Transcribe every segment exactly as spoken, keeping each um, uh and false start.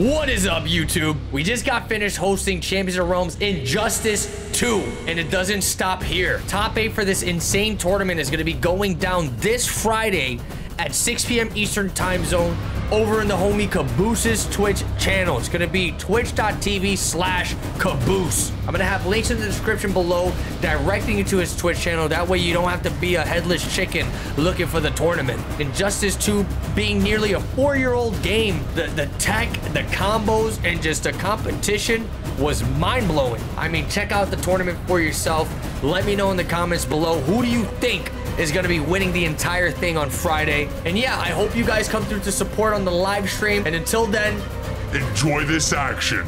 What is up, YouTube? We just got finished hosting Champions of the Realms Injustice two, and it doesn't stop here. Top eight for this insane tournament is going to be going down this Friday at six p m Eastern time zone over in the homie Caboose's Twitch channel. It's going to be twitch dot t v slash Caboose. I'm going to have links in the description below directing you to his Twitch channel. That way you don't have to be a headless chicken looking for the tournament. Injustice two being nearly a four-year-old game, the, the tech, the combos, and just the competition was mind-blowing. I mean, check out the tournament for yourself. Let me know in the comments below, who do you think is going to be winning the entire thing on Friday? And yeah, I hope you guys come through to support on the live stream. And until then, enjoy this action.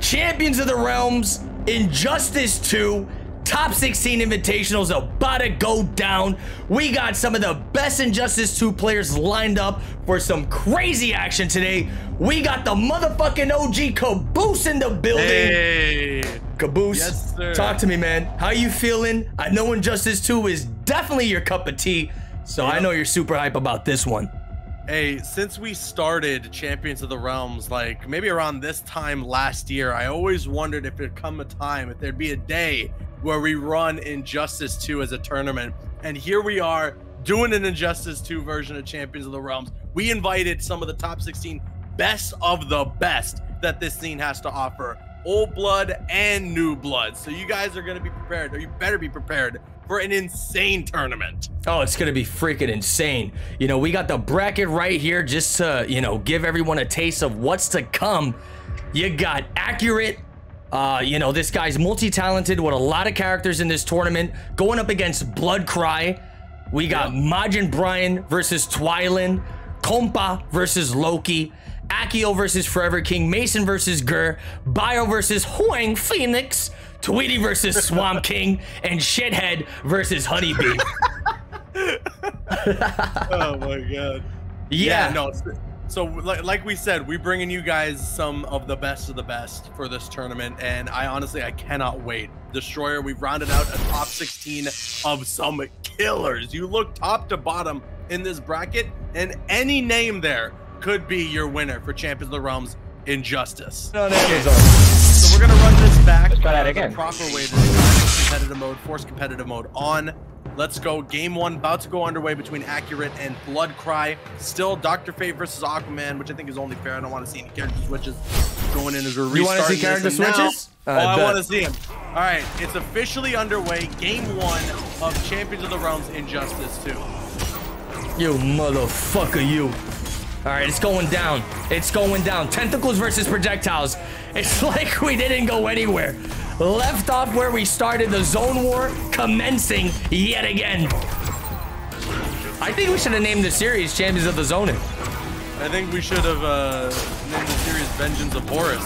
Champions of the Realms, Injustice two, Top sixteen Invitational's about to go down. We got some of the best Injustice two players lined up for some crazy action today. We got the motherfucking O G Caboose in the building. Hey. Caboose, yes, sir. Talk to me, man. How you feeling? I know Injustice two is definitely your cup of tea, so yep. I know you're super hype about this one. Hey, since we started Champions of the Realms, like maybe around this time last year, I always wondered if there'd come a time, if there'd be a day where we run Injustice two as a tournament. And here we are doing an Injustice two version of Champions of the Realms. We invited some of the top sixteen best of the best that this scene has to offer. Old blood and new blood. So you guys are going to be prepared, or you better be prepared for an insane tournament. Oh, it's gonna be freaking insane. You know, we got the bracket right here just to, you know, give everyone a taste of what's to come. You got Accurate. Uh, you know, this guy's multi-talented with a lot of characters in this tournament. Going up against Bloodcry. We got yeah. Majin Brian versus Twylin. Kompa versus Loki. Akio versus Forever King. Mason versus Gurr. Bio versus Hwang Phoenix. Tweety versus Swamp King, and Shithead versus Honeybee. Oh my god. Yeah. yeah no. So like, like we said, we're bringing you guys some of the best of the best for this tournament, and I honestly, I cannot wait. Destroyer, we've rounded out a top sixteen of some killers. You look top to bottom in this bracket, and any name there could be your winner for Champions of the Realms Injustice. No, so we're gonna run this back. Let's try that again. Proper way to competitive mode, force competitive mode on. Let's go. Game one about to go underway between Accurate and Bloodcry. Still Doctor Fate versus Aquaman, which I think is only fair. I don't want to see any character switches going in as a restart. You want to see character switches? Uh, oh, I want to see him. All right, it's officially underway. Game one of Champions of the Realms Injustice two. You motherfucker, you. All right, it's going down. It's going down. Tentacles versus projectiles. It's like we didn't go anywhere. Left off where we started, the zone war commencing yet again. I think we should have named the series Champions of the Zoning. I think we should have uh, named the series Vengeance of Horus.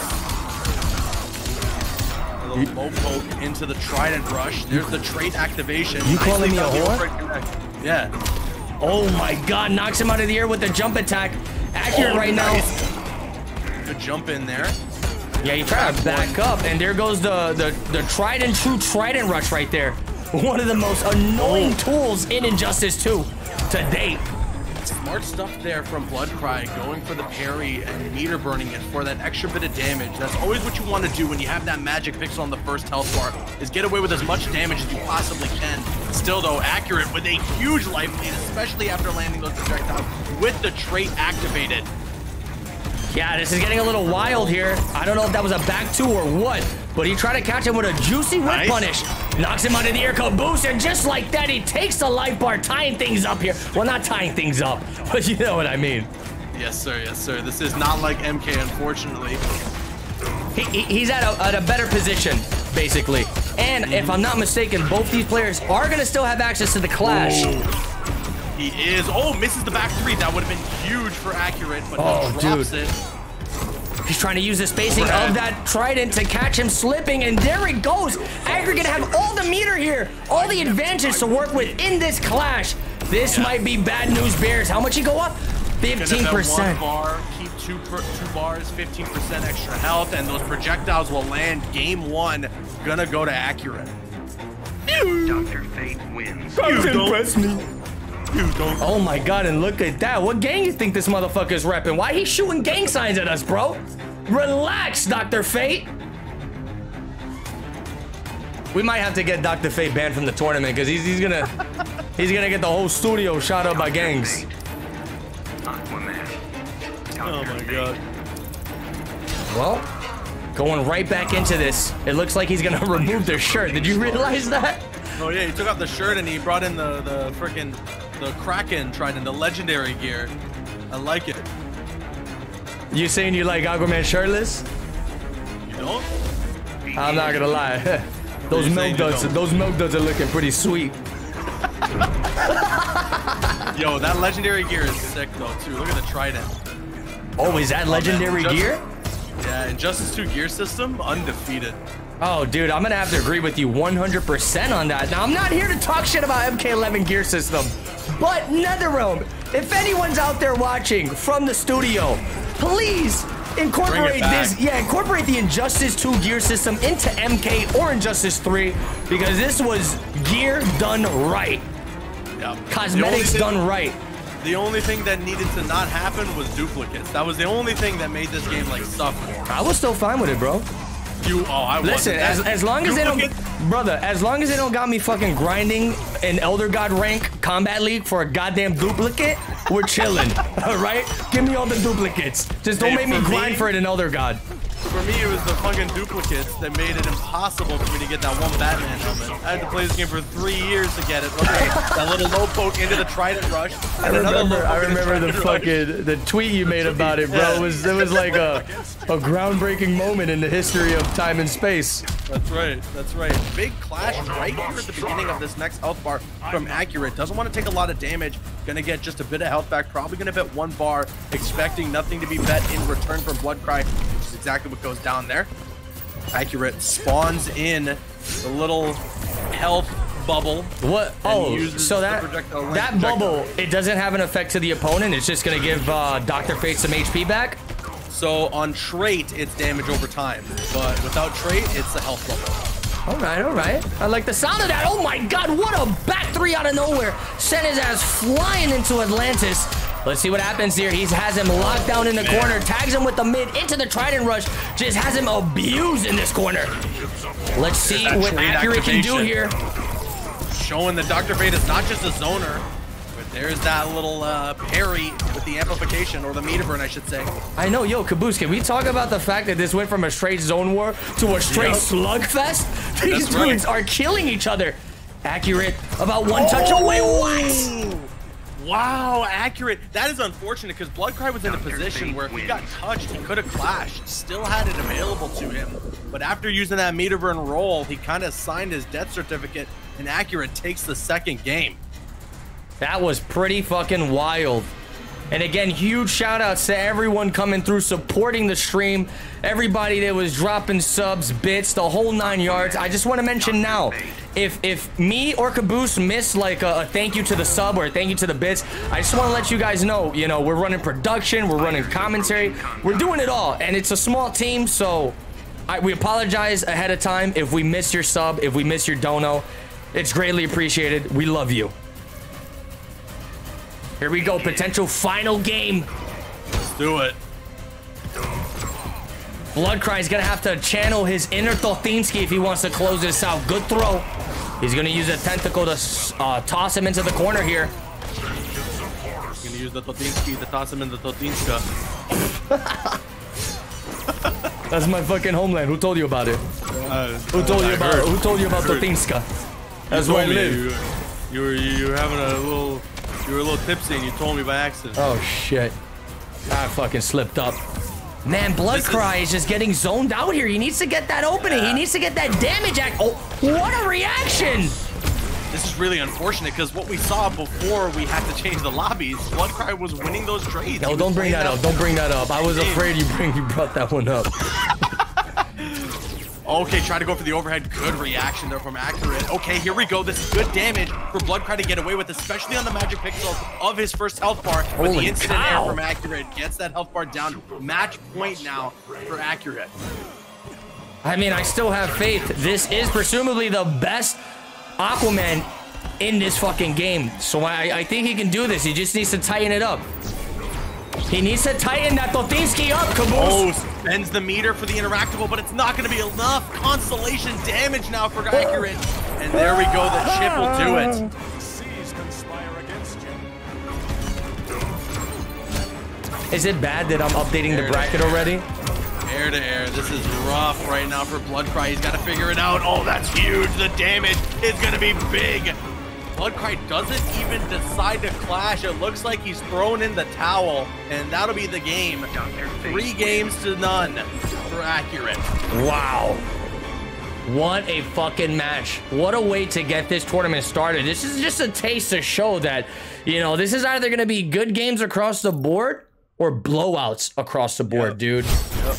A little mopoke into the Trident Rush. There's the trait activation. You calling me a whore? Yeah. Oh my god, knocks him out of the air with the jump attack. Accurate oh, right nice. now. Good jump in there. Yeah, he tried to back up, and there goes the, the, the tried and true Trident Rush right there. One of the most annoying oh. tools in Injustice two to date. Smart stuff there from Bloodcry, going for the parry and meter burning it for that extra bit of damage. That's always what you want to do when you have that magic pixel on the first health bar, is get away with as much damage as you possibly can. Still though, Accurate with a huge life lead, especially after landing those projectiles with the trait activated. Yeah, this is getting a little wild here. I don't know if that was a back two or what, but he tried to catch him with a juicy whip nice. punish. Knocks him under the air, Caboose, and just like that, he takes a life bar, tying things up here. Well, not tying things up, but you know what I mean. Yes, sir. Yes, sir. This is not like M K, unfortunately. He, he, he's at a, at a better position, basically. And mm-hmm. if I'm not mistaken, both these players are going to still have access to the Clash. Ooh. He is. Oh, misses the back three. That would have been huge for Accurate, but oh, he drops dude. it. He's trying to use the spacing Overhead. of that trident to catch him slipping, and there it goes. Accurate gonna have all the meter here, all the advantage to work with in this clash. This yes. might be bad news bears. How much you go up? fifteen percent. One bar, keep two, per, two bars, fifteen percent extra health, and those projectiles will land. Game one gonna go to Accurate. Doctor Fate wins. You don't impress me. Oh my god, and look at that. What gang you think this motherfucker is repping? Why he shooting gang signs at us, bro? Relax, Doctor Fate. We might have to get Doctor Fate banned from the tournament because he's, he's gonna he's gonna get the whole studio shot up by gangs. Oh my god. Well, going right back into this. It looks like he's gonna remove their shirt. Did you realize that? Oh yeah, he took out the shirt and he brought in the, the frickin' the Kraken Trident, the legendary gear. I like it. You saying you like Aquaman shirtless? You don't? I'm not gonna lie. those milk duds, those milk duds are looking pretty sweet. Yo, that legendary gear is sick though too. Look at the Trident. Oh, is that legendary Injustice, gear? Yeah, Injustice two gear system, undefeated. Oh, dude, I'm gonna have to agree with you one hundred percent on that. Now, I'm not here to talk shit about M K eleven gear system, but NetherRealm, if anyone's out there watching from the studio, please incorporate this. Yeah, incorporate the Injustice two gear system into M K or Injustice three, because this was gear done right. Yep. Cosmetics done right. The only thing that needed to not happen was duplicates. That was the only thing that made this game like suffer. I was still fine with it, bro. You, oh, I Listen, as, as long as they don't, brother, as long as they don't got me fucking grinding an Elder God rank Combat League for a goddamn duplicate, we're chilling, all right? Give me all the duplicates. Just don't hey, make me grind me, for it in Elder God. For me, it was the fucking duplicates that made it impossible for me to get that one Batman helmet. I had to play this game for three years to get it. Okay, that little low poke into the Trident Rush. I remember, I remember the, the fucking the tweet you made about it, bro. It was it was like a a groundbreaking moment in the history of time and space. That's right. That's right. Big clash right here at the beginning of this next health bar from Accurate. Doesn't want to take a lot of damage. Gonna get just a bit of health back. Probably gonna bet one bar, expecting nothing to be bet in return from Bloodcry, which is exactly what goes down there. Accurate spawns in the little health bubble. What? Oh, so that that bubble, it doesn't have an effect to the opponent. It's just gonna give uh, Doctor Fate some H P back. So on trait, it's damage over time, but without trait, it's the health level. All right, all right. I like the sound of that. Oh my God, what a back three out of nowhere. Sent his ass flying into Atlantis. Let's see what happens here. He has him locked down in the Man. corner, tags him with the mid into the Trident Rush, just has him abused in this corner. Let's see what Accurate can do here. Showing that Doctor Fate is not just a zoner. There's that little uh, parry with the amplification, or the meter burn, I should say. I know, yo, Caboose, can we talk about the fact that this went from a straight zone war to a straight yep. slugfest? These That's dudes right. are killing each other. Accurate, about one oh! touch away. What? Wow, Accurate. That is unfortunate because Bloodcry was in a position where if he got touched, he could have clashed. Still had it available to him. But after using that meter burn roll, he kind of signed his death certificate, and Accurate takes the second game. That was pretty fucking wild. And again, huge shout outs to everyone coming through, supporting the stream. Everybody that was dropping subs, bits, the whole nine yards. I just want to mention now, if if me or Caboose miss like a, a thank you to the sub or a thank you to the bits, I just want to let you guys know, you know, we're running production, we're running commentary, we're doing it all. And it's a small team, so I, we apologize ahead of time if we miss your sub, if we miss your dono. It's greatly appreciated. We love you. Here we go, potential final game. Let's do it. Bloodcry's gonna have to channel his inner Totinsky if he wants to close this out. Good throw. He's gonna use a tentacle to uh, toss him into the corner here. He's gonna use the Totinsky to toss him into the Totinska. That's my fucking homeland. Who told you about it? Uh, who told uh, you I about heard. Who told you about Totinska? That's where I live. You, you were you were having a little you were a little tipsy and you told me by accident. Oh shit! I fucking slipped up. Man, Bloodcry is... is just getting zoned out here. He needs to get that opening. Yeah. He needs to get that damage act. Oh, what a reaction! This is really unfortunate because what we saw before we had to change the lobbies, Bloodcry was winning those trades. No, don't bring that up. Don't bring that up. I was afraid you bring you brought that one up. Okay, try to go for the overhead. Good reaction there from Accurate. Okay, here we go. This is good damage for Bloodcry to get away with, especially on the magic pixels of his first health bar. But the instant air from Accurate gets that health bar down. Match point now for Accurate. I mean, I still have faith. This is presumably the best Aquaman in this fucking game. So I, I think he can do this. He just needs to tighten it up. He needs to tighten that Totinsky up, Caboose. Oh, spends the meter for the interactable, but it's not going to be enough. Constellation damage now for Accurate. And there we go. The chip will do it. Is it bad that I'm updating air the bracket air. already? Air to air. This is rough right now for Bloodcry. He's got to figure it out. Oh, that's huge. The damage is going to be big. Bloodcry doesn't even decide to clash. It looks like he's thrown in the towel, and that'll be the game. Three games to none for Accurate. Wow. What a fucking match. What a way to get this tournament started. This is just a taste to show that, you know, this is either going to be good games across the board or blowouts across the board, yep. dude. Yep.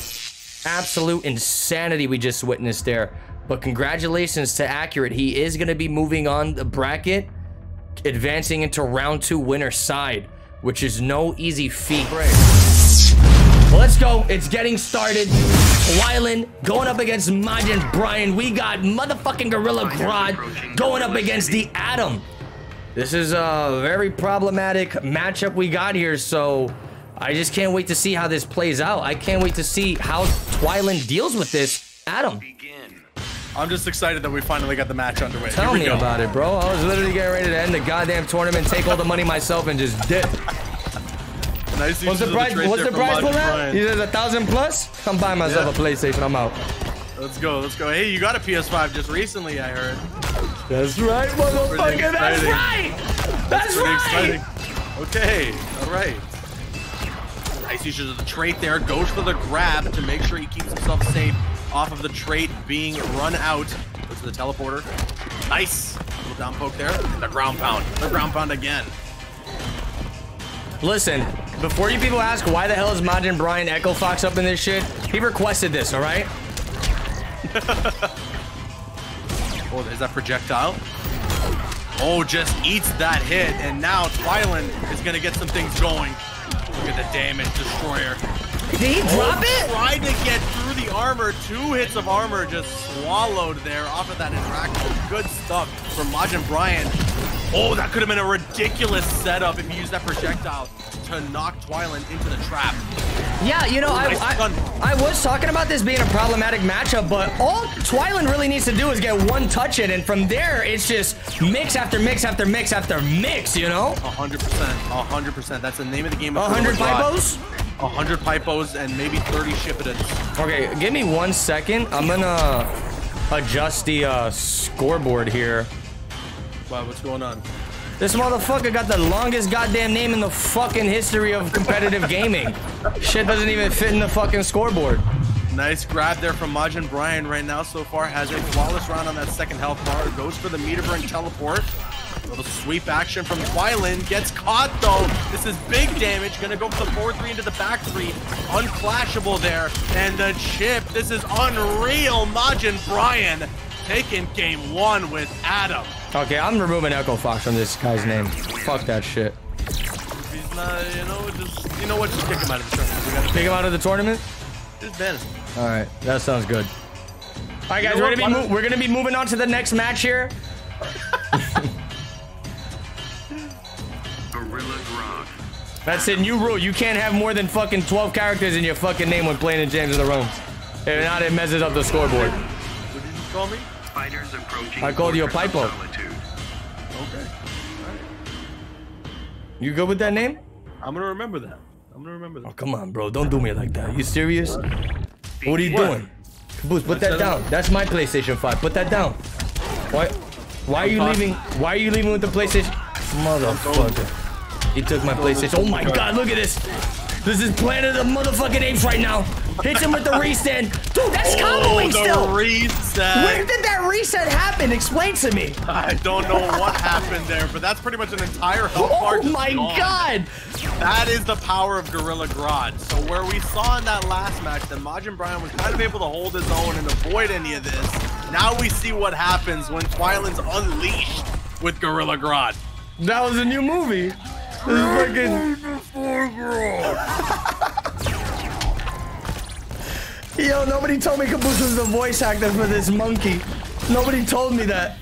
Absolute insanity we just witnessed there. But congratulations to Accurate. He is going to be moving on the bracket, advancing into round two winner side, which is no easy feat. Well, let's go. It's getting started. Twylin going up against Majin Brian. We got motherfucking Gorilla Grodd going up against the Adam. This is a very problematic matchup we got here, so I just can't wait to see how this plays out. I can't wait to see how Twylin deals with this Adam. I'm just excited that we finally got the match underway. Tell me go. about it, bro. I was literally getting ready to end the goddamn tournament, take all the money myself, and just dip. Nice. What's the prize? What's the prize for that? He says a thousand plus. Come buy myself yeah. a PlayStation. I'm out. Let's go. Let's go. Hey, you got a P S five just recently, I heard. That's right, motherfucker. That's, That's right. That's, That's right. Exciting. Okay. All right. Nice usage of the trait there. Goes for the grab to make sure he keeps himself safe off of the trait being run out. Goes to the teleporter. Nice. Little down poke there. And the ground pound. The ground pound again. Listen, before you people ask why the hell is Majin Brian Echo Fox up in this shit, he requested this, all right? Oh, there's that projectile. Oh, just eats that hit. And now Twylin is going to get some things going. Look at the damage, Destroyer. Did he drop oh, it? Tried to get through the armor. Two hits of armor just swallowed there off of that interactable. Good stuff from Majin Brian. Oh, that could have been a ridiculous setup if you used that projectile to knock Twylin into the trap. Yeah, you know, Ooh, I, nice I, I was talking about this being a problematic matchup, but all Twylin really needs to do is get one touch in, and from there, it's just mix after mix after mix after mix, you know? one hundred percent. one hundred percent. That's the name of the game. one hundred pipos? one hundred pipos and maybe thirty shippidents. Okay, give me one second. I'm gonna adjust the uh, scoreboard here. Wow, what's going on? This motherfucker got the longest goddamn name in the fucking history of competitive gaming. Shit doesn't even fit in the fucking scoreboard. Nice grab there from Majin Brian right now. So far has a flawless round on that second health bar. Goes for the meter burn teleport. Little sweep action from Twylin. Gets caught though. This is big damage. Gonna go for the four three into the back three. Unclashable there. And the chip. This is unreal. Majin Brian taking game one with Adam. Okay, I'm removing Echo Fox from this guy's name. Fuck that shit. He's not, you know, just, you know what? Just kick him out of the tournament. We gotta kick him out of the tournament? Just ban him. All right, that sounds good. All right, guys, you know we're, gonna be we're gonna be moving on to the next match here. Gorilla Grodd. That's a new rule. You can't have more than fucking twelve characters in your fucking name when playing in Champions of the Realms. If not, it messes up the scoreboard. What did you call me? Spiders approaching. I called you a pipo. Okay. Alright. You good with that name? I'm gonna remember that. I'm gonna remember that. Oh, come on, bro. Don't do me like that. You serious? What are you what? doing? Caboose, put that down. That's my PlayStation five. Put that down. Why? Why are you leaving? Why are you leaving with the PlayStation? Motherfucker. He took my PlayStation. Oh my God, look at this. This is Planet of the motherfucking Apes right now. Hit him with the reset. Dude, that's comboing still. Reset. When did that reset happen? Explain to me. I don't know what happened there, but that's pretty much an entire health bar. Oh my God. That is the power of Gorilla Grodd. So where we saw in that last match that Majin Brian was kind of able to hold his own and avoid any of this, now we see what happens when Twylin's unleashed with Gorilla Grodd. That was a new movie. This is fucking... Yo, nobody told me Caboose was the voice actor for this monkey. Nobody told me that.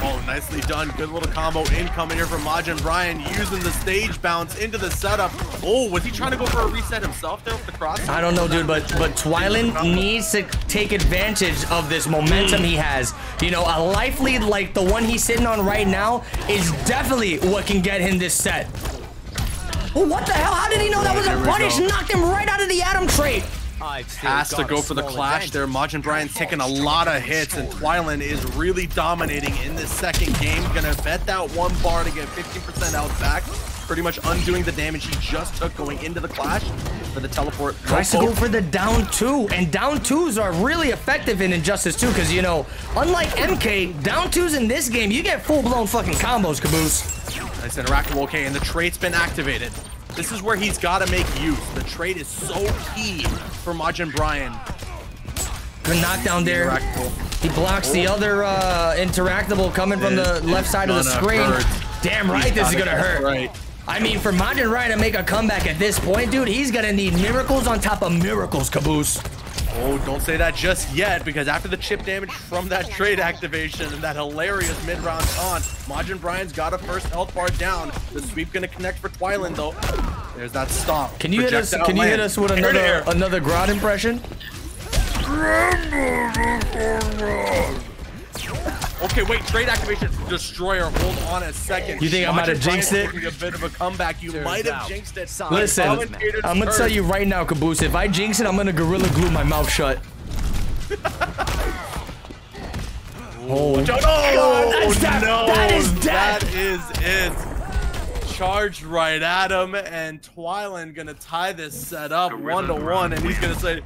Oh, nicely done. Good little combo incoming here from Majin Brian, using the stage bounce into the setup. Oh, was he trying to go for a reset himself there with the cross? I don't know, dude, but but Twylin needs to take advantage of this momentum he has. You know, a life lead like the one he's sitting on right now is definitely what can get him this set. Oh, what the hell? How did he know that was a punish? Knocked him right out of the Adam trait. Has to go for the clash there. Majin Brian's taking a lot of hits, and Twylin is really dominating in this second game. Gonna bet that one bar to get fifteen percent out back. Pretty much undoing the damage he just took going into the clash for the teleport. Tries to go for the down two, and down twos are really effective in Injustice two because, you know, unlike M K, down twos in this game, you get full-blown fucking combos, Caboose. Nice interactable, okay, and the trait's been activated. This is where he's got to make use. The trade is so key for Majin Brian. Good knockdown there. He blocks oh. the other uh, interactable coming this from the left side of the screen. Hurt. Damn right, he's this is going to hurt. Right. I mean, for Majin Brian to make a comeback at this point, dude, he's going to need miracles on top of miracles, Caboose. Oh, don't say that just yet, because after the chip damage from that trade activation and that hilarious mid-round taunt, Majin Brian's got a first health bar down. The sweep gonna connect for Twylin though. There's that stomp. Can you hit us? Can you hit us with another another Grodd impression? Okay, wait, trade activation, Destroyer, hold on a second. You think I might have jinxed it? A bit of a comeback. You might have jinxed it. Listen, I'm gonna tell you right now, Caboose, if I jinx it, I'm gonna gorilla glue my mouth shut. Oh, no, that is dead. That is it. Charged right at him, and Twylin gonna tie this set up one to one, and he's gonna say,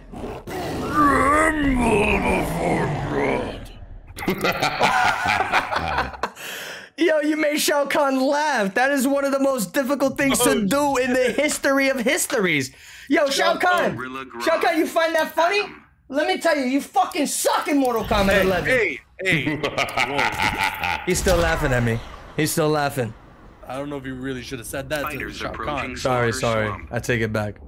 Yo, you made Shao Kahn laugh. That is one of the most difficult things oh, to do in the history of histories. Yo, Shao Kahn, Shao Kahn, you find that funny? Let me tell you, you fucking suck in Mortal Kombat hey, eleven. Hey, hey. He's still laughing at me. He's still laughing. I don't know if you really should have said that to Shao Kahn. Sorry, sorry. I take it back.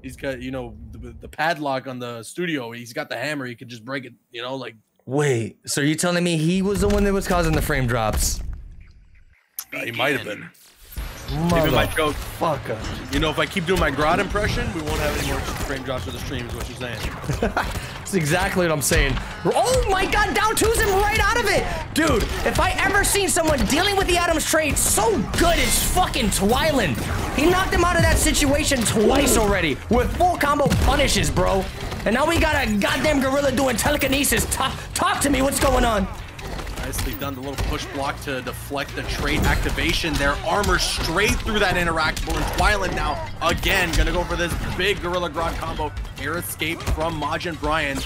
He's got, you know, the, the padlock on the studio. He's got the hammer. He could just break it, you know, like. Wait, so you're telling me he was the one that was causing the frame drops? Uh, he might have been. Even my joke. Fuck up. You know, if I keep doing my Grodd impression, we won't have any more frame drops for the stream, is what you're saying. That's exactly what I'm saying. Oh my God, down two's him right out of it. Dude, if I ever seen someone dealing with the Adam's trade so good, it's fucking Twylin. He knocked him out of that situation twice already with full combo punishes, bro. And now we got a goddamn gorilla doing telekinesis. Talk, talk to me, what's going on? Nicely done, the little push block to deflect the trait activation there. Armor straight through that interactable. And Twylin now, again, gonna go for this big Gorilla Grodd combo. Air escape from Majin Brian.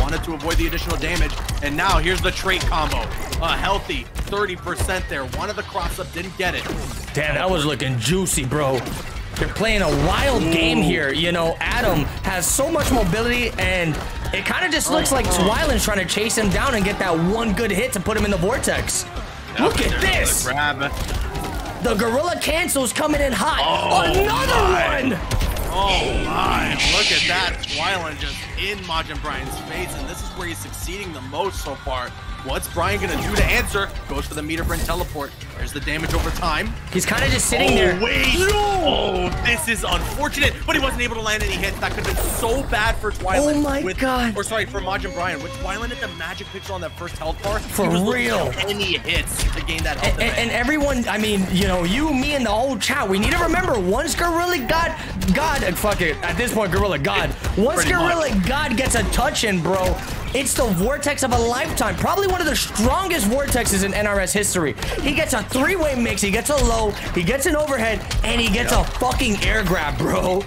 Wanted to avoid the additional damage. And now here's the trait combo. A healthy thirty percent there. Wanted the cross up, didn't get it. Damn, that was looking juicy, bro. They're playing a wild game here. You know, Adam has so much mobility, and it kind of just looks like Twylin's trying to chase him down and get that one good hit to put him in the vortex. Now look at this. The gorilla cancels coming in hot. Oh, another my. one. Oh my, look at that. Twylin just in Majin Brian's face, and this is where he's succeeding the most so far. What's Brian gonna do to answer? Goes for the meter print teleport. Where's the damage over time? He's kind of just sitting oh, there. Wait. No. Oh, this is unfortunate, but he wasn't able to land any hits. That could have been so bad for Twylin. Oh my with, god. Or sorry, for Majin Brian. With Twylin at the magic pixel on that first health bar, for he was real. Any hits to gain that health. And, and, and everyone, I mean, you know, you, me, and the whole chat, we need to remember once Gorilla God, God, and fuck it, at this point, Gorilla God. Once Gorilla God gets a touch in, bro, it's the vortex of a lifetime. Probably one of the strongest vortexes in N R S history. He gets a three-way mix, he gets a low, he gets an overhead, and he gets yep. a fucking air grab, bro.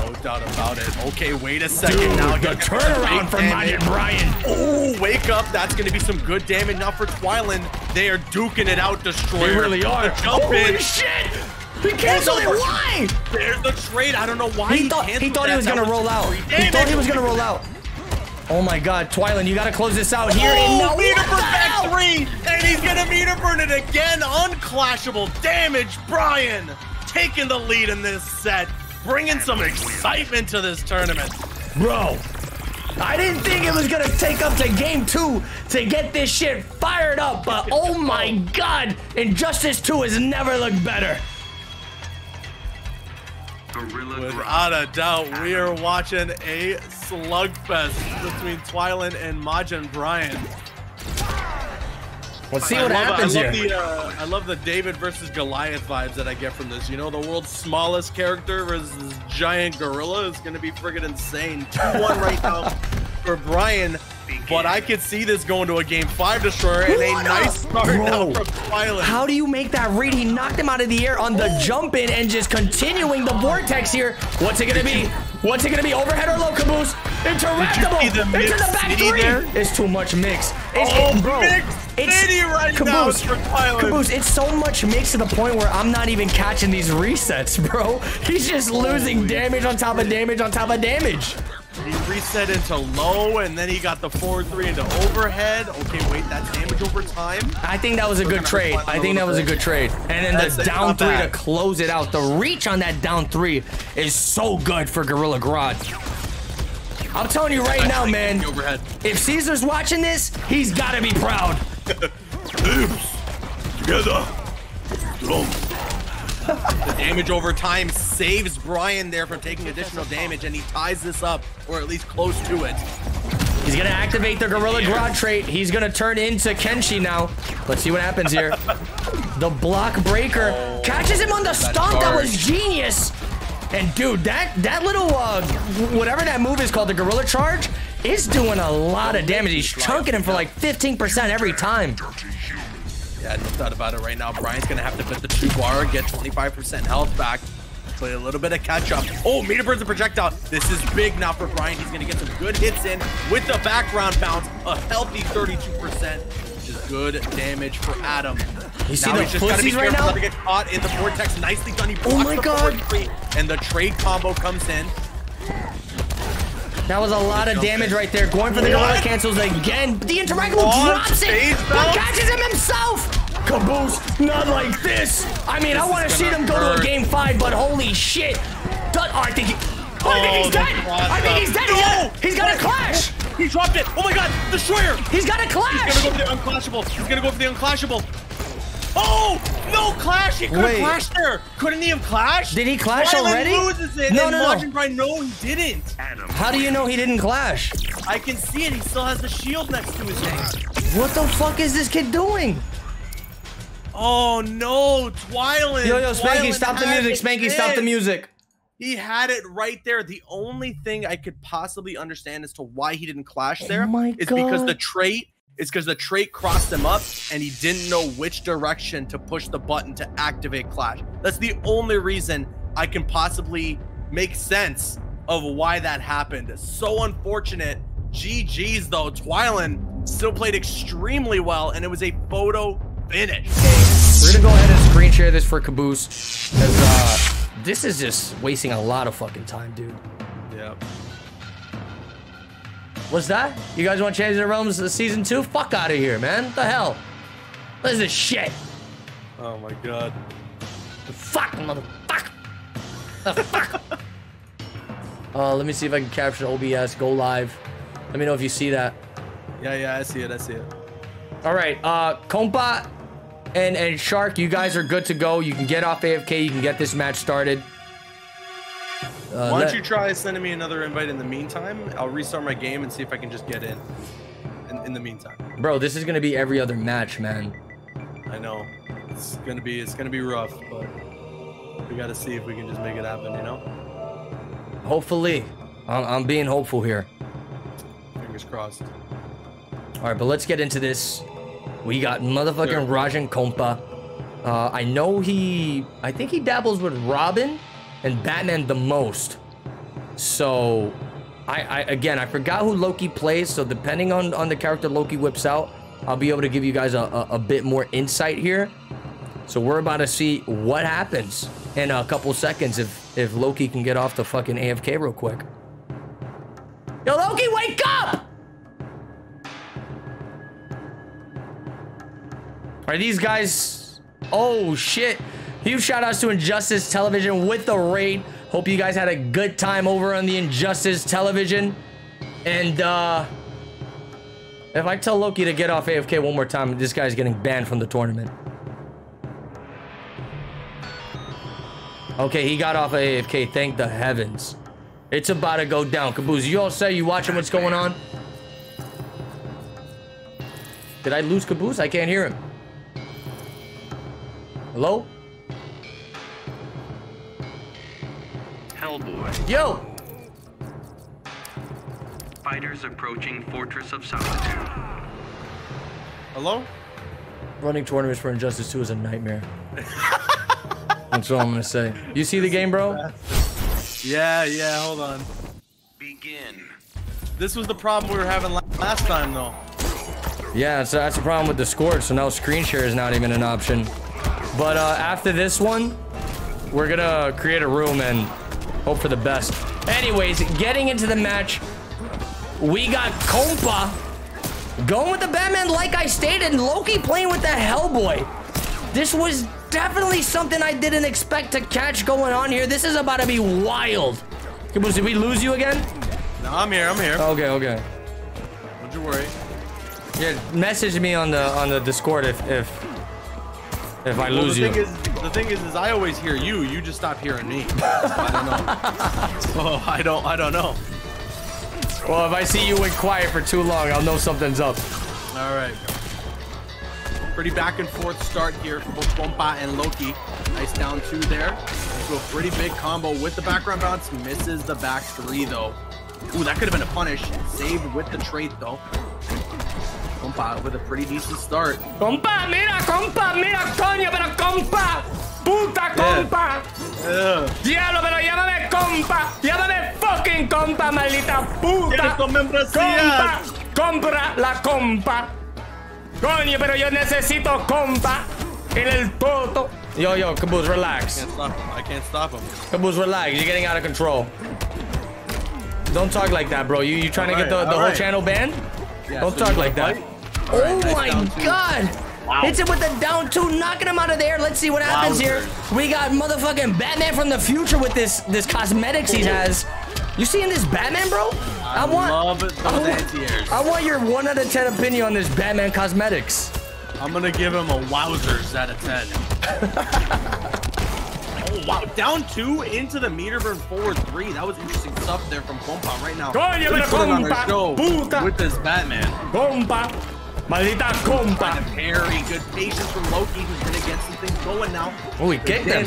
No doubt about it. Okay, wait a second. Dude, now the turnaround from Majin Brian. Oh, wake up. That's going to be some good damage now for Twylin. They are duking it out, Destroyer. They really are. Jump Holy in. shit! He canceled it. Why? There's the trade. I don't know why he, he thought he thought that. he was going to roll out. He thought he was going to roll out. Oh my god, Twylin, you gotta close this out here. Oh, in no, meter burn back three! And he's gonna meter burn it again. Unclashable damage. Brian taking the lead in this set, bringing some excitement to this tournament. Bro, I didn't think it was gonna take up to game two to get this shit fired up, but oh my god, Injustice two has never looked better. Without a doubt, we are watching a slugfest between Twylin and Majin Brian. Let's see what I happens love, I here. Love the, uh, I love the David versus Goliath vibes that I get from this. You know, the world's smallest character versus this giant gorilla is going to be friggin' insane. two one right now for Brian. But I could see this going to a game five, Destroyer, and a nice start now from Twylin. How do you make that read? He knocked him out of the air on the jump in and just continuing the vortex here. What's it gonna be? What's it gonna be? Overhead or low, Caboose? Interruptible. It's in the back three. It's too much mix. It's, oh, bro. Mix. It's right Caboose. For Caboose, it's so much mix to the point where I'm not even catching these resets, bro. He's just losing Holy damage shit. on top of damage on top of damage. He reset into low, and then he got the forward three into overhead. Okay, wait, that's damage over time. I think that was a good trade. I think that was a good trade. And then the down three to close it out. The reach on that down three is so good for Gorilla Grodd. I'm telling you right now, man, if Caesar's watching this, he's got to be proud. Together. The damage over time saves Brian there from taking additional damage, and he ties this up, or at least close to it. He's gonna activate the Gorilla Grodd trait. He's gonna turn into Kenshi now. Let's see what happens here. The block breaker oh, catches him on the stomp. That was genius. And dude, that that little uh, whatever that move is called, the Gorilla Charge, is doing a lot of damage. He's chunking him for like fifteen percent every time. Yeah, no doubt about it right now. Brian's going to have to put the two bar, get twenty-five percent health back, play a little bit of catch up. Oh, meter burns a projectile. This is big now for Brian. He's going to get some good hits in with the background bounce, a healthy thirty-two percent, which is good damage for Adam. You see now the pussies right now? He's just got to be careful not to get caught in the vortex. Nicely done. He blocks oh my the God. Three, and the trade combo comes in. That was a lot of damage right there. Going for the Gorilla cancels again. The interactable drops it, but catches him himself. Caboose, not like this. I mean, this I want to see them go hurt. to a game five, but holy shit. Oh, I think, he, oh, oh, I think he's dead. I think he's dead. No. He's got a clash. He dropped it. Oh my God, Destroyer. He's got a clash. He's going to go for the unclashable. He's going to go for the unclashable. Oh, no clash. He could have clashed there. Couldn't he have clashed? Did he clash Twylin already? Loses it no, and no, no. Brian, no, he didn't. Adam. How do you know he didn't clash? I can see it. He still has the shield next to his name. What the fuck is this kid doing? Oh, no. Twylin. Yo, yo, Spanky, Twylin stop the music. Spanky, stop the music. He had it right there. The only thing I could possibly understand as to why he didn't clash oh there my is God. because the trait It's because the trait crossed him up and he didn't know which direction to push the button to activate Clash. That's the only reason I can possibly make sense of why that happened. So unfortunate. G G's though. Twylin still played extremely well, and it was a photo finish. We're going to go ahead and screen share this for Caboose, because uh, this is just wasting a lot of fucking time, dude. Yep. What's that? You guys want Champions of the Realms season two? Fuck out of here, man. What the hell? What is this shit? Oh my god. The fuck, motherfucker. The fuck. uh, let me see if I can capture O B S. Go live. Let me know if you see that. Yeah, yeah, I see it. I see it. All right, uh, Kompa and, and Shark, you guys are good to go. You can get off A F K. You can get this match started. Uh, Why don't you try sending me another invite in the meantime? I'll restart my game and see if I can just get in in, in the meantime. Bro, this is going to be every other match, man. I know. It's going to be it's going to be rough, but we got to see if we can just make it happen, you know? Hopefully. I'm, I'm being hopeful here. Fingers crossed. All right, but let's get into this. We got motherfucking sure. Rajan Kompa. Uh, I know he... I think he dabbles with Robin and Batman the most. So, I, I again, I forgot who Loki plays. So, depending on, on the character Loki whips out, I'll be able to give you guys a, a, a bit more insight here. So, we're about to see what happens in a couple seconds if, if Loki can get off the fucking A F K real quick. Yo, Loki, wake up! Are these guys... Oh, shit. Huge shout-outs to Injustice Television with the raid. Hope you guys had a good time over on the Injustice Television. And, uh... if I tell Loki to get off A F K one more time, this guy's getting banned from the tournament. Okay, he got off of A F K. Thank the heavens. It's about to go down. Caboose, you all say you watching what's going on? Did I lose Caboose? I can't hear him. Hello? Hellboy. Yo! Fighters approaching Fortress of Solitude. Hello? Running tournaments for Injustice two is a nightmare. That's all I'm gonna say. You see the game, bro? Yeah, yeah, hold on. Begin. This was the problem we were having last time, though. Yeah, so that's the problem with the score, so now screen share is not even an option. But uh, after this one, we're gonna create a room and hope for the best. Anyways, getting into the match, we got Kompa going with the Batman like I stated, and Loki playing with the Hellboy. This was definitely something I didn't expect to catch going on here. This is about to be wild. Caboose, did we lose you again? No, I'm here, I'm here. Okay, okay. Don't you worry. Yeah, message me on the on the Discord if if if I lose well, the you. Thing is, the thing is, is I always hear you. You just stop hearing me. So I don't know. So I don't, I don't know. Well, if I see you in quiet for too long, I'll know something's up. All right. Pretty back and forth start here for both Kompa and Loki. Nice down two there. So a pretty big combo with the background bounce. Misses the back three though. Ooh, that could have been a punish. Saved with the trade though. Kompa with a pretty decent start. Kompa, mira, Kompa, mira, coño, pero Kompa. Puta Kompa. Yeah. Diablo, pero llámame Kompa. Llámame fucking Kompa, maldita puta. Kompa, compra la Kompa. Coño, pero yo necesito compa en el toto. Yo, yo, Caboose, relax. I can't stop him. I can't stop him. Caboose, relax. You're getting out of control. Don't talk like that, bro. You you trying all to right, get the, the right. whole channel banned? Yeah, Don't so talk like that. Oh right, nice my god. Wow. Hits him with the down two, knocking him out of there. Let's see what happens wow. here. We got motherfucking Batman from the future with this this cosmetics he has. You seeing this Batman, bro? I, I want, love those anti-airs. I want your one out of ten opinion on this Batman cosmetics. I'm going to give him a wowzers out of ten. Oh, wow. Down two into the meter burn forward three. That was interesting stuff there from Kompa right now. Coño, really Kompa, show puta. With this Batman. Kompa. Maldita Kompa. Very good patience from Loki, who's going to get some things going now. Oh, he kicked him.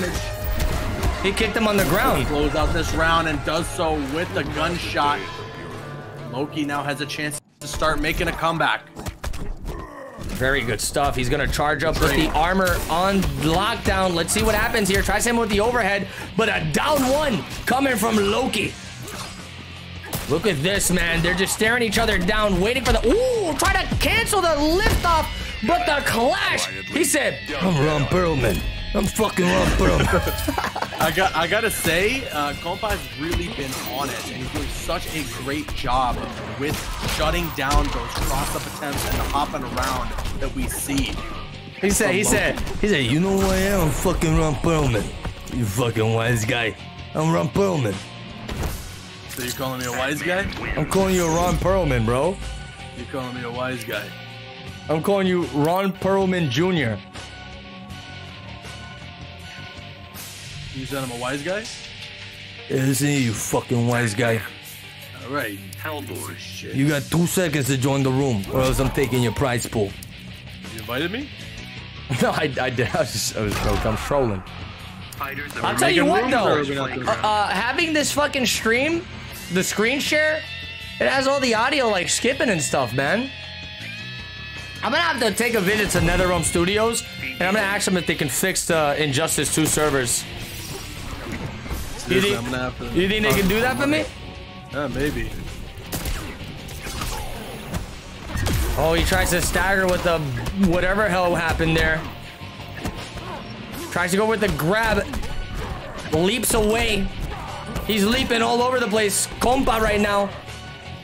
He kicked him on the ground. He blows out this round and does so with the gunshot. Loki now has a chance to start making a comeback. Very good stuff. He's going to charge up Train. with the armor on lockdown. Let's see what happens here. Tries him with the overhead, but a down one coming from Loki. Look at this, man. They're just staring each other down, waiting for the... Ooh, try to cancel the liftoff, but the clash. He said, I'm Ron Perlman. I'm fucking up, bro. I got, I gotta say, uh, Kompa's really been on it, and he's doing such a great job with shutting down those cross-up attempts and the hopping around that we see. He said, he said, he said, you know who I am? I'm fucking Ron Perlman. You fucking wise guy. I'm Ron Perlman. So you're calling me a wise guy? I'm calling you a Ron Perlman, bro. You're calling me a wise guy. I'm calling you Ron Perlman Junior You said I'm a wise guy? Isn't he, you fucking wise guy? Alright, Hellboy shit. You got two seconds to join the room, or else I'm taking your prize pool. You invited me? No, I, I did. I was just, I was broke. I'm trolling. I'll tell you what though, uh, uh, having this fucking stream, the screen share, it has all the audio like skipping and stuff, man. I'm gonna have to take a visit to NetherRealm Studios, and I'm gonna ask them if they can fix the Injustice two servers. You think, you think they can do that for me? Yeah, maybe. Oh, he tries to stagger with the whatever hell happened there. Tries to go with the grab. Leaps away. He's leaping all over the place. Kompa right now.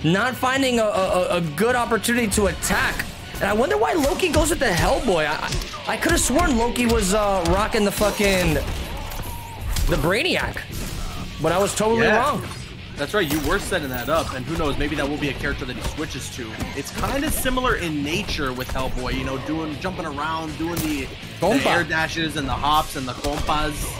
Not finding a, a, a good opportunity to attack. And I wonder why Loki goes with the Hellboy. I, I could have sworn Loki was uh, rocking the fucking... the Brainiac. But I was totally yeah. wrong. That's right, you were setting that up, and who knows, maybe that will be a character that he switches to. It's kind of similar in nature with Hellboy, you know, doing, jumping around, doing the, the air dashes and the hops and the compas.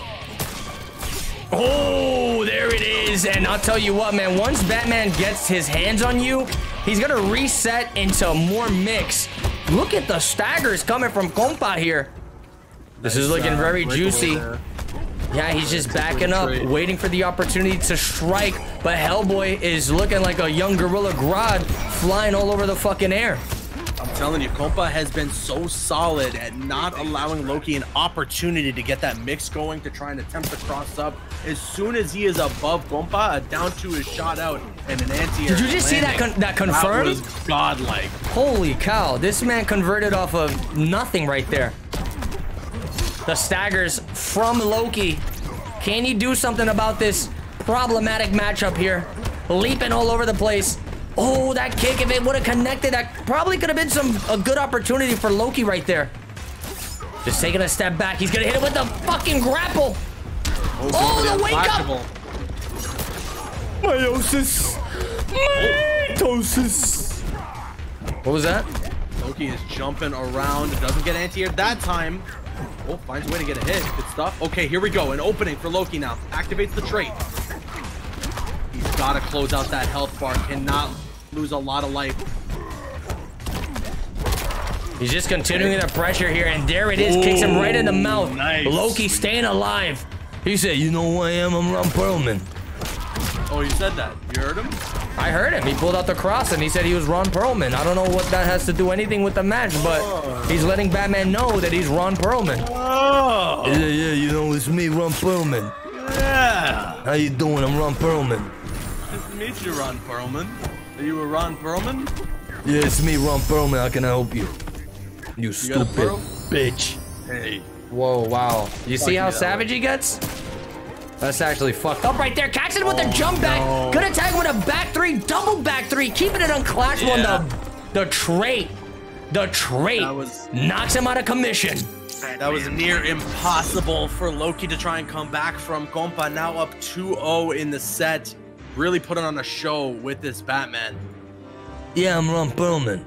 Oh, there it is, and I'll tell you what, man, once Batman gets his hands on you, he's going to reset into more mix. Look at the staggers coming from Kompa here. This nice, is looking uh, very juicy. Yeah, he's just backing up, waiting for the opportunity to strike. But Hellboy is looking like a young Gorilla Grodd flying all over the fucking air. I'm telling you, Kompa has been so solid at not allowing Loki an opportunity to get that mix going, to try and attempt to cross up. As soon as he is above Kompa, a down two is shot out and an anti-air. Did you just landing. see that con that confirmed? That was godlike. Holy cow, this man converted off of nothing right there. The staggers from Loki. Can he do something about this problematic matchup here? Leaping all over the place. Oh, that kick, if it would have connected, that probably could have been some a good opportunity for Loki right there. Just taking a step back. He's going to hit it with the fucking grapple. Oh, oh the wake possible. up. Meiosis. Mitosis. What was that? Loki is jumping around. Doesn't get anti-air that time. Oh, finds a way to get a hit. Good stuff. Okay, here we go. An opening for Loki now. Activates the trait. He's got to close out that health bar. Cannot lose a lot of life. He's just continuing the pressure here, and there it is. Ooh, kicks him right in the mouth. Nice. Loki staying alive. He said, you know who I am? I'm Ron Perlman. Oh, you said that. You heard him? I heard him. He pulled out the cross, and he said he was Ron Perlman. I don't know what that has to do anything with the match, but he's letting Batman know that he's Ron Perlman. Oh. Yeah, yeah, you know, it's me, Ron Perlman. Yeah. How you doing? I'm Ron Perlman. Nice to meet you, Ron Perlman. Are you a Ron Perlman? Yeah, it's me, Ron Perlman. How can I help you? You, you stupid bitch. Hey. Whoa, wow. You see how savage he gets? That's actually fucked up right there. Catching it with oh, a jump back. No. Good attack with a back three. Double back three. Keeping it unclashable on yeah. the, the trait. The trait was, knocks him out of commission. That was near impossible for Loki to try and come back from. Kompa now up two oh in the set. Really putting on a show with this Batman. Yeah, I'm Ron Perlman.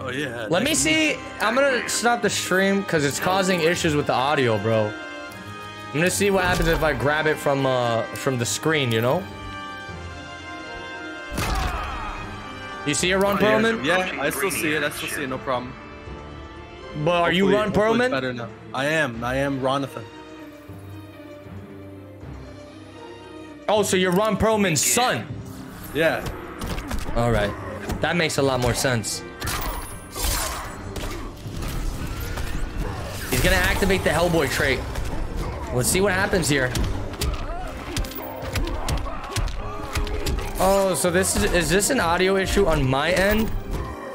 Oh, yeah. Let me see. I'm going to stop the stream because it's causing issues with the audio, bro. I'm gonna see what happens if I grab it from uh from the screen, you know. You see it, Ron oh, Perlman? Yeah, yeah, I still see it. I still see it. No problem. But are hopefully, you Ron Perlman? Better now. I am. I am Ronathan. Oh, so you're Ron Perlman's son? Yeah. All right, that makes a lot more sense. He's gonna activate the Hellboy trait. Let's see what happens here. Oh, so this is, is this an audio issue on my end?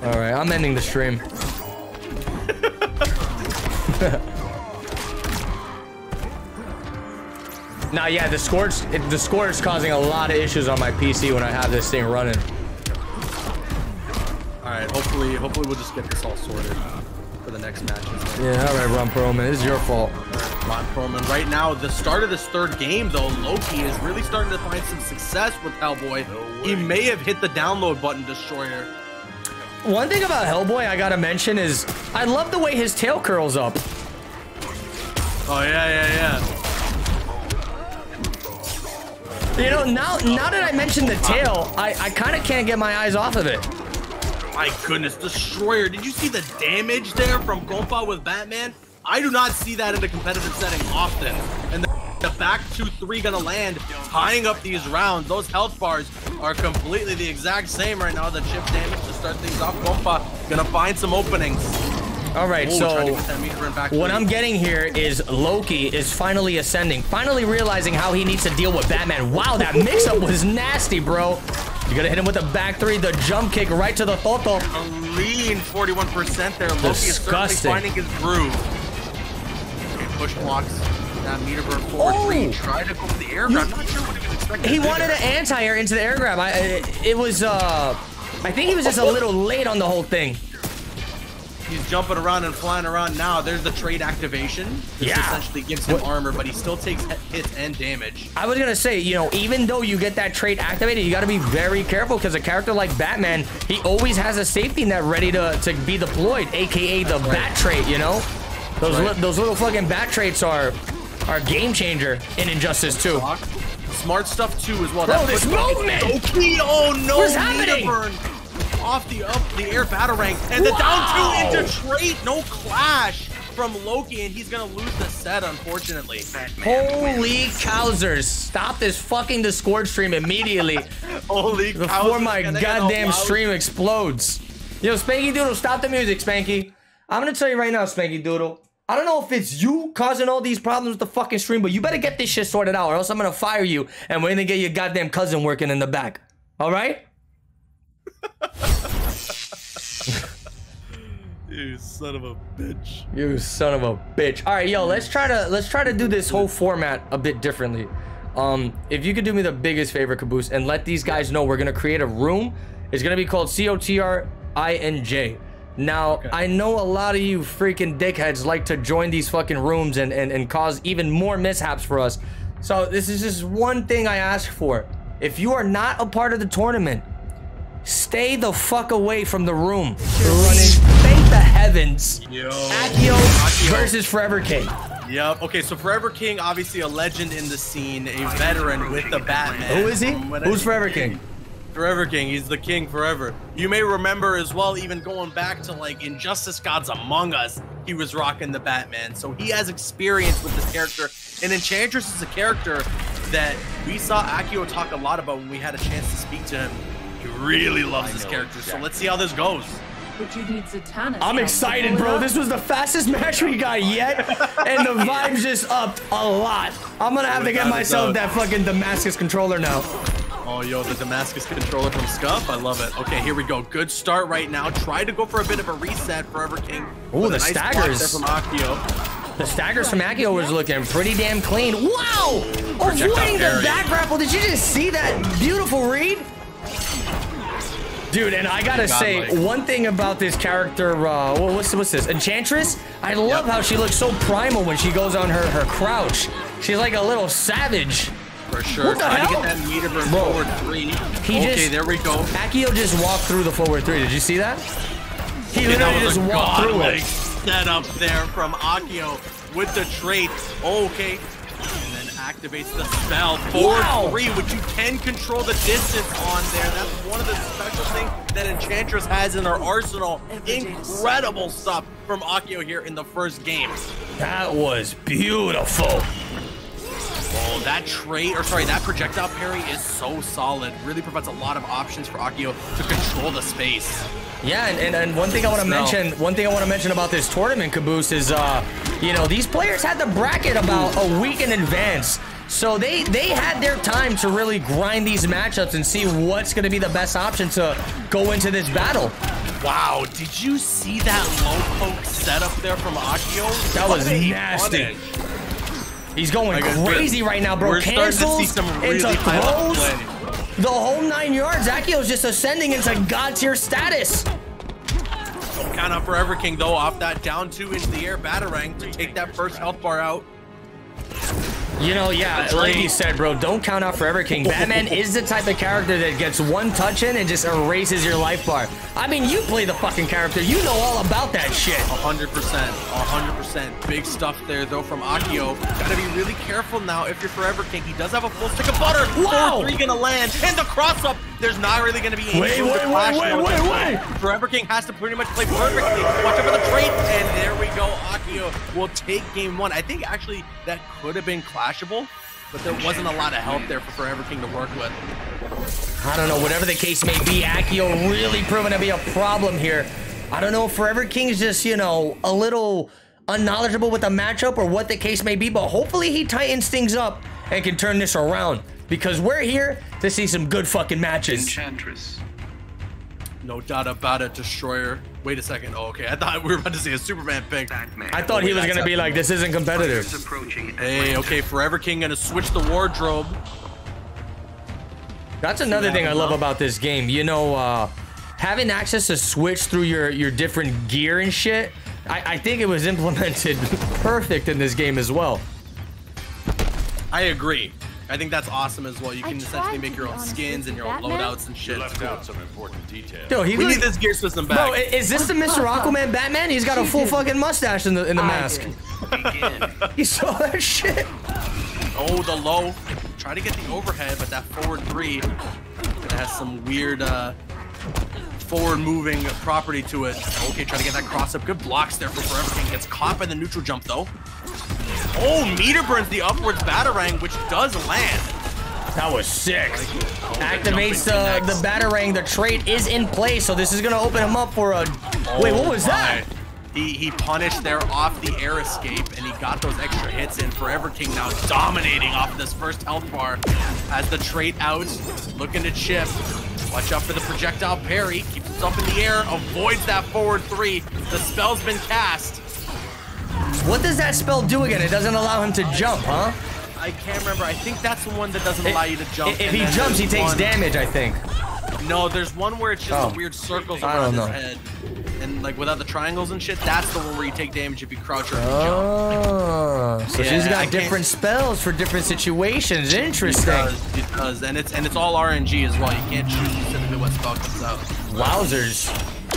All right, I'm ending the stream. Nah, yeah, the score's, it, the score is causing a lot of issues on my P C when I have this thing running. All right, hopefully, hopefully we'll just get this all sorted for the next match. Yeah, all right, Ron Perlman, it's your fault. Ron Perlman, right now, the start of this third game, though, Loki is really starting to find some success with Hellboy. No he may have hit the download button, Destroyer. One thing about Hellboy I gotta mention is I love the way his tail curls up. Oh, yeah, yeah, yeah. You know, now now that I mentioned the tail, I, I kind of can't get my eyes off of it. My goodness, Destroyer, did you see the damage there from Kompa with Batman? I do not see that in the competitive setting often. And the, the back two three gonna land, tying up these rounds. Those health bars are completely the exact same right now. The chip damage to start things off. Kompa gonna find some openings. All right, Ooh, so back what I'm getting here is Loki is finally ascending, finally realizing how he needs to deal with Batman. Wow, that mix-up was nasty, bro. You're gonna hit him with a back three, the jump kick right to the Toto. A lean forty-one percent there. Loki is certainly finding his groove. Okay, push blocks. That meter burn forward oh. three. Try to go for the air grab. I'm not sure what he was expecting. He wanted an anti-air into the air grab. I, it, it was, uh, I think he was just a little late on the whole thing. He's jumping around and flying around now. There's the trade activation. This yeah. essentially gives him what? armor, but he still takes hits and damage. I was going to say, you know, even though you get that trade activated, you got to be very careful because a character like Batman, he always has a safety net ready to, to be deployed, a k a the right. bat trait, you know? Those, right. li those little fucking bat traits are, are game changer in Injustice two. Smart stuff, too, as well. Bro, that this movement! Okay. Oh, no! What's happening? Burn. Off the up the air battle rank and the wow. down two into trade. No clash from Loki, and he's gonna lose the set, unfortunately. Batman holy cowzers, stop this fucking Discord stream immediately. Holy before cowzers, my goddamn stream explodes. Yo, Spanky Doodle, stop the music. Spanky, I'm gonna tell you right now, Spanky Doodle, I don't know if it's you causing all these problems with the fucking stream, but you better get this shit sorted out or else I'm gonna fire you and we're gonna get your goddamn cousin working in the back. All right. You son of a bitch. You son of a bitch. All right, yo, let's try to let's try to do this whole format a bit differently. Um, if you could do me the biggest favor, Caboose, and let these guys know we're gonna create a room. It's gonna be called C O T R I N J. Now, okay. I know a lot of you freaking dickheads like to join these fucking rooms and, and, and cause even more mishaps for us. So this is just one thing I ask for. If you are not a part of the tournament, stay the fuck away from the room. We're running. Thank the heavens. Yo. Akio, Akio versus Forever King. Yep. Okay, so Forever King, obviously a legend in the scene, a veteran with the Batman. Who is he? Who's Forever King? Forever King. He's the king forever. You may remember as well, even going back to like Injustice Gods Among Us, he was rocking the Batman. So he has experience with this character. And Enchantress is a character that we saw Akio talk a lot about when we had a chance to speak to him. He really loves this character, exactly. So let's see how this goes. But you need Zatanna. I'm excited, bro. This was the fastest match we got yet, and the vibes just upped a lot. I'm gonna have oh, to get God, myself that fucking Damascus controller now. Oh, yo, the Damascus controller from Scuff. I love it. Okay, here we go. Good start right now. Try to go for a bit of a reset, Forever King. Oh, the nice staggers there from Akio. The staggers from Akio was looking pretty damn clean. Wow! Avoiding the back grapple. Did you just see that beautiful read? Dude, and I gotta say, one thing about this character, uh, what's, what's this, Enchantress? I love yep. how she looks so primal when she goes on her, her crouch. She's like a little savage. For sure. What the Try hell? To get that meter burn forward three. He okay, just, there we go. Akio just walked through the forward three. Did you see that? He literally that was just walked through it. Set up there from Akio with the trait. Oh, okay. Activates the spell. Forward three, which you can control the distance on there. That's one of the special things that Enchantress has in her arsenal. Incredible stuff from Akio here in the first game. That was beautiful. Oh, that trait, or sorry, that projectile parry is so solid. Really provides a lot of options for Akio to control the space. Yeah, and, and, and one thing I want to mention, one thing I want to mention about this tournament, Caboose, is, uh, you know, these players had the bracket about a week in advance. So they, they had their time to really grind these matchups and see what's going to be the best option to go into this battle. Wow, did you see that low-poke setup there from Akio? That was nasty. He's going crazy right now, bro. We're Cancels starting to see some really into throws. Play. The whole nine yards. Akio's just ascending into God tier status. Count out Forever King though off that down two into the air batarang to take that first health bar out. You know, yeah, like you said, bro, don't count out Forever King. Batman is the type of character that gets one touch in and just erases your life bar. I mean, you play the fucking character. You know all about that shit. one hundred percent. one hundred percent. Big stuff there, though, from Akio. Gotta be really careful now if you're Forever King. He does have a full stick of butter. Wow. four three gonna land. And the cross-up, there's not really gonna be any... Wait, wait, wait, wait, wait, wait. Forever King has to pretty much play perfectly. Watch out for the trade. And there we go. Akio will take game one. I think, actually, that could have been classic. But there wasn't a lot of help there for Forever King to work with. I don't know, whatever the case may be, Akio really proven to be a problem here. I don't know if Forever King's just, you know, a little unknowledgeable with the matchup or what the case may be, but hopefully he tightens things up and can turn this around, because we're here to see some good fucking matches. Enchantress. No doubt about it, Destroyer. Wait a second. Oh, okay. I thought we were about to see a Superman pick. Batman. I thought oh, he was going to be like, this isn't competitive. Hey, okay. Forever King going to switch the wardrobe. That's another thing I love about this game. You know, uh, having access to switch through your, your different gear and shit, I, I think it was implemented perfect in this game as well. I agree. I think that's awesome as well. You can essentially make your own skins and your own loadouts and shit. You left out some important details. Yo, he we really... need this gear system back. Bro, is this the Mister Aquaman Batman? He's got a full fucking mustache in the in the mask. You saw that shit? Oh, the low. Try to get the overhead, but that forward three it has some weird uh, forward moving property to it. Okay, try to get that cross up. Good blocks there for Forever King. Gets caught by the neutral jump though. Oh, meter burns the upwards batarang, which does land. That was sick. Activates uh, the batarang. The trade is in place, so this is gonna open him up for a. Oh Wait, what was my. that? He he punished there off the air escape, and he got those extra hits in. Forever King now dominating off this first health bar, as the trade out, looking to chip. Watch out for the projectile parry. Keeps himself in the air, avoids that forward three. The spell's been cast. What does that spell do again? It doesn't allow him to jump, huh? I can't remember. I think that's the one that doesn't it, allow you to jump. If he jumps, he takes one. damage, I think. No, there's one where it's just oh. weird circles around his head. And like without the triangles and shit, that's the one where you take damage if you crouch or if you oh. jump. So yeah, she's got I different can't... spells for different situations. Interesting. Because, because, and it's and it's all R N G as well. You can't choose specifically what spell comes out. Wowzers.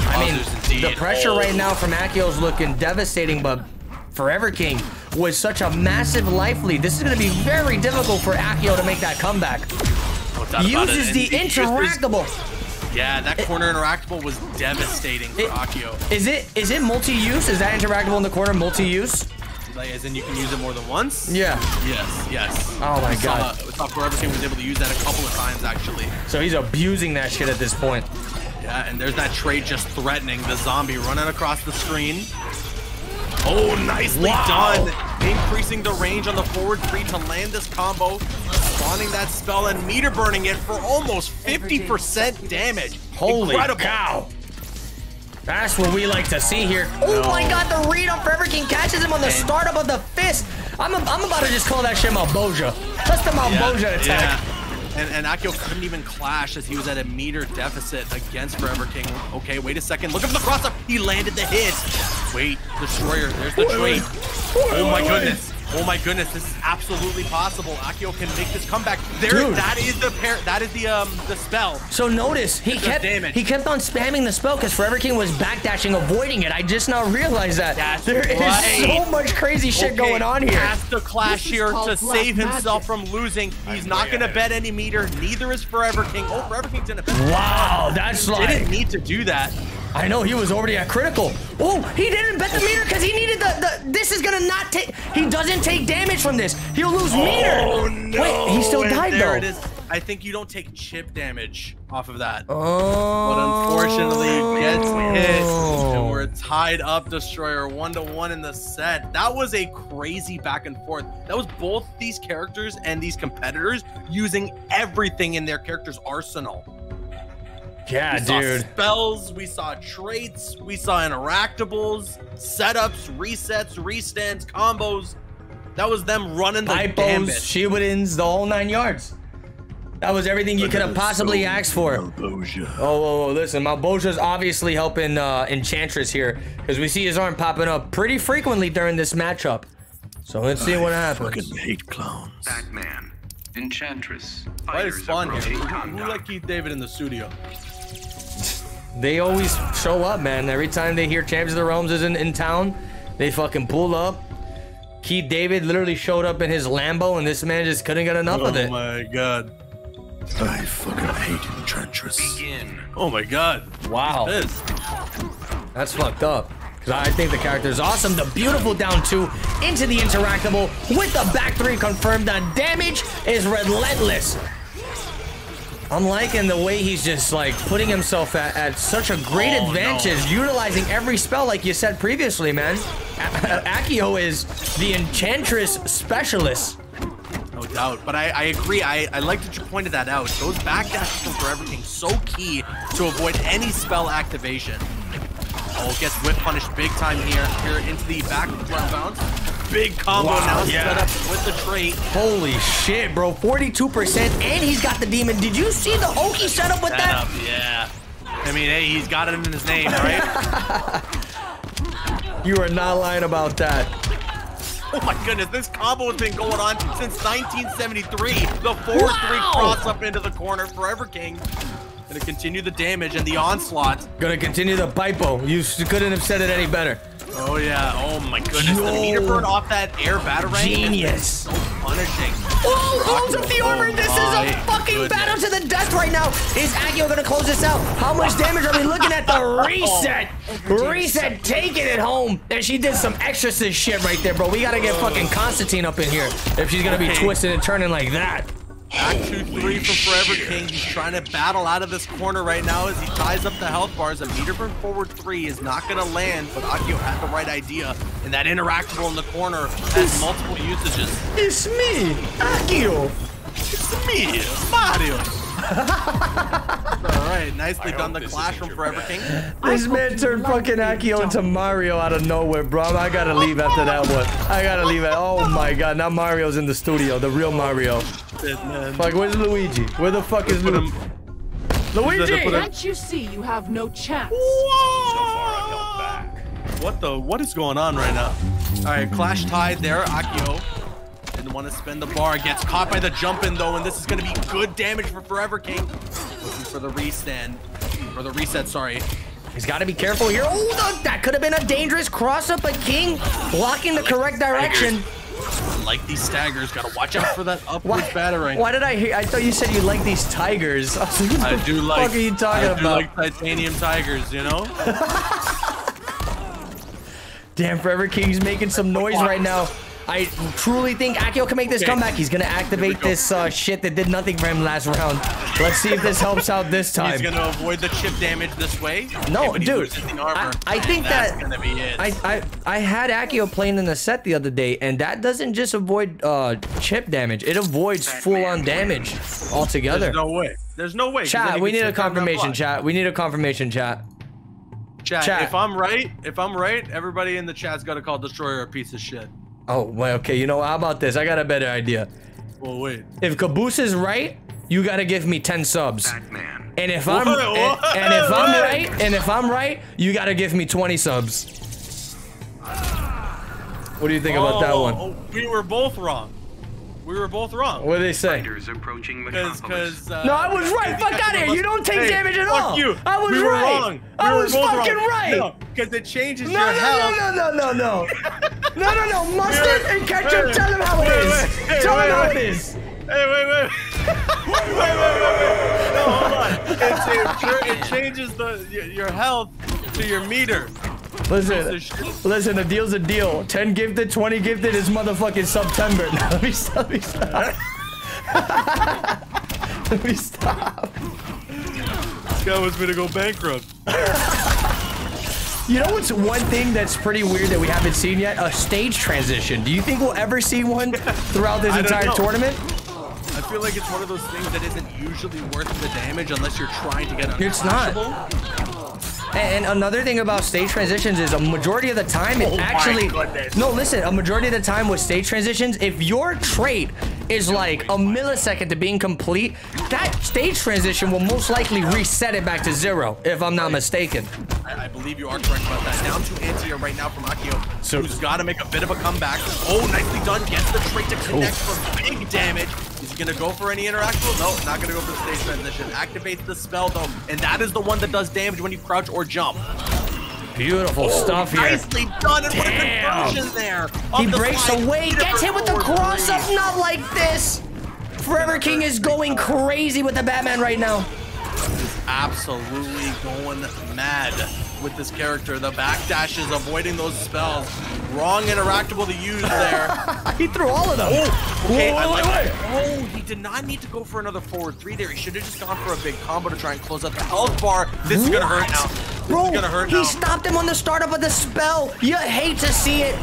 I mean, Wowzers, the pressure oh. right now from Akio's looking devastating, but Forever King was such a massive life lead. This is going to be very difficult for Akio to make that comeback. No Uses the interactable. Yeah, that it, corner interactable was devastating for it, Akio. Is it is it multi-use? Is that interactable in the corner multi-use? Like, as in you can use it more than once? Yeah. Yes, yes. Oh my I god. Saw, I thought Forever King was able to use that a couple of times, actually. So he's abusing that shit at this point. Yeah, and there's that trade just threatening the zombie running across the screen. Oh, nicely wow. done. Increasing the range on the forward three to land this combo. Spawning that spell and meter burning it for almost fifty percent damage. Holy Incredible. cow. That's what we like to see here. Oh no. my god, the read on Forever King catches him on the and startup of the fist. I'm, a, I'm about to just call that shit Malboja. That's the Malboja yeah, attack. Yeah. And, and Akio couldn't even clash as he was at a meter deficit against Forever King. Okay, wait a second. Look at the cross-up. He landed the hit. Wait, Destroyer. There's the trade. Oh, my goodness. Oh, my goodness. This is absolutely possible. Akio can make this comeback. There, Dude. That is the pair. That is the um the spell. So notice, he kept damage. he kept on spamming the spell because Forever King was backdashing, avoiding it. I just now realized that. That's there right. is so much crazy shit okay. going on here. Has to clash here to save himself magic. from losing. He's I'm not going to bet any meter. Neither is Forever King. Oh, Forever King's in a bet. Wow, that's he like... didn't need to do that. I know, he was already at critical. Oh, he didn't bet the meter because he needed the, the... This is going to not take... He doesn't take damage from this. He'll lose oh, meter. No. Wait, he still and died, there though. It is. I think you don't take chip damage off of that. Oh. But unfortunately, it gets hit. And we're tied up, Destroyer, one to one in the set. That was a crazy back and forth. That was both these characters and these competitors using everything in their character's arsenal. Yeah, we dude. Saw spells, we saw traits, we saw interactables, setups, resets, restands, combos. That was them running the Bipos, Shibudins, the whole nine yards. That was everything you could have possibly asked for. Malboja. Oh, oh, oh, listen, Malboja's obviously helping uh, Enchantress here because we see his arm popping up pretty frequently during this matchup. So let's see what happens. I fucking hate clowns. Batman, Enchantress. Why does Spawn here? Who let Keith David in the studio? They always show up, man. Every time they hear Champions of the Realms isn't in town, they fucking pull up. Keith David literally showed up in his Lambo, and this man just couldn't get enough oh of it. Oh my god. I fucking hate Enchantress. Begin. Oh my god. Wow. That's fucked up. Because I think the character is awesome. The beautiful down two into the interactable with the back three confirmed. The damage is relentless. I'm liking the way he's just like putting himself at, at such a great oh, advantage, no. utilizing every spell like you said previously, man. Akio is the Enchantress specialist. No doubt, but I, I agree. I, I like that you pointed that out. Those backdashes from Forever King so key to avoid any spell activation. Oh, gets whip punished big time here. Here into the back ground bounce. Big combo wow, now yeah. set up with the trait. Holy shit, bro. forty-two percent and he's got the demon. Did you see the Oki setup with set that? Up, yeah. I mean, hey, he's got it in his name, right? You are not lying about that. Oh my goodness, this combo has been going on since nineteen seventy-three. The four three wow. cross up into the corner. Forever King. Gonna continue the damage and the onslaught. Gonna continue the pipo. You couldn't have said it any better. Oh yeah. Oh my goodness. Yo. The meter burn off that air batarang. Genius. So punishing. Oh, rolls up the armor. Oh, this is a fucking goodness. battle to the death right now. Is Akio gonna close this out? How much damage are we looking at? The reset. Oh, reset taking it home. And she did some exorcist shit right there, bro. We gotta get fucking Constantine up in here if she's gonna be okay. twisting and turning like that. Back two, three for Forever King. He's trying to battle out of this corner right now as he ties up the health bars. A meter burn forward three is not going to land, but Akio had the right idea. And that interactable in the corner has it's, multiple usages. It's me, Akio. It's me, Mario. All right, nicely I done. The clash from Forever King. This man turned fucking Akio into Mario out of nowhere, bro. I got to leave after that one. I got to leave. It. Oh, my God. Now Mario's in the studio. The real Mario. Man. Like, where's Luigi? Where the fuck is Luigi? Luigi! Can't you see you have no chance? Whoa! What the? What is going on right now? All right, clash tied there. Akio didn't want to spend the bar. Gets caught by the jump in though, and this is going to be good damage for Forever King. Looking for the restand, or the reset. Sorry. He's got to be careful here. Oh, look, that could have been a dangerous cross up, but King blocking the correct direction. I like these staggers, gotta watch out for that upward battering. Why did I hear? I thought you said you like these tigers. I, like, I do like. What the fuck are you talking about? I do about? like titanium tigers, you know. Damn, Forever King's making some noise right now. I truly think Akio can make this okay. comeback. He's gonna activate go. this uh, shit that did nothing for him last round. Let's see if this helps out this time. He's gonna avoid the chip damage this way. No, okay, dude. I, I think that I, I I had Akio playing in the set the other day, and that doesn't just avoid uh, chip damage. It avoids full-on damage altogether. There's no way. There's no way. Chat, we need a confirmation. Chat, we need a confirmation. Chat. Chat. Chat. If I'm right, if I'm right, everybody in the chat's gotta call Destroyer a piece of shit. Oh, well, okay, you know, how about this? I got a better idea. Well, wait. If Caboose is right, you got to give me ten subs. Batman. And if I'm what? What? And, and if I'm right, and if I'm right, you got to give me twenty subs. What do you think oh, about that one? Oh, we were both wrong. We were both wrong. What did they say? Cause, cause, uh, no, I was right. Fuck out of here. You don't take hey, damage at fuck all. You. I was we were right. Wrong. We I were was fucking wrong. right. Because no, it changes no, your no, health. No, no, no, no, no. No, no, no. Mustard wait, and ketchup. Wait, tell him how it wait, is. Wait, wait, tell wait, him how wait, it is. Hey, wait, wait. wait, wait, wait, wait, wait. No, hold on. It, it changes the your health to your meter. Listen, listen, the deal's a deal. ten gifted, twenty gifted is motherfucking September. Now, let me stop. Let me stop. Let me stop. This guy wants me to go bankrupt. You know what's one thing that's pretty weird that we haven't seen yet? A stage transition. Do you think we'll ever see one throughout this entire know. tournament? I feel like it's one of those things that isn't usually worth the damage unless you're trying to get unclashable. It's not. And another thing about stage transitions is a majority of the time it oh actually no listen a majority of the time with stage transitions, if your trait is like a millisecond to being complete, that stage transition will most likely reset it back to zero, if I'm not mistaken. I, I believe you are correct about that. Down to anti-air right now from Akio, so, who's got to make a bit of a comeback. Oh, nicely done. Gets the trait to connect for big damage. Is he going to go for any interactual? No, not going to go for the stage transition. Activates the spell, though, and that is the one that does damage when you crouch or jump. Beautiful oh, stuff here. Nicely done, and Damn. what a conversion there. He the breaks away, gets hit with the cross-up, not like this. Forever King is going crazy with the Batman right now. He's absolutely going mad with this character. The backdash is avoiding those spells. Wrong interactable to use there. He threw all of them. Oh, okay, whoa, I like wait, wait. oh, he did not need to go for another forward three there. He should have just gone for a big combo to try and close out the health bar. This what? is gonna hurt now. This Bro, is gonna hurt he now. stopped him on the startup of the spell. You hate to see it.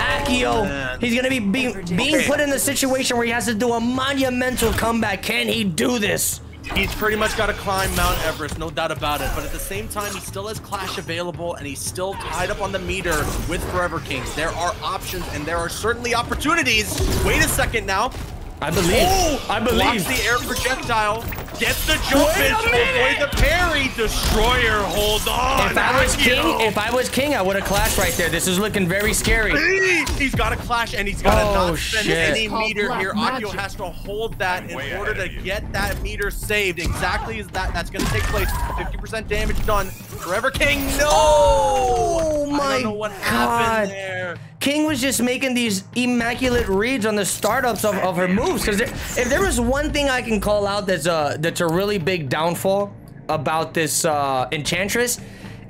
Akio, oh, he's gonna be being, being okay. put in the situation where he has to do a monumental comeback. Can he do this? He's pretty much got to climb Mount Everest, no doubt about it. But at the same time, he still has Clash available, and he's still tied up on the meter with Forever King. There are options, and there are certainly opportunities. Wait a second now. I believe. Oh, I believe. Blocks the air projectile. Gets the jump in. Avoid the parry. Destroyer, hold on. If I was king, if I was king, I would have clashed right there. This is looking very scary. He's got to clash, and he's got to oh, not spend shit. any meter here. Akio has to hold that I'm in order to get that meter saved. Exactly as that. That's going to take place. fifty percent damage done. Forever King. No. Oh my I don't know what God. happened there. King was just making these immaculate reads on the startups of, of her moves. Because if there was one thing I can call out that's a, that's a really big downfall about this uh, Enchantress,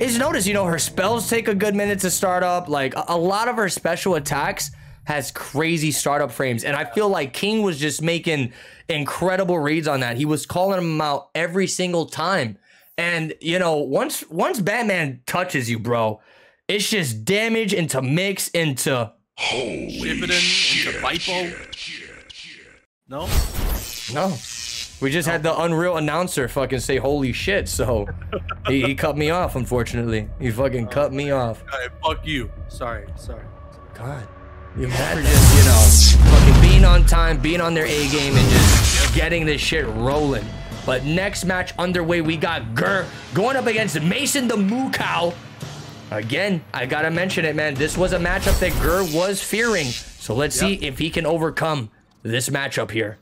is notice, you know, her spells take a good minute to start up. Like, a, a lot of her special attacks has crazy startup frames. And I feel like King was just making incredible reads on that. He was calling them out every single time. And, you know, once once Batman touches you, bro, it's just damage into mix into holy shit, shit, into shit, shit, shit. No, no, we just no. had the Unreal announcer fucking say holy shit, so he, he cut me off. Unfortunately, he fucking uh, cut me off. Hey, fuck you. Sorry, sorry. sorry. God, you mad for just you know fucking being on time, being on their A game, and just getting this shit rolling. But next match underway, we got Gurr going up against Mason the Moo Cow. Again, I gotta mention it, man. This was a matchup that Gurr was fearing. So let's yep. see if he can overcome this matchup here.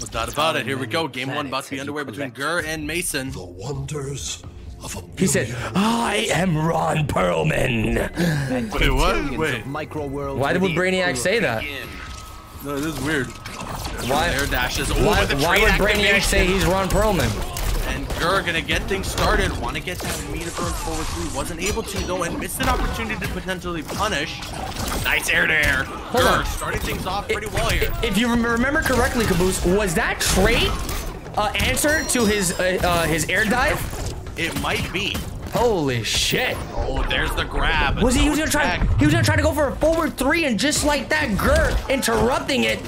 No doubt about it. Here we go. Game one about to be underway between Gurr and Mason. The wonders of a He said, I am Ron Perlman. Wait, what? Wait. Why would Brainiac say that? No, this is weird. Why, air dashes. Ooh, why, why would Brainiac say he's Ron Perlman? And Gurr gonna get things started. Want to get that meter burn forward through. Wasn't able to though, and missed an opportunity to potentially punish. Nice air to air. Hold Gurr on. starting things off pretty it, well here. If you remember correctly, Caboose, was that trait uh, answer to his uh, uh, his air dive? It might be. Holy shit! Oh, there's the grab. Was he, he was gonna try? He was gonna try to go for a forward three, and just like that, Gurr interrupting it.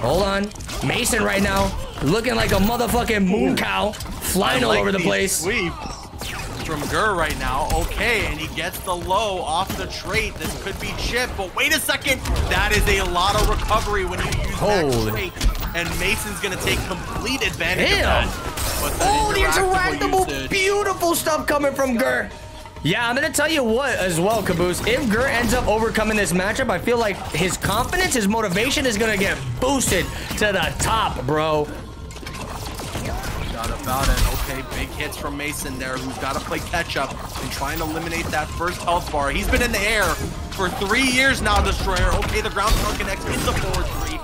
Hold on, Mason right now looking like a motherfucking moon cow, flying all over the place. Sweep from Gurr right now. Okay, and he gets the low off the trait. This could be chip, but wait a second. That is a lot of recovery when you use Holy. that trait. And Mason's gonna take complete advantage Damn. of that. But the oh, the interactable, usage. beautiful stuff coming from Gurr. Yeah, I'm gonna tell you what as well, Caboose. If Gurr ends up overcoming this matchup, I feel like his confidence, his motivation is gonna get boosted to the top, bro. Not about it. Okay, big hits from Mason there, who's got to play catch-up and trying to eliminate that first health bar. He's been in the air for three years now, Destroyer. Okay, the ground pound connects in the forward three.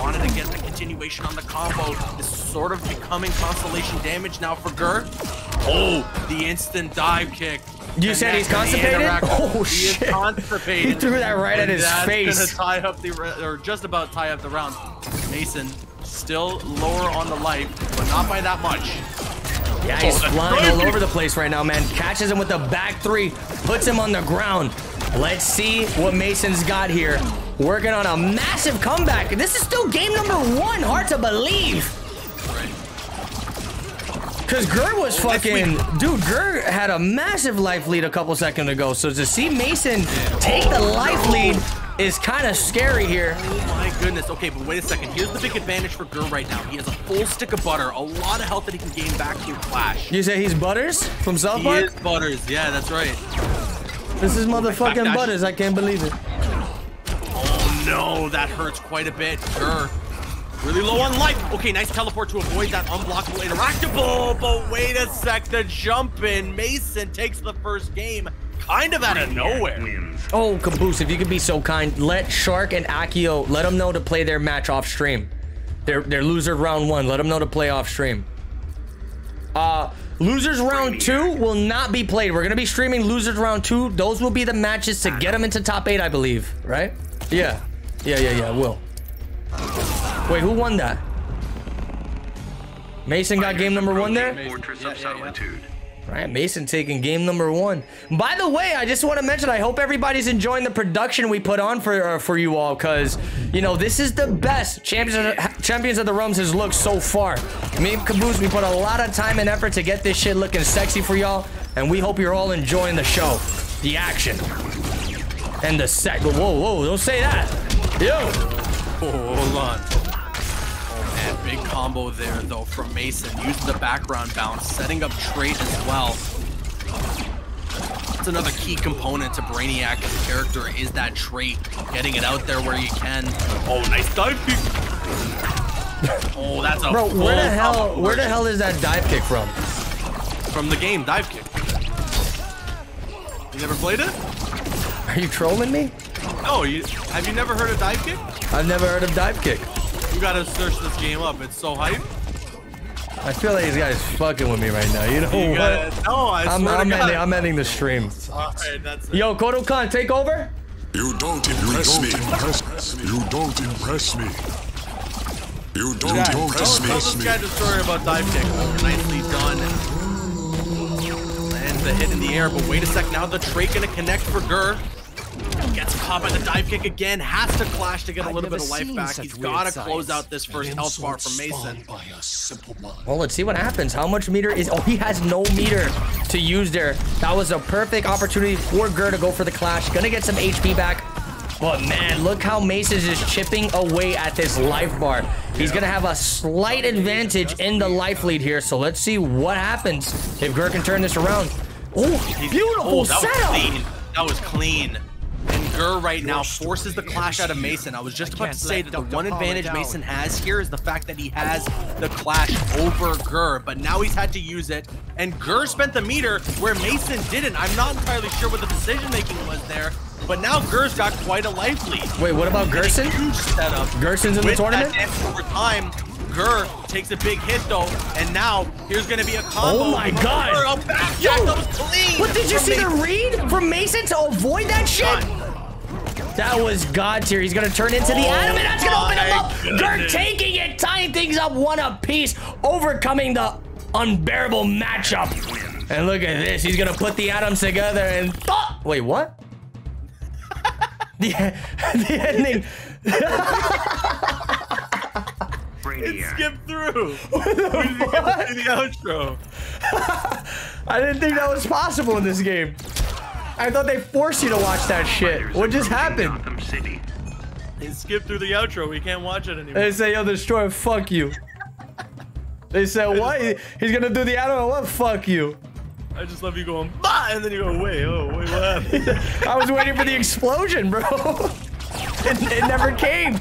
Wanted to get the continuation on the combo. This is sort of becoming constellation damage now for Gurr. Oh, the instant dive kick. You and said he's constipated? Oh, he shit. He is constipated. He threw that right at his face. That's going to tie up the, or just about tie up the round. Mason still lower on the life, but not by that much. Yeah, he's oh, flying all over the place right now, man. Catches him with the back three, puts him on the ground. Let's see what Mason's got here. Working on a massive comeback. This is still game number one. Hard to believe. Because Gurr was fucking... Dude, Gurr had a massive life lead a couple seconds ago. So to see Mason take the life lead is kind of scary here. Oh my goodness. Okay, but wait a second. Here's the big advantage for Gurr right now. He has a full stick of butter, a lot of health that he can gain back through Flash. You say he's Butters from South Park? He is Butters. Yeah, that's right. This is motherfucking oh, Butters. I can't believe it. Oh no, that hurts quite a bit. Gurr. Really low on life. Okay, nice teleport to avoid that unblockable interactable. But wait a sec, the jump in. Mason takes the first game kind of out of nowhere. Oh, Caboose, if you could be so kind, let Shark and Akio, let them know to play their match off stream. Their, their loser round one, let them know to play off stream. Uh, losers round two will not be played. We're going to be streaming losers round two. Those will be the matches to get them into top eight, I believe. Right? Yeah. Yeah, yeah, yeah, will. Wait, who won that? Mason got game number one there? Yeah, yeah, yeah. Right, Mason taking game number one. By the way, I just want to mention, I hope everybody's enjoying the production we put on for uh, for you all, because, you know, this is the best Champions of, Champions of the Realms has looked so far. Me and Caboose, we put a lot of time and effort to get this shit looking sexy for y'all, and we hope you're all enjoying the show, the action, and the set. Whoa, whoa, don't say that. Yo. Oh, hold on. Oh man, big combo there though from Mason. Using the background bounce, setting up trait as well. That's another key component to Brainiac as a character, is that trait. Getting it out there where you can. Oh, nice dive kick. Oh, that's a bro, where the hell combo. Where the hell is that dive kick from? From the game, dive kick. You never played it? Are you trolling me? No, you, have you never heard of dive kick? I've never heard of dive kick. You gotta search this game up. It's so hype. I feel like these guys fucking with me right now. You know you what? Gotta, no, I I'm, swear I'm, to God. Ending, I'm ending the stream. All right, that's it. Yo, Kodo Khan, take over. You don't impress you don't me. Impress, you don't impress me. You don't yeah, impress me. Tell this guy the story about dive kick. Nicely done. Lands the hit in the air, but wait a sec. Now the trait gonna connect for Gurr. Gets caught by the dive kick again, has to clash to get a little bit of life back. He's got to close out this first health bar from Mason. Well, let's see what happens. How much meter is... Oh, he has no meter to use there. That was a perfect opportunity for Gurr to go for the clash. Gonna get some H P back. But man, look how Mason is just chipping away at this life bar. He's gonna have a slight advantage in the life lead here. So let's see what happens if Gurr can turn this around. Oh, beautiful setup! That was clean. And Gurr right now forces the clash out of Mason. I was just about to say that the one advantage Mason has here is the fact that he has the clash over Gurr, but now he's had to use it. And Gurr spent the meter where Mason didn't. I'm not entirely sure what the decision making was there, but now Gurr's got quite a life lead. Wait, what about Gerson? Huge setup. Gerson's in the tournament? Over time, Gurr takes a big hit though, and now here's gonna be a combo. Oh my god! Gurr, back. Yo, that was clean. What did you see Mason. The read from Mason to avoid that shit? God. That was god tier. He's gonna turn into oh the Adam, and that's gonna open him up. Goodness. Gurr taking it, tying things up one apiece, overcoming the unbearable matchup. And look at this. He's gonna put the Atoms together and oh! Wait, what? the, the ending. It skipped through. What the fuck? The outro. I didn't think that was possible in this game. I thought they forced you to watch that shit. What just happened? They skipped through the outro. We can't watch it anymore. They say, yo, Destroyer, fuck you. They said, what? He's gonna do the outro. What? Fuck you. I just love you going, bah! And then you go, wait, oh, wait, what happened? I was waiting for the explosion, bro. it, it never came.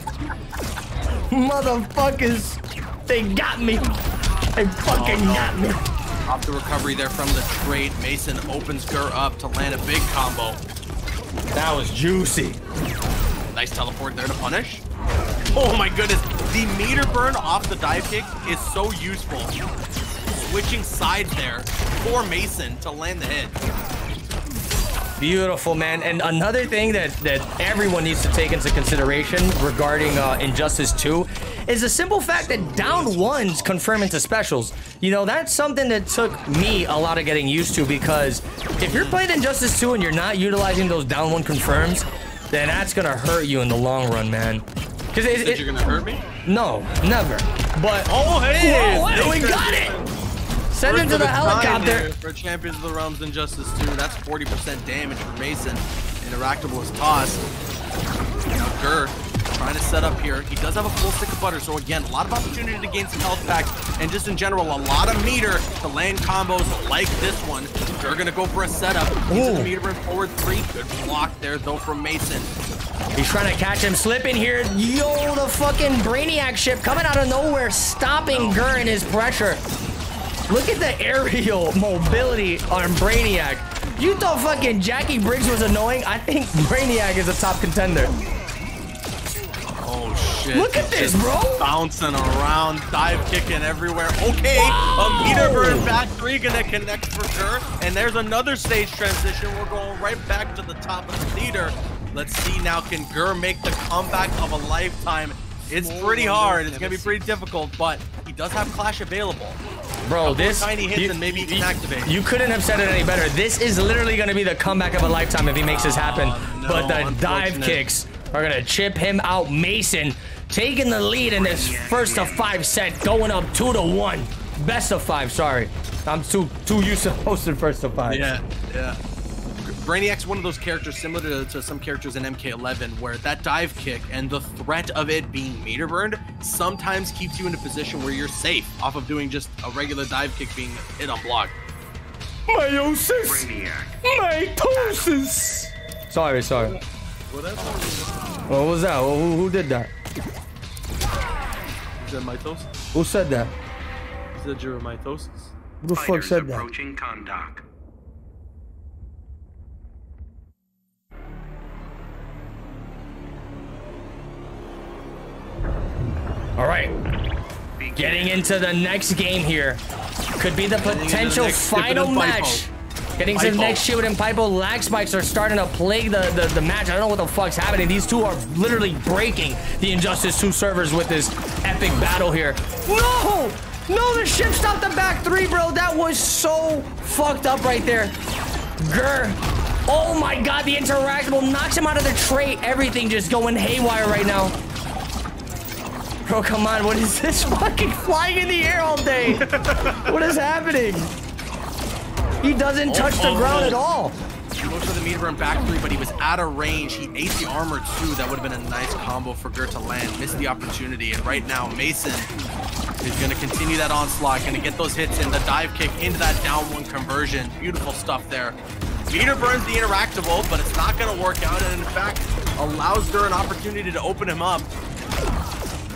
Motherfuckers, they got me. They fucking oh, no. got me. Off the recovery there from the trade. Mason opens Gurr up to land a big combo. That was juicy. Nice teleport there to punish. Oh my goodness. The meter burn off the dive kick is so useful. Switching sides there for Mason to land the hit. Beautiful, man. And another thing that, that everyone needs to take into consideration regarding uh, Injustice two is the simple fact that down ones confirm into specials. You know, that's something that took me a lot of getting used to, because if you're playing Injustice two and you're not utilizing those down one confirms, then that's gonna hurt you in the long run, man. Because it, it, you're gonna hurt me? No, never. But oh hey, whoa, we got it. Send him to the helicopter. For Champions of the Realms Injustice two, that's forty percent damage for Mason. Interactable is tossed. Now Gurr trying to set up here. He does have a full stick of butter, so again, a lot of opportunity to gain some health back, and just in general, a lot of meter to land combos like this one. Gurr gonna go for a setup. Into the meter bring forward three. Good block there, though, from Mason. He's trying to catch him slipping here. Yo, the fucking Brainiac ship coming out of nowhere, stopping Gurr in his pressure. Look at the aerial mobility on Brainiac. You thought fucking Jackie Briggs was annoying? I think Brainiac is a top contender. Oh, shit. Look at this, bro. Bouncing around, dive kicking everywhere. Okay, a meter burn back three gonna connect for sure. And there's another stage transition. We're going right back to the top of the theater. Let's see now, can Gurr make the comeback of a lifetime? It's pretty hard. It's gonna be pretty difficult, but he does have Clash available. Bro, this tiny hits you, and maybe you, activate. You couldn't have said it any better. This is literally gonna be the comeback of a lifetime if he makes this happen. Uh, no, but the dive kicks are gonna chip him out. Mason taking the lead in this first to five set, going up two to one. Best of five. Sorry, I'm too too used to hosting first to five. Yeah, yeah. Brainiac's one of those characters similar to, to some characters in M K eleven where that dive kick and the threat of it being meter burned sometimes keeps you in a position where you're safe off of doing just a regular dive kick being hit on block. Meiosis! Brainiac. Mitosis! Sorry, sorry. What was that? Who, who did that? Is that mitosis? Who said that? Is that your mitosis? Who the fuck said that? Approaching condoc. All right, getting into the next game here. Could be the potential final match. Getting to the next shipment and Pipo. Lag spikes are starting to plague the, the, the match. I don't know what the fuck's happening. These two are literally breaking the Injustice two servers with this epic battle here. No! No, the ship stopped the back three, bro. That was so fucked up right there. Gurr. Oh my God, the interactable knocks him out of the tray. Everything just going haywire right now. Bro, come on, what is this fucking flying in the air all day? What is happening? He doesn't oh, touch oh, the ground oh. at all. He looked for the meter burn back three, but he was out of range. He ate the armor too. That would have been a nice combo for Gurr to land. Missed the opportunity, and right now, Mason is gonna continue that onslaught, gonna get those hits in the dive kick into that down one conversion. Beautiful stuff there. Meter burns the interactable, but it's not gonna work out, and in fact, allows Gurr an opportunity to open him up.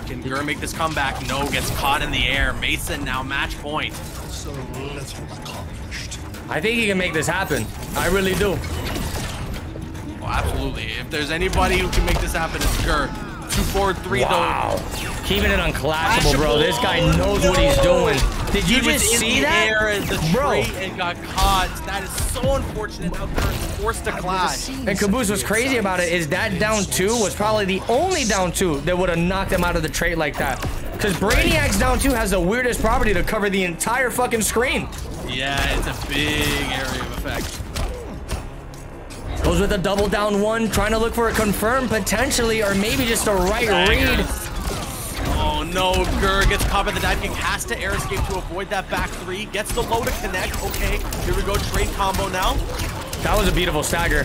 Can Gurr make this comeback? No, gets caught in the air. Mason now match point. So little accomplished. I think he can make this happen. I really do. Oh, absolutely. If there's anybody who can make this happen, it's Gurr. Two, four, three, wow. though. Keeping it unclashable, bro. This guy knows what he's doing. Did you he just was see in the that? Air as the bro. And got caught. That is so unfortunate. Now Gurr is forced to clash. And Caboose was crazy about it. Is that down two was probably the only down two that would have knocked him out of the trait like that. Because Brainiac's down two has the weirdest property to cover the entire fucking screen. Yeah, it's a big area of effect. Goes with a double down one, trying to look for a confirm potentially, or maybe just a right read. Oh no, Gurr gets caught by the dive kick, has to air escape to avoid that back three, gets the low to connect. Okay, here we go, trade combo now. That was a beautiful stagger.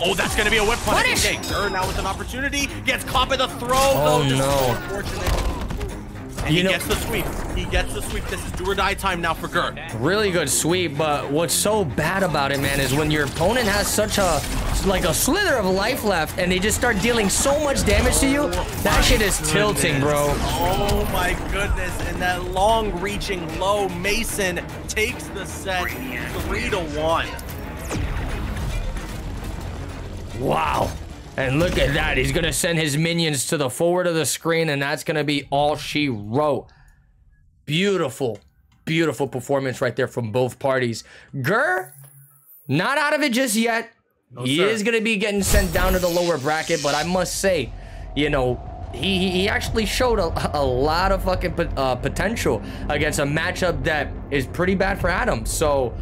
Oh, that's gonna be a whip punish. Okay, Gurr now with an opportunity, gets caught by the throw. Oh though, no. Unfortunate. And you he know gets the sweep. He gets the sweep. This is do or die time now for Gurr. Really good sweep, but what's so bad about it, man, is when your opponent has such a, like a slither of life left and they just start dealing so much damage to you, that shit is tilting, bro. Oh my goodness, and that long reaching low, Mason takes the set three to one. Wow. And look at that, he's gonna send his minions to the forward of the screen and that's gonna be all she wrote. Beautiful, beautiful performance right there from both parties. Gurr, not out of it just yet. No, he sir. is going to be getting sent down to the lower bracket, but I must say, you know, he, he actually showed a, a lot of fucking uh, potential against a matchup that is pretty bad for Adam. So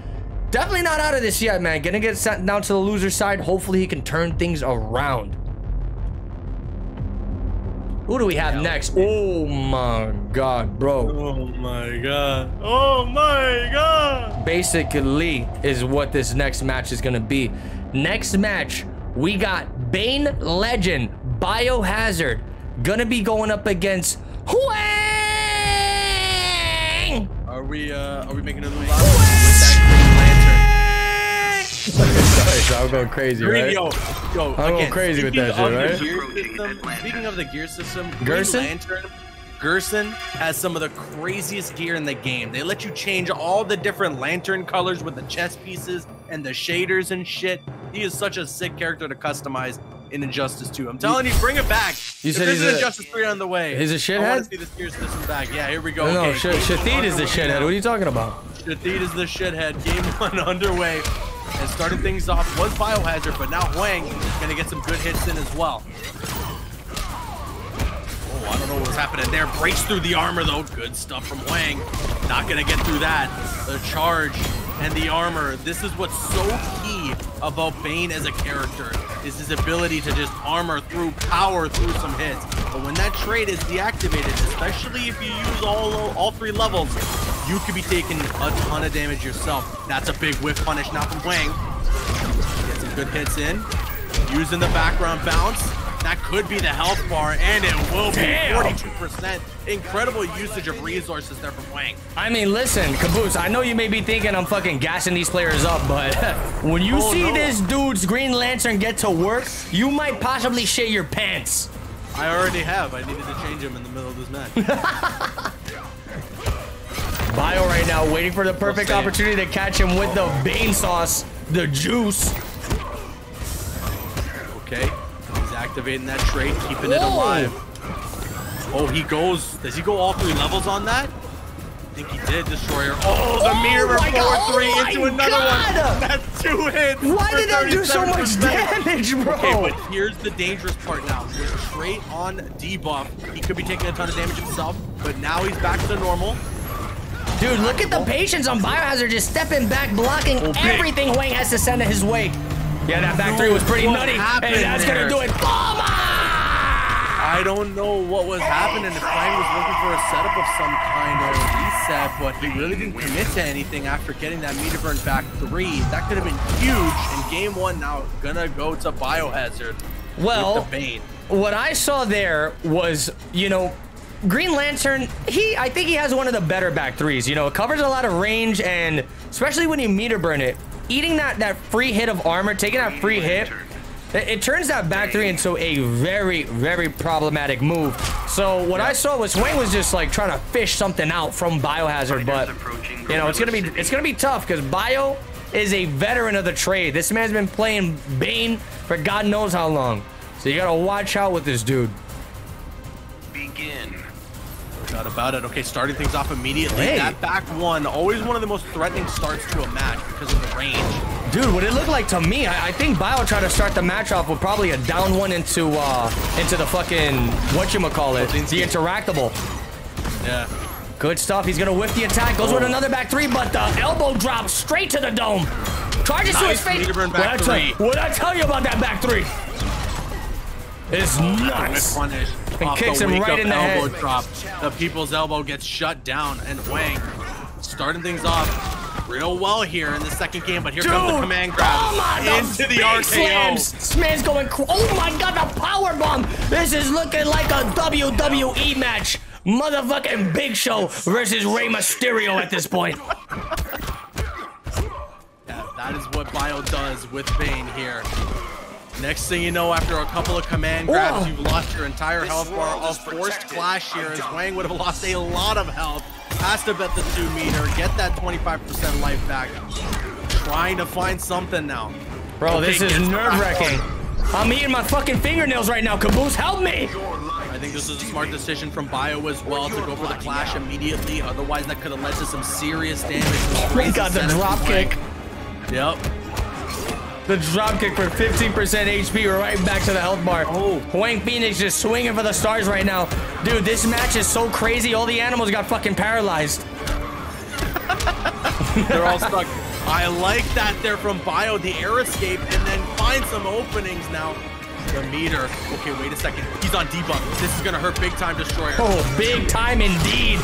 definitely not out of this yet, man. Going to get sent down to the loser side. Hopefully he can turn things around. Who do we have next? Oh my God, bro. Oh my God. Oh my God. Basically is what this next match is going to be. Next match, we got Bane legend, Biohazard, gonna be going up against Hwang! Are we, uh, are we making another last one with that Green Lantern? Sorry, so I'm going crazy, Green, right? Yo, yo, I'm going crazy with that shit, right? System, speaking of the gear system, Gerson? Green Lantern, Gerson has some of the craziest gear in the game. They let you change all the different lantern colors with the chest pieces and the shaders and shit. He is such a sick character to customize in Injustice two. I'm telling you, bring it back. You if said he's an Injustice three on the way. He's a shithead? I want to see this gear system back. Yeah, here we go. No, no, okay, sh Shithead is the shithead. What are you talking about? Shithead is the shithead. Game one underway. And started things off was Biohazard, but now Hwang is going to get some good hits in as well. Oh, I don't know what's happening there. Breaks through the armor, though. Good stuff from Hwang. Not going to get through that. The charge and the armor. This is what's so key about Bane as a character, is his ability to just armor through, power through some hits. But when that trait is deactivated, especially if you use all, all three levels, you could be taking a ton of damage yourself. That's a big whiff punish now from Hwang. Get some good hits in. Using the background bounce. That could be the health bar, and it will be forty-two percent. Incredible usage of resources there from Hwang. I mean, listen, Caboose, I know you may be thinking I'm fucking gassing these players up, but when you oh, see no. this dude's Green Lantern get to work, you might possibly shit your pants. I already have. I needed to change him in the middle of this match. Bio right now waiting for the perfect opportunity to catch him with the Bane sauce, the juice. Okay. Activating that trait, keeping it alive. Oh, he goes. Does he go all three levels on that? I think he did, Destroyer. Oh, the oh mirror four three oh into another God. one. That's two hits. Why did that do so much damage, bro? Okay, but here's the dangerous part now. With trait on debuff, he could be taking a ton of damage himself, but now he's back to normal. Dude, look at the patience on Biohazard, just stepping back, blocking oh, everything Hwang has to send his way. Yeah, that back three was pretty nutty, and that's going to do it. Oh my! I don't know what was happening. If Hwang was looking for a setup of some kind or a reset, but he really didn't commit to anything after getting that meter burn back three. That could have been huge, and game one now going to go to Biohazard. Well, what I saw there was, you know, Green Lantern, he, I think he has one of the better back threes. You know, it covers a lot of range, and especially when you meter burn it, eating that, that free hit of armor, taking that free hit, it, it turns that back three into a very, very problematic move. So what yeah. I saw was Hwang was just like trying to fish something out from Biohazard, but you know, it's gonna be it's gonna be tough because Bio is a veteran of the trade. This man's been playing Bane for God knows how long. So you gotta watch out with this dude. Begin. Not about it. Okay, starting things off immediately. Hey. That back one, always one of the most threatening starts to a match because of the range. Dude, what it looked like to me, I, I think Bio tried to start the match off with probably a down one into uh, into the fucking, whatchamacallit, the interactable. Yeah. Good stuff. He's going to whiff the attack. Goes oh. with another back three, but the elbow drops straight to the dome. Charges nice. to his face. What'd I, what I tell you about that back three? It's oh, nuts. And kicks him right in the elbow head. Drop. The people's elbow gets shut down, and Hwang starting things off real well here in the second game. But here Dude, comes the command grab oh into the R K O. Slams. This man's going. Oh my God, the power bomb! This is looking like a W W E match. Motherfucking Big Show versus Rey Mysterio at this point. that, that is what Bio does with Bane here. Next thing you know, after a couple of command grabs, Whoa. you've lost your entire this health bar. A forced clash here, as Hwang would have lost a lot of health. Has to bet the two meter, get that twenty-five percent life back. Trying to find something now. Bro, okay, this is nerve-wracking. I'm eating my fucking fingernails right now. Caboose, help me! I think this is a smart decision from Bio as well to go for the clash immediately. Otherwise, that could have led to some serious damage. He got the drop kick. Yep. The dropkick for fifteen percent H P, right back to the health bar. Oh, Hwang Phoenix just swinging for the stars right now. Dude, this match is so crazy. All the animals got fucking paralyzed. They're all stuck. I like that there from Bio, the air escape, and then find some openings now. The meter. Okay, wait a second. He's on debuff. This is going to hurt big time, Destroyer. Oh, big time indeed.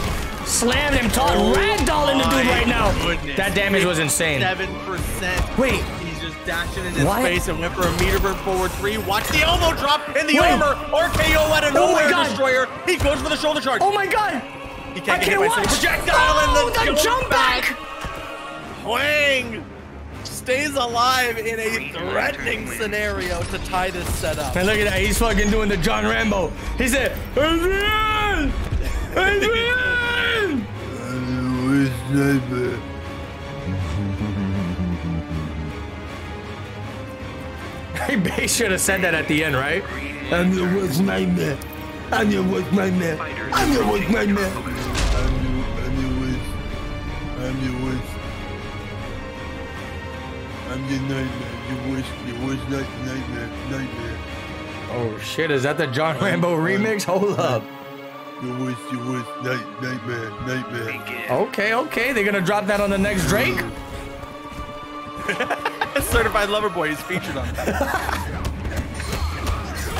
Slammed him, taught oh, ragdolling the dude right now. Goodness. That damage was insane. seven percent. Wait. He's just dash it in his what? face and went for a meter burn forward three. Watch the elbow drop in the Wait. armor. R K O out of nowhere, oh Destroyer. He goes for the shoulder charge. Oh my God. He can't I get can't hit by watch. projectile oh, and the, the jump back. Hwang stays alive in a threatening scenario to tie this set up. And look at that. He's fucking doing the John Rambo. He said, Adrian! Adrian! Adrian! Hey, Bay should have said that at the end, right? I'm your worst nightmare. I'm your worst nightmare. I'm your worst nightmare. I'm your worst. I'm your worst. I'm your nightmare. Your worst. Your worst nightmare. Nightmare. Oh shit! Is that the John Rambo remix? Hold up. Your worst. Your worst nightmare. Nightmare. Okay, okay. They're gonna drop that on the next Drake. Certified Lover Boy is featured on that.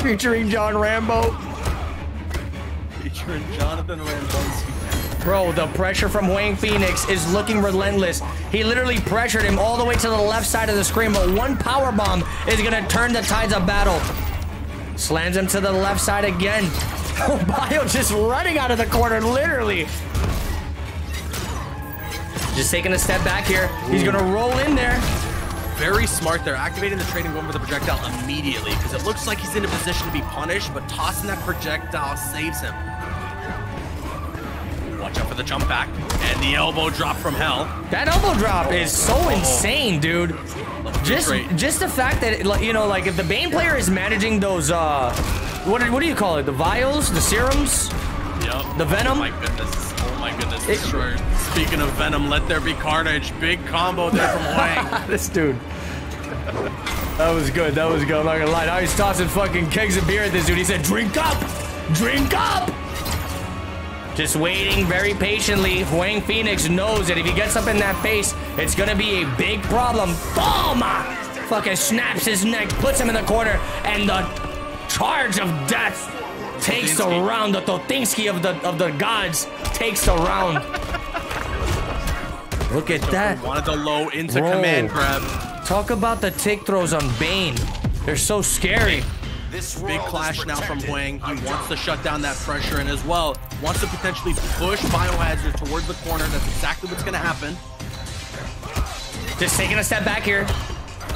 Featuring John Rambo. Featuring Jonathan Rambo. Bro, the pressure from Hwang Phoenix is looking relentless. He literally pressured him all the way to the left side of the screen, but one power bomb is gonna turn the tides of battle. Slams him to the left side again. Oh, Bio just running out of the corner, literally. Just taking a step back here. He's gonna roll in there. Very smart there, activating the trade and going for the projectile immediately, because it looks like he's in a position to be punished, but tossing that projectile saves him. Watch out for the jump back and the elbow drop from hell. That elbow drop is so oh. insane, dude. Just just the fact that, it, you know, like if the Bane player is managing those, uh, what, what do you call it? The vials, the serums, yep. the venom. Oh my goodness. Oh my goodness, Destroyer. Speaking of Venom, let there be carnage. Big combo there from Hwang. This dude. That was good. That was good. I'm not gonna lie. Now he's tossing fucking kegs of beer at this dude. He said, drink up! Drink up! Just waiting very patiently. Hwang Phoenix knows that if he gets up in that face, it's gonna be a big problem. Boom! Fucking snaps his neck, puts him in the corner, and the charge of death takes the round. The Totinsky of the of the gods takes the round. Look at so that. Wanted the low into Bro. command grab. Talk about the tick throws on Bane. They're so scary. This big clash now from Hwang. He wants to shut down that pressure and as well wants to potentially push Biohazard towards the corner. That's exactly what's gonna happen. Just taking a step back here.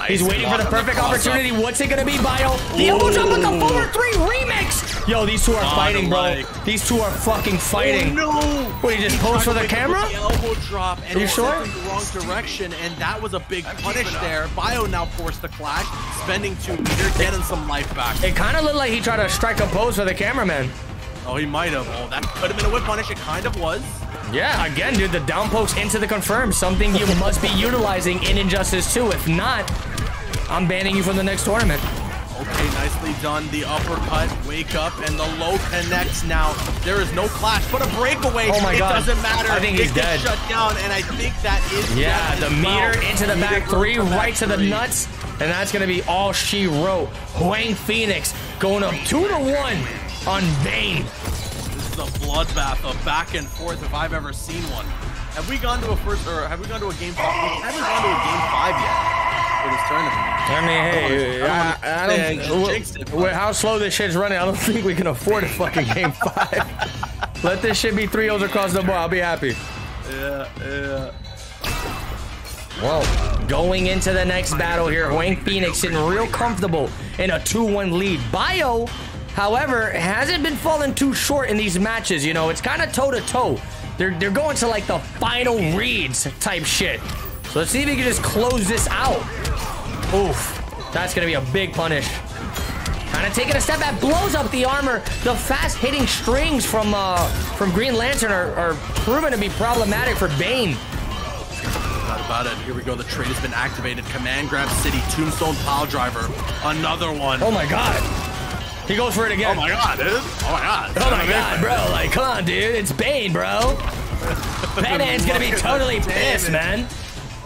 He's waiting for the perfect opportunity. What's it gonna be, Bio? The elbow drop with the four three remix! Yo, these two are fighting, bro. These two are fucking fighting. Oh, no! Wait, he just posed for the camera? The elbow drop and are you sure? It was in the wrong direction, and that was a big punish there. Bio now forced the clash, spending two meters, getting some life back. It kind of looked like he tried to strike a pose for the cameraman. Oh, he might have. Oh, that could have been a whip punish. It kind of was. Yeah, again, dude, the down pokes into the confirm. Something you must be utilizing in Injustice two. If not, I'm banning you from the next tournament. Okay, nicely done. The uppercut, wake up, and the low connects now. There is no clash, but a breakaway. Oh my God. It doesn't matter. I think he's dead. Shut down, and I think that is Yeah, the meter well. into the meter back three, back right to the three. nuts, and that's going to be all she wrote. Hwang Phoenix going up two to one on Bane. This is a bloodbath of back and forth if I've ever seen one. Have we gone to a first, or have we gone to a game five? We haven't gone to a game five yet. This tournament. I mean, hey, I don't, I, I don't, I don't yeah, it, with how slow this shit's running, I don't think we can afford a fucking game five. Let this shit be three O's across the board. I'll be happy. Yeah, yeah. Whoa. Going into the next battle here, Hwang Phoenix sitting real comfortable in a two one lead. Bio, however, hasn't been falling too short in these matches. You know, it's kind of toe to toe. They're they're going to like the final reads type shit. So let's see if we can just close this out. Oof. That's going to be a big punish. Kind of taking a step back. Blows up the armor. The fast-hitting strings from uh, from Green Lantern are, are proven to be problematic for Bane. Not about it. Here we go. The trade has been activated. Command grab city. Tombstone pile driver. Another one. Oh, my God. He goes for it again. Oh, my God, dude. Oh, my God. Oh, my God, bro. Like, come on, dude. It's Bane, bro. Batman's going to be totally pissed, man.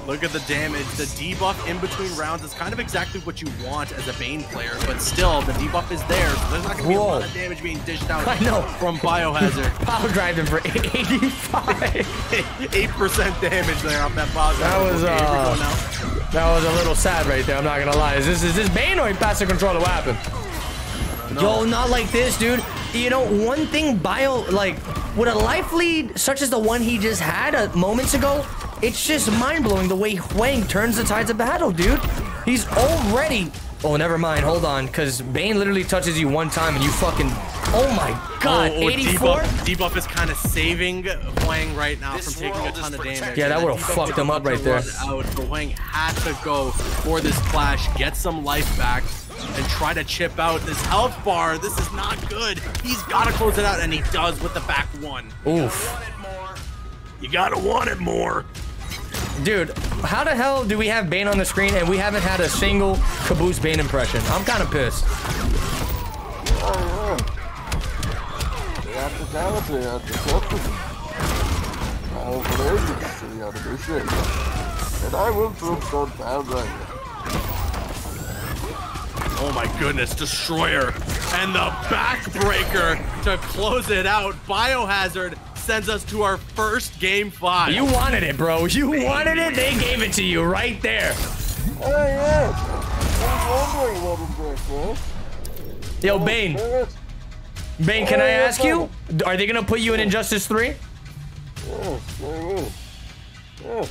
Look at the damage. The debuff in between rounds is kind of exactly what you want as a Bane player, but still, the debuff is there, so there's not going to be a lot of damage being dished out I know. from Biohazard. Power drive him for eighty-five. eight percent damage there off that boss. That was, okay, uh, that was a little sad right there, I'm not going to lie. Is this, is this Bane or he passed the controller? What happened? No. Yo, not like this, dude. You know, one thing Bio, like, with a life lead such as the one he just had uh, moments ago, it's just mind-blowing the way Hwang turns the tides of battle, dude. He's already... Oh, never mind. Hold on, because Bane literally touches you one time and you fucking... Oh, my God. Oh, oh, eighty-four? Debuff, debuff is kind of saving Hwang right now this from taking a ton of damage. Yeah, that would have fucked him up right there. Out, but Hwang had to go for this flash, get some life back, and try to chip out this health bar. This is not good. He's got to close it out, and he does with the back one. Oof. You got to want it more. Dude, how the hell do we have Bane on the screen and we haven't had a single Caboose Bane impression? I'm kind of pissed. Oh my goodness, Destroyer and the backbreaker to close it out. Biohazard sends us to our first game five. You wanted it, bro. You wanted it. They gave it to you right there. Oh, yeah. I was wondering what it was, bro. Yo, Bane. Bane, can I ask you? Are they going to put you in Injustice three? Yes, they will. Yes.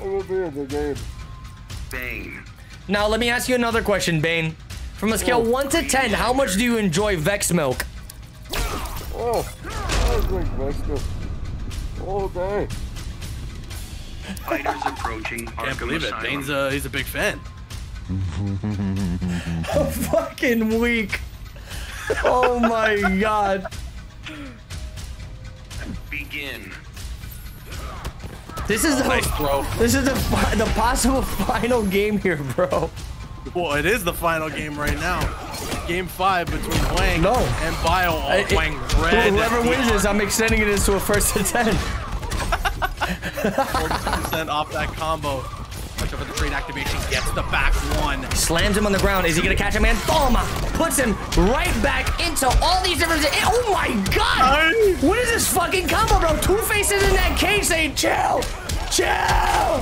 I will be in the game. Bane. Now, let me ask you another question, Bane. From a scale oh. one to ten, how much do you enjoy Vex Milk? Oh. I drink Vesca all day. Fighters approaching. Can't believe it. Bane's a, he's a big fan. How fucking weak. Oh my God. Begin. This is the nice throw. This is the the possible final game here, bro. Well, it is the final game right now. Game five between Hwang no. and Bio. Oh, Hwang red. Whoever wins this, I'm extending it into a first to ten. forty-two percent off that combo. Watch out for the trade activation. Gets the back one. Slams him on the ground. Is he going to catch him? And boom! Puts him right back into all these different... Oh my God! What is this fucking combo, bro? Two-Face is in that cage saying, chill! Chill!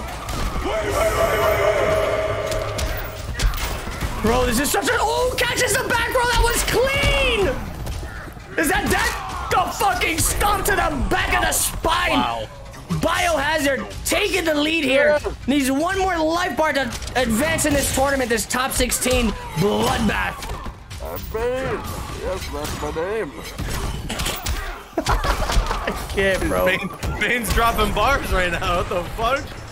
Wait, wait, wait, wait, wait! Bro, this is such an... Oh, catches the back row. That was clean. Is that that? The fucking stomp to the back of the spine. Wow. Biohazard taking the lead here. Needs one more life bar to advance in this tournament, this top sixteen bloodbath. I'm Bane. Yes, that's my name. I can't, bro. Bane, Bane's dropping bars right now. What the fuck?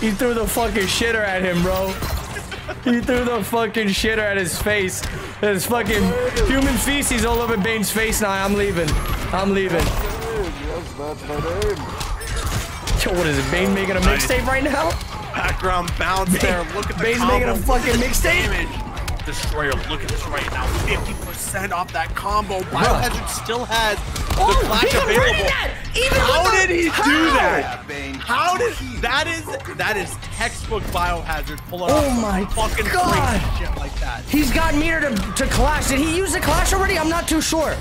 He threw the fucking shitter at him, bro. He threw the fucking shitter at his face. There's fucking human feces all over Bane's face now. I'm leaving. I'm leaving. Yo, what is it? Bane making a mixtape right now? Background bounce there. Look at the Bane's combo. making a fucking mixtape. Destroyer, look at this right now. fifty percent off that combo. Biohazard still has the oh, flash available. That. Even how did he how? do that? How did that is that is textbook Biohazard pulling oh up my fucking God. crazy shit like that. He's got meter to, to clash. Did he use the clash already? I'm not too sure.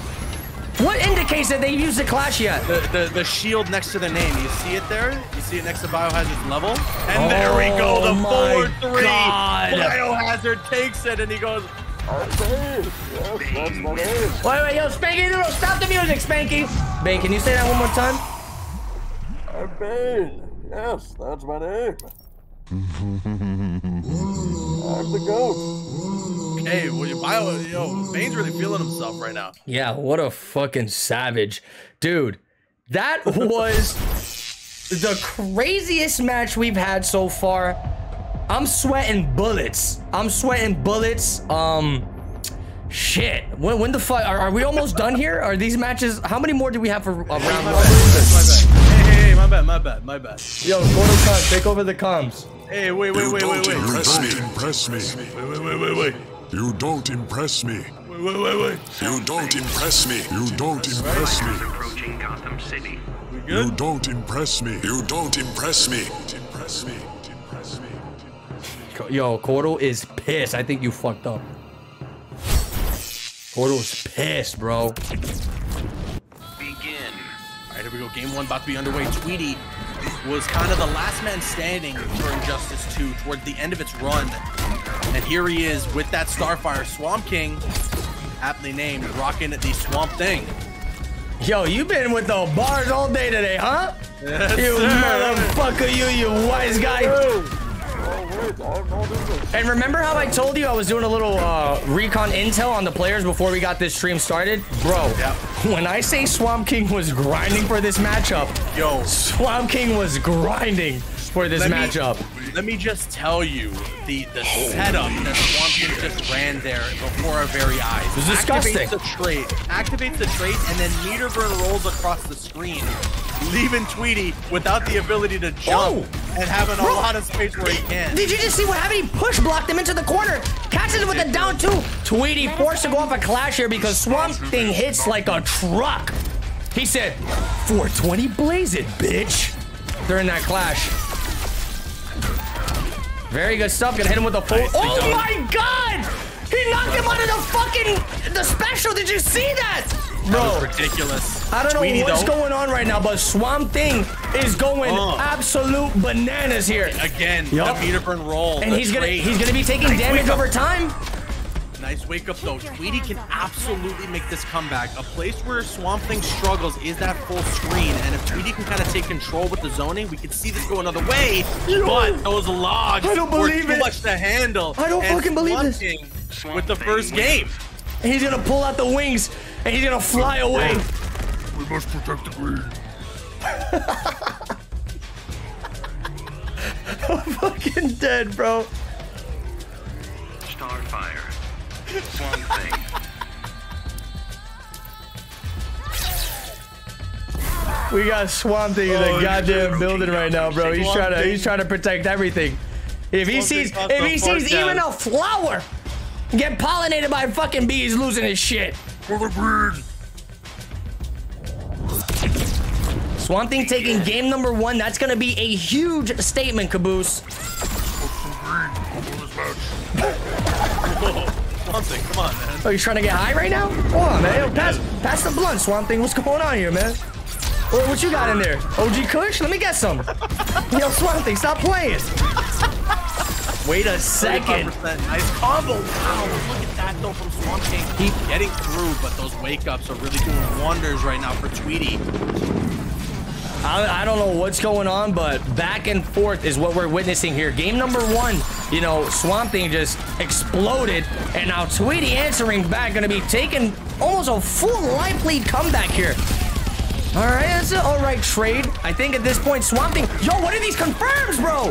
What indicates that they used the clash yet? The, the the shield next to the name. You see it there? You see it next to Biohazard's level? And oh there we go, the forward three. God. Biohazard takes it and he goes. Yes, wait, wait, yo, Spanky Noodle, stop the music, Spanky! Bane, can you say that one more time? I'm Bane. Yes, that's my name. I'm the GOAT. Hey, well, you Bio, yo, Bane's really feeling himself right now. Yeah, what a fucking savage. Dude, that was the craziest match we've had so far. I'm sweating bullets. I'm sweating bullets. Um, shit. When, when the fuck are, are we almost done here? Are these matches? How many more do we have for uh, round hey, my one? Bad, my bad. Hey, hey, hey, my bad, my bad, my bad. Yo, go to comms. Take over the comms. Hey, wait, wait, wait, wait, wait. Press me, press me. Wait, wait, wait, wait, wait. You don't impress me. Wait, wait, wait, wait. You don't impress me. You don't impress me. Approaching Gotham City. We good? You don't impress me. You don't impress me. Impress me. Impress me. Yo, Cordell is pissed. I think you fucked up. Cordell's pissed, bro. Begin. All right, here we go. Game one about to be underway. Tweety was kind of the last man standing for Injustice two toward the end of its run. And here he is with that Starfire Swamp King, aptly named, rocking the Swamp Thing. Yo, you been with the bars all day today, huh? Yes, you sir. Motherfucker, you, you wise guy. And remember how I told you I was doing a little uh, recon intel on the players before we got this stream started? Bro, yep. When I say Swamp King was grinding for this matchup, yo, Swamp King was grinding for this let matchup. Me, let me just tell you the, the setup that Swamp King just ran there before our very eyes. It was disgusting. Activates the trait, activates the trait, and then meter burn rolls across the screen, leaving Tweety without the ability to jump oh, and having a bro, lot of space where he can. Did you just see what happened? He push blocked him into the corner, catches him with a down two. Tweety forced to go off a clash here because Swamp Thing hits like a truck. He said, four twenty blaze it, bitch, during that clash. Very good stuff. Gonna hit him with a full. Nice. Oh my god! He knocked him under the fucking the special. Did you see that? Bro, that was ridiculous. I don't know Tweety, what's though. going on right now, but Swamp Thing is going uh. absolute bananas here. Again, yep. the meter burn roll. And he's gonna he's gonna be taking nice damage over time. Nice wake up though. Tweety can absolutely make this comeback. A place where Swamp Thing struggles is that full screen, and if Tweety can kind of take control with the zoning, we could see this go another way. Yo, but those logs I don't were believe too it. much to handle. I don't and fucking believe this. With the first game, and he's gonna pull out the wings and he's gonna fly away. We must protect the green. I'm fucking dead, bro. Starfire. One thing. We got Swamp Thing in the oh, goddamn building right now, bro. He's trying to he's trying to protect everything. If he sees if he sees even a flower get pollinated by fucking bees, losing his shit. Swamp Thing taking game number one. That's gonna be a huge statement, Caboose. Swamp Thing, come on, man. Oh, you're trying to get high right now? Come on, man. Yo, pass, pass the blunt, Swamp Thing. What's going on here, man? What, what you got in there? O G Kush? Let me get some. Yo, Swamp Thing, stop playing. Wait a second. Nice combo. Wow, look at that, though, from Swamp King. Keep getting through, but those wake-ups are really doing wonders right now for Tweety. I, I don't know what's going on, but back and forth is what we're witnessing here. Game number one, you know, Swamp Thing just exploded, and now Tweety answering back, gonna be taking almost a full life lead comeback here. All right, that's an all right trade. I think at this point, Swamp Thing, yo, what are these confirms, bro?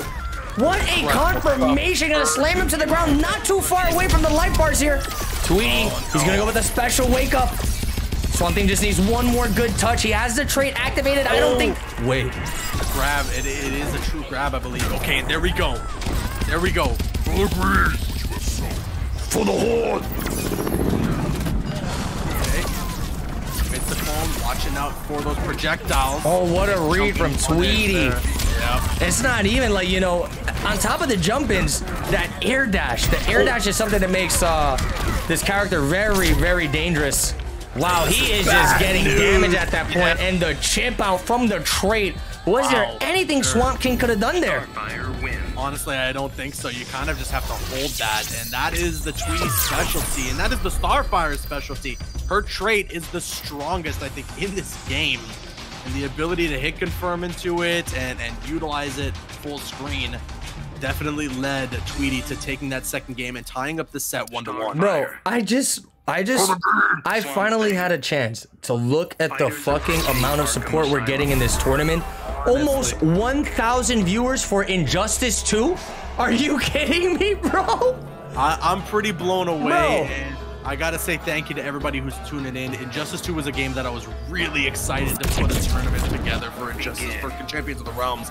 What a confirmation, gonna slam him to the ground, not too far away from the life bars here. Tweety, oh, no. he's gonna go with a special wake up. Swamp Thing just needs one more good touch. He has the trait activated. I don't think. Wait. A grab. It, it is a true grab, I believe. Okay, and there we go. There we go. For the horde. Okay. It's the phone. Watching out for those projectiles. Oh, what a read from Tweety. Yeah. It's not even like, you know, on top of the jump-ins, that air dash. The air oh. dash is something that makes uh, this character very, very dangerous. Wow, he is just getting damage at that point, and the chip out from the trait. Was there anything Swamp King could have done there? Honestly, I don't think so. You kind of just have to hold that, and that is the Tweety's specialty, and that is the Starfire's specialty. Her trait is the strongest, I think, in this game, and the ability to hit confirm into it and, and utilize it full screen definitely led Tweety to taking that second game and tying up the set one to one. Bro, I just... I just, I finally had a chance to look at the fucking amount of support we're getting in this tournament. Almost one thousand viewers for Injustice two? Are you kidding me, bro? I, I'm pretty blown away. Bro. And I gotta say thank you to everybody who's tuning in. Injustice two was a game that I was really excited to put a tournament together for Injustice, for Champions of the Realms.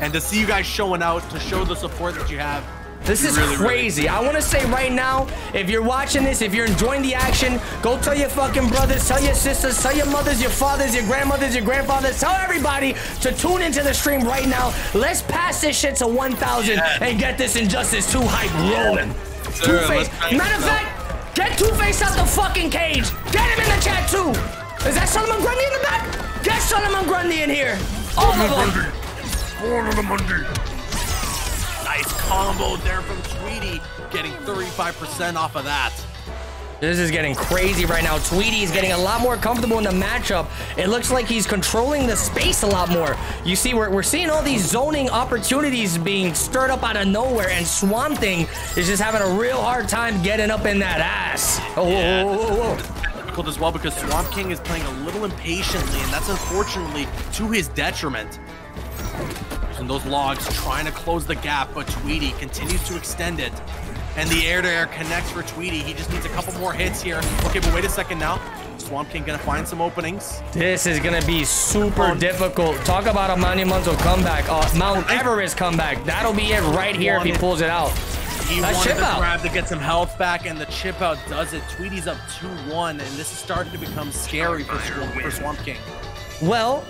And to see you guys showing out, to show the support that you have, This is really crazy. Really. I want to say right now, if you're watching this, if you're enjoying the action, go tell your fucking brothers, tell your sisters, tell your mothers, your fathers, your grandmothers, your grandfathers, tell everybody to tune into the stream right now. Let's pass this shit to one thousand yeah. and get this Injustice two hype rolling. Two-Face. Matter of fact, get Two-Face out the fucking cage. Get him in the chat too. Is that Solomon Grundy in the back? Get Solomon Grundy in here. All of them. All of them, Grundy. Nice combo there from Tweety, getting thirty-five percent off of that. This is getting crazy right now. Tweety is getting a lot more comfortable in the matchup. It looks like he's controlling the space a lot more. You see, we're, we're seeing all these zoning opportunities being stirred up out of nowhere, and Swamp Thing is just having a real hard time getting up in that ass. Oh, yeah, whoa, whoa, whoa, whoa. Difficult as well, because Swamp King is playing a little impatiently, and that's unfortunately to his detriment. And those logs trying to close the gap, but Tweety continues to extend it. And the air-to-air connects for Tweety. He just needs a couple more hits here. Okay, but wait a second now. Swamp King gonna find some openings. This is gonna be super difficult. Talk about a monumental comeback. Uh, Mount Everest comeback. That'll be it right here if he pulls it out. He wanted the grab to get some health back, and the chip out does it. Tweety's up two one, and this is starting to become scary for, for Swamp King. Well...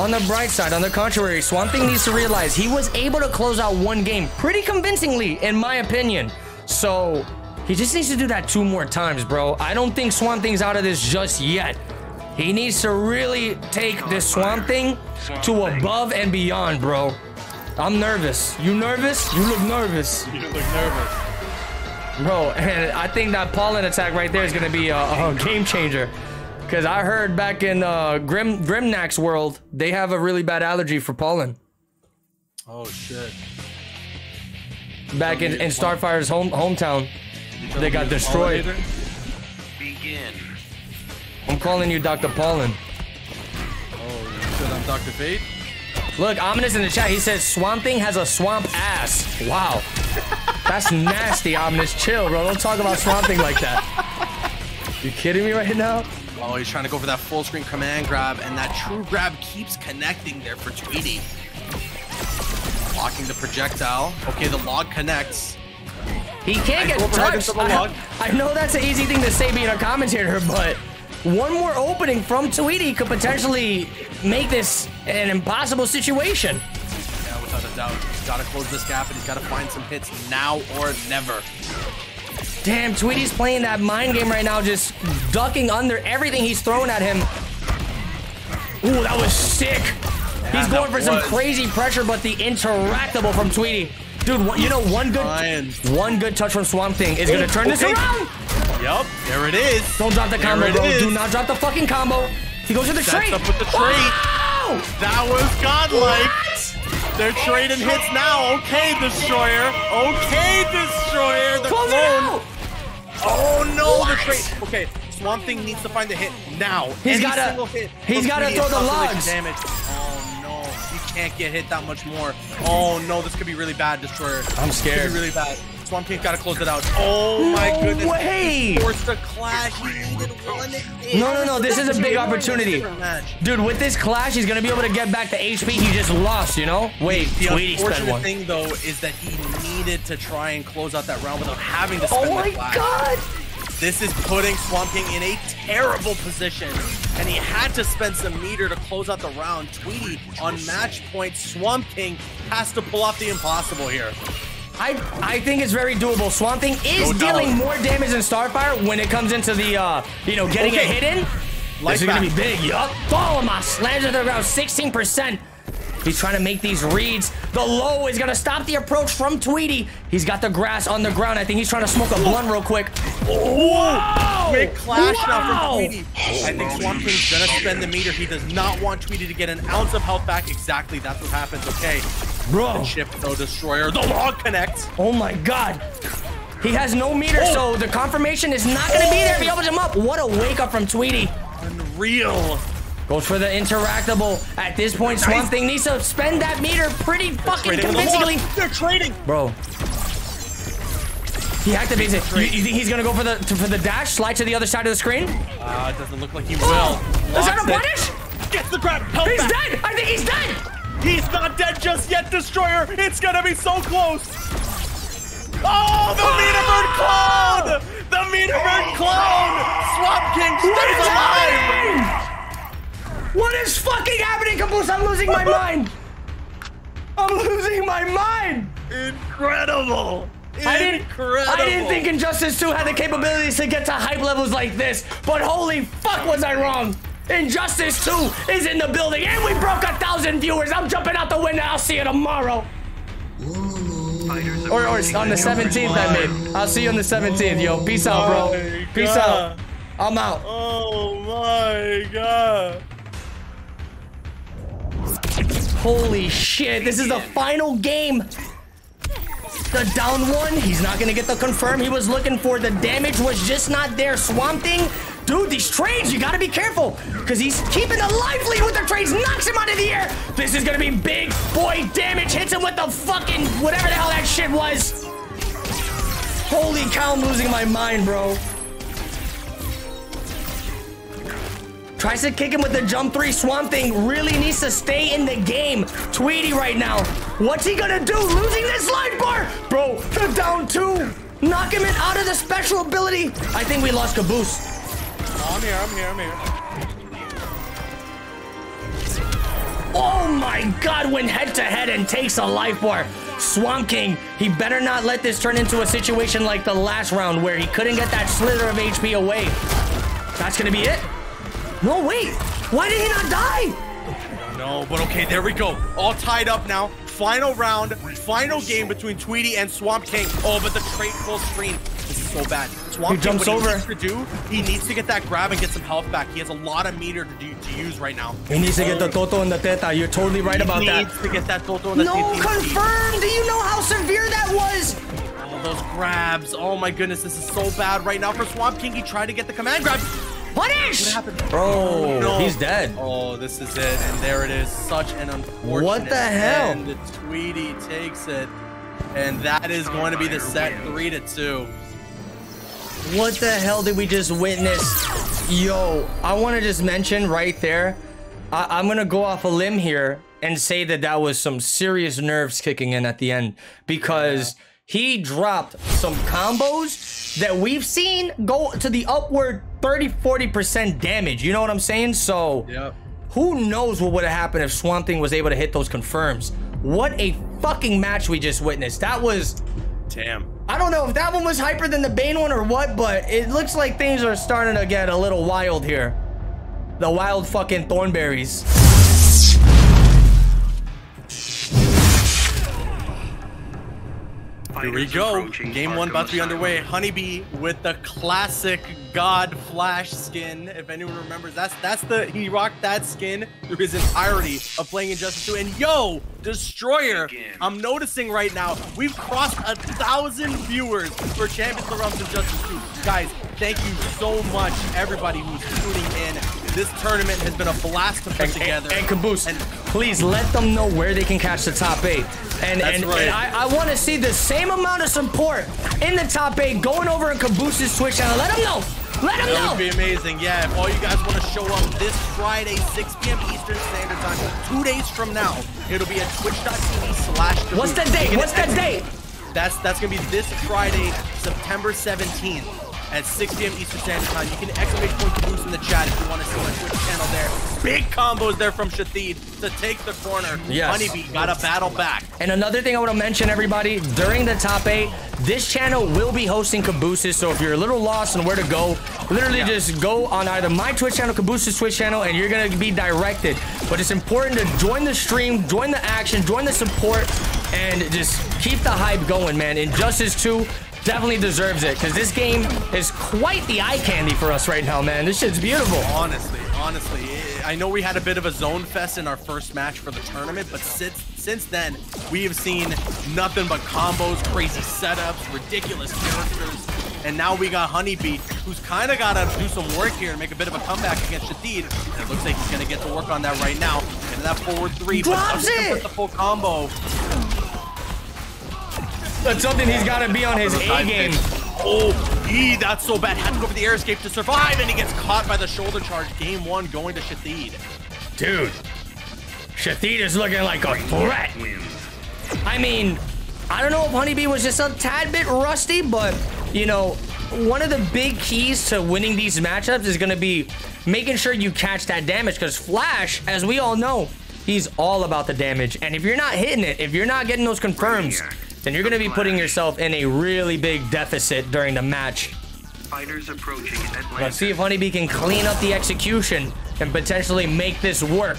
on the bright side, on the contrary, Swamp Thing needs to realize he was able to close out one game pretty convincingly, in my opinion. So he just needs to do that two more times, bro. I don't think Swamp Thing's out of this just yet. He needs to really take this Swamp Thing to above and beyond, bro. I'm nervous. You nervous? You look nervous. You look nervous. Bro, and I think that pollen attack right there is going to be a, a game changer. Because I heard back in uh, Grim Grimnack's world, they have a really bad allergy for pollen. Oh, shit. Back in, in Starfire's home, hometown, they got destroyed. Begin. I'm calling you Doctor Pollen. Oh, shit, I'm Doctor Fate? Look, Ominous in the chat, he says, Swamp Thing has a swamp ass. Wow. That's nasty, Ominous. Chill, bro. Don't talk about Swamp Thing like that. You kidding me right now? Oh, he's trying to go for that full screen command grab, and that true grab keeps connecting there for Tweety. Blocking the projectile. Okay, the log connects. He can't nice get touched. I, I know that's an easy thing to say being a commentator, but one more opening from Tweety could potentially make this an impossible situation. Yeah, without a doubt. He's got to close this gap, and he's got to find some hits now or never. Damn, Tweety's playing that mind game right now, just ducking under everything he's throwing at him. Ooh, that was sick. Yeah, he's going for was. some crazy pressure, but the interactable from Tweety. Dude, one, you know, one good Ryan. one good touch from Swamp Thing is going to turn okay. this around. Yup, there it is. Don't drop the there combo, bro. Is. Do not drop the fucking combo. He goes to the trade. Up with the trade. Wow! That was godlike. What? They're trading hits now. Okay, Destroyer. Okay, Destroyer. The Close clone. Oh no, what? The trade. Okay, Swamp Thing needs to find the hit now. He's got to. He's got to throw the logs. Damage. Oh no, you can't get hit that much more. Oh no, this could be really bad, Destroyer. I'm scared. This could be really bad. Swamp King's got to close it out. Oh my no goodness! Way. He forced a clash. He needed one. No, no, no! This is a big opportunity, dude. With this clash, he's gonna be able to get back the H P he just lost. You know? Wait, the Tweety spent one. The thing though is that he needed to try and close out that round without having to spend the clash. Oh my god! This is putting Swamp King in a terrible position, and he had to spend some meter to close out the round. Tweety on match point. Swamp King has to pull off the impossible here. I, I think it's very doable. Swamp Thing is no dealing more damage than Starfire when it comes into the, uh, you know, getting okay. it hidden. Life this is going to be big. Yup. Follow my slams to the ground. sixteen percent. He's trying to make these reads. The low is going to stop the approach from Tweety. He's got the grass on the ground. I think he's trying to smoke a blunt real quick. Whoa! Big clash Whoa! now from Tweety. I think Swamp King's going to spend the meter. He does not want Tweety to get an ounce of health back. Exactly. That's what happens. Okay. Bro. The chip, though, Destroyer. The log connects. Oh my god. He has no meter, oh. so the confirmation is not going to oh. be there if he opens him up. What a wake up from Tweety. Unreal. Goes for the interactable. At this point, Swamp nice. Thing needs to spend that meter pretty They're fucking convincingly. The They're trading. Bro. He activates it. You, you think he's going to go for the to, for the dash? Slide to the other side of the screen? Uh, it doesn't look like he will. Oh. Is that a punish? Gets the grab. He's back. dead. I think he's dead. He's not dead just yet, Destroyer. It's gonna be so close. Oh, the Meter Bird clone! The Meter Bird clone! Swamp King stays alive! What is fucking happening, Caboose? I'm losing my mind! I'm losing my mind! Incredible! I didn't, I didn't think Injustice two had the capabilities to get to hype levels like this, but holy fuck was I wrong! Injustice two is in the building, and we broke a thousand viewers! I'm jumping out the window, I'll see you tomorrow! Or, or on the seventeenth, I mean. I'll see you on the seventeenth, yo. Peace out, bro. Peace out. I'm out. Oh my god. Holy shit, this is the final game. The down one, he's not gonna get the confirm he was looking for. The damage was just not there. Swamp Thing, dude, these trades, you gotta be careful, because he's keeping the life lead with the trades, knocks him out of the air. This is gonna be big boy damage, hits him with the fucking whatever the hell that shit was. Holy cow, I'm losing my mind, bro. Tries to kick him with the jump three. Swamp Thing really needs to stay in the game. Tweety right now. What's he gonna do? Losing this life bar. Bro, the down two. Knock him in out of the special ability. I think we lost Caboose. I'm here, I'm here, I'm here. Oh my god, went head to head and takes a life bar. Swamp King, he better not let this turn into a situation like the last round where he couldn't get that slither of H P away. That's gonna be it. No, wait! Why did he not die? No, but okay, there we go. All tied up now. Final round, final game between Tweety and Swamp King. Oh, but the trait full screen. This is so bad. Swamp King, what he needs to do, he needs to get that grab and get some health back. He has a lot of meter to, do, to use right now. He needs to get the Toto and the Teta. You're totally right about that. He needs to get that Toto and the Teta. No, confirmed! Do you know how severe that was? Oh, those grabs. Oh my goodness, this is so bad right now for Swamp King. He tried to get the command grab. Punish! What happened? Bro, oh, no. He's dead. Oh, this is it. And there it is. Such an unfortunate. What the hell? And the Tweety takes it. And that is going to be the set three to two. What the hell did we just witness? Yo, I want to just mention right there. I I'm going to go off a limb here and say that that was some serious nerves kicking in at the end, because yeah. He dropped some combos that we've seen go to the upward thirty, forty percent damage. You know what I'm saying? So yep. Who knows what would have happened if Swamp Thing was able to hit those confirms. What a fucking match we just witnessed. That was... Damn. I don't know if that one was hyper than the Bane one or what, but it looks like things are starting to get a little wild here. The wild fucking thornberries. Here we go. Game one about to be underway. Honeybee with the classic God Flash skin. If anyone remembers, that's that's the he rocked that skin through his entirety of playing Injustice two. And yo, Destroyer, I'm noticing right now we've crossed a thousand viewers for Champions of the Realms Injustice two. Guys, thank you so much, everybody who's tuning in. This tournament has been a blast to put and, together. And, and Caboose, and please let them know where they can catch the top eight. And, and, right. and I, I want to see the same amount of support in the top eight going over in Caboose's Twitch channel. Let them know. Let them know. That would be amazing. Yeah, if all you guys want to show up this Friday, six p m Eastern Standard Time, two days from now, it'll be at twitch dot t v slash. What's the date? What's the date? That's, that's going to be this Friday, September seventeenth at six p m Eastern Standard Time. You can exclamation point Caboose in the chat if you want to see my Twitch channel there. Big combos there from Shithead to take the corner. Yes. Honeybee got a battle back. And another thing I want to mention, everybody, during the top eight, this channel will be hosting Caboose's, so if you're a little lost on where to go, literally yeah. just go on either my Twitch channel, Caboose's Twitch channel, and you're going to be directed. But it's important to join the stream, join the action, join the support, and just keep the hype going, man. Injustice two definitely deserves it, because this game is quite the eye candy for us right now, man. This shit's beautiful. Honestly, honestly, I know we had a bit of a zone fest in our first match for the tournament, but since since then, we have seen nothing but combos, crazy setups, ridiculous characters. And now we got Honeybee, who's kind of got to do some work here and make a bit of a comeback against Shithead. And it looks like he's going to get to work on that right now. And that forward three, drops it with the full combo. That's something he's got to be on his A game. Oh, he, that's so bad. Had to go for the air escape to survive, and he gets caught by the shoulder charge. Game one going to Shithead. Dude, Shithead is looking like a threat. I mean, I don't know if Honeybee was just a tad bit rusty, but, you know, one of the big keys to winning these matchups is going to be making sure you catch that damage, because Flash, as we all know, he's all about the damage. And if you're not hitting it, if you're not getting those confirms, then you're going to be putting yourself in a really big deficit during the match. Fighters approaching Atlanta. Let's see if Honeybee can clean up the execution and potentially make this work.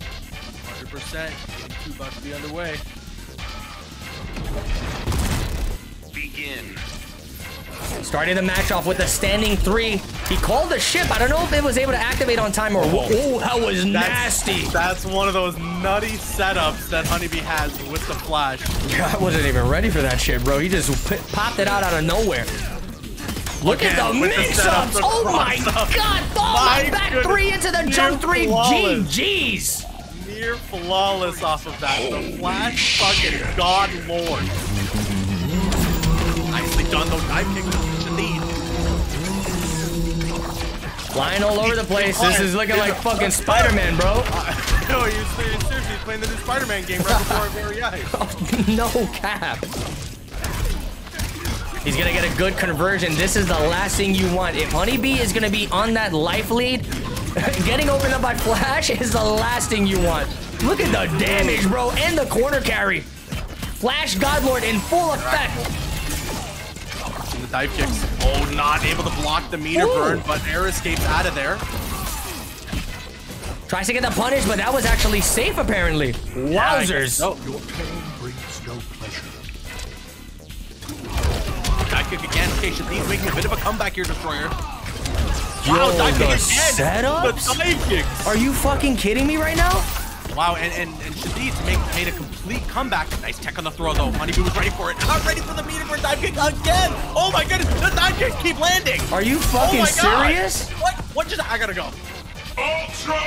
one hundred percent. Two bucks the other way. Begin. Started the match off with a standing three. He called the ship. I don't know if it was able to activate on time or... Oh, that was nasty. That's, that's one of those nutty setups that Honeybee has with the Flash. I wasn't even ready for that shit, bro. He just popped it out out of nowhere. Look Again, at the mix-ups. Oh, my up. God. Fall my back goodness. Three into the jump three. G G's. Near flawless off of that. The Flash fucking God Lord. Nicely done, though. Dive kick. Flying all over the place. This is looking like fucking Spider-Man, bro. Uh, no, you're seriously playing the new Spider-Man game right before our very eyes. Oh, no cap. He's going to get a good conversion. This is the last thing you want. If Honeybee is going to be on that life lead, getting opened up by Flash is the last thing you want. Look at the damage, bro, and the corner carry. Flash Godlord in full effect. The dive kicks. Oh, not able to block the meter Ooh. burn, but air escapes out of there. Tries to get the punish, but that was actually safe, apparently. Wowzers. Yeah, no. Your pain brings no pleasure. Dive kick again. Okay, Shithead's making a bit of a comeback here, Destroyer. Wow, Yo, dive kick again. The dive kicks. Are you fucking kidding me right now? Wow, and, and, and Shithead's made a complete comeback. Nice tech on the throw, though. Honeybee was ready for it. Not ready for the meter burn dive kick again. Oh, my goodness. The dive kicks keep landing. Are you fucking oh serious? What? What just... I gotta go. Ultra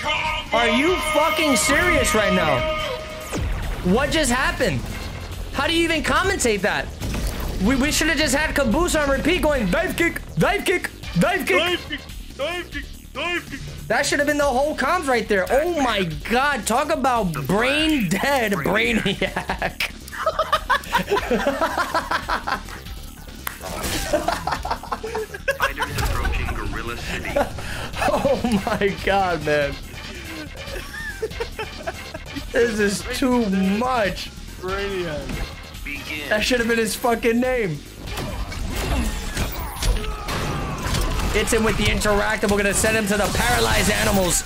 combo. Are you fucking serious right now? What just happened? How do you even commentate that? We, we should have just had Caboose on repeat going, dive kick, dive kick, dive kick. Dive kick, dive kick, dive kick. That should have been the whole comms right there. Oh my God, talk about brain dead Brainiac. Fighters approaching Gorilla City. Oh my God, man. This is too much. Brainiac. That should have been his fucking name. Hits him with the interactive. We're going to send him to the paralyzed animals.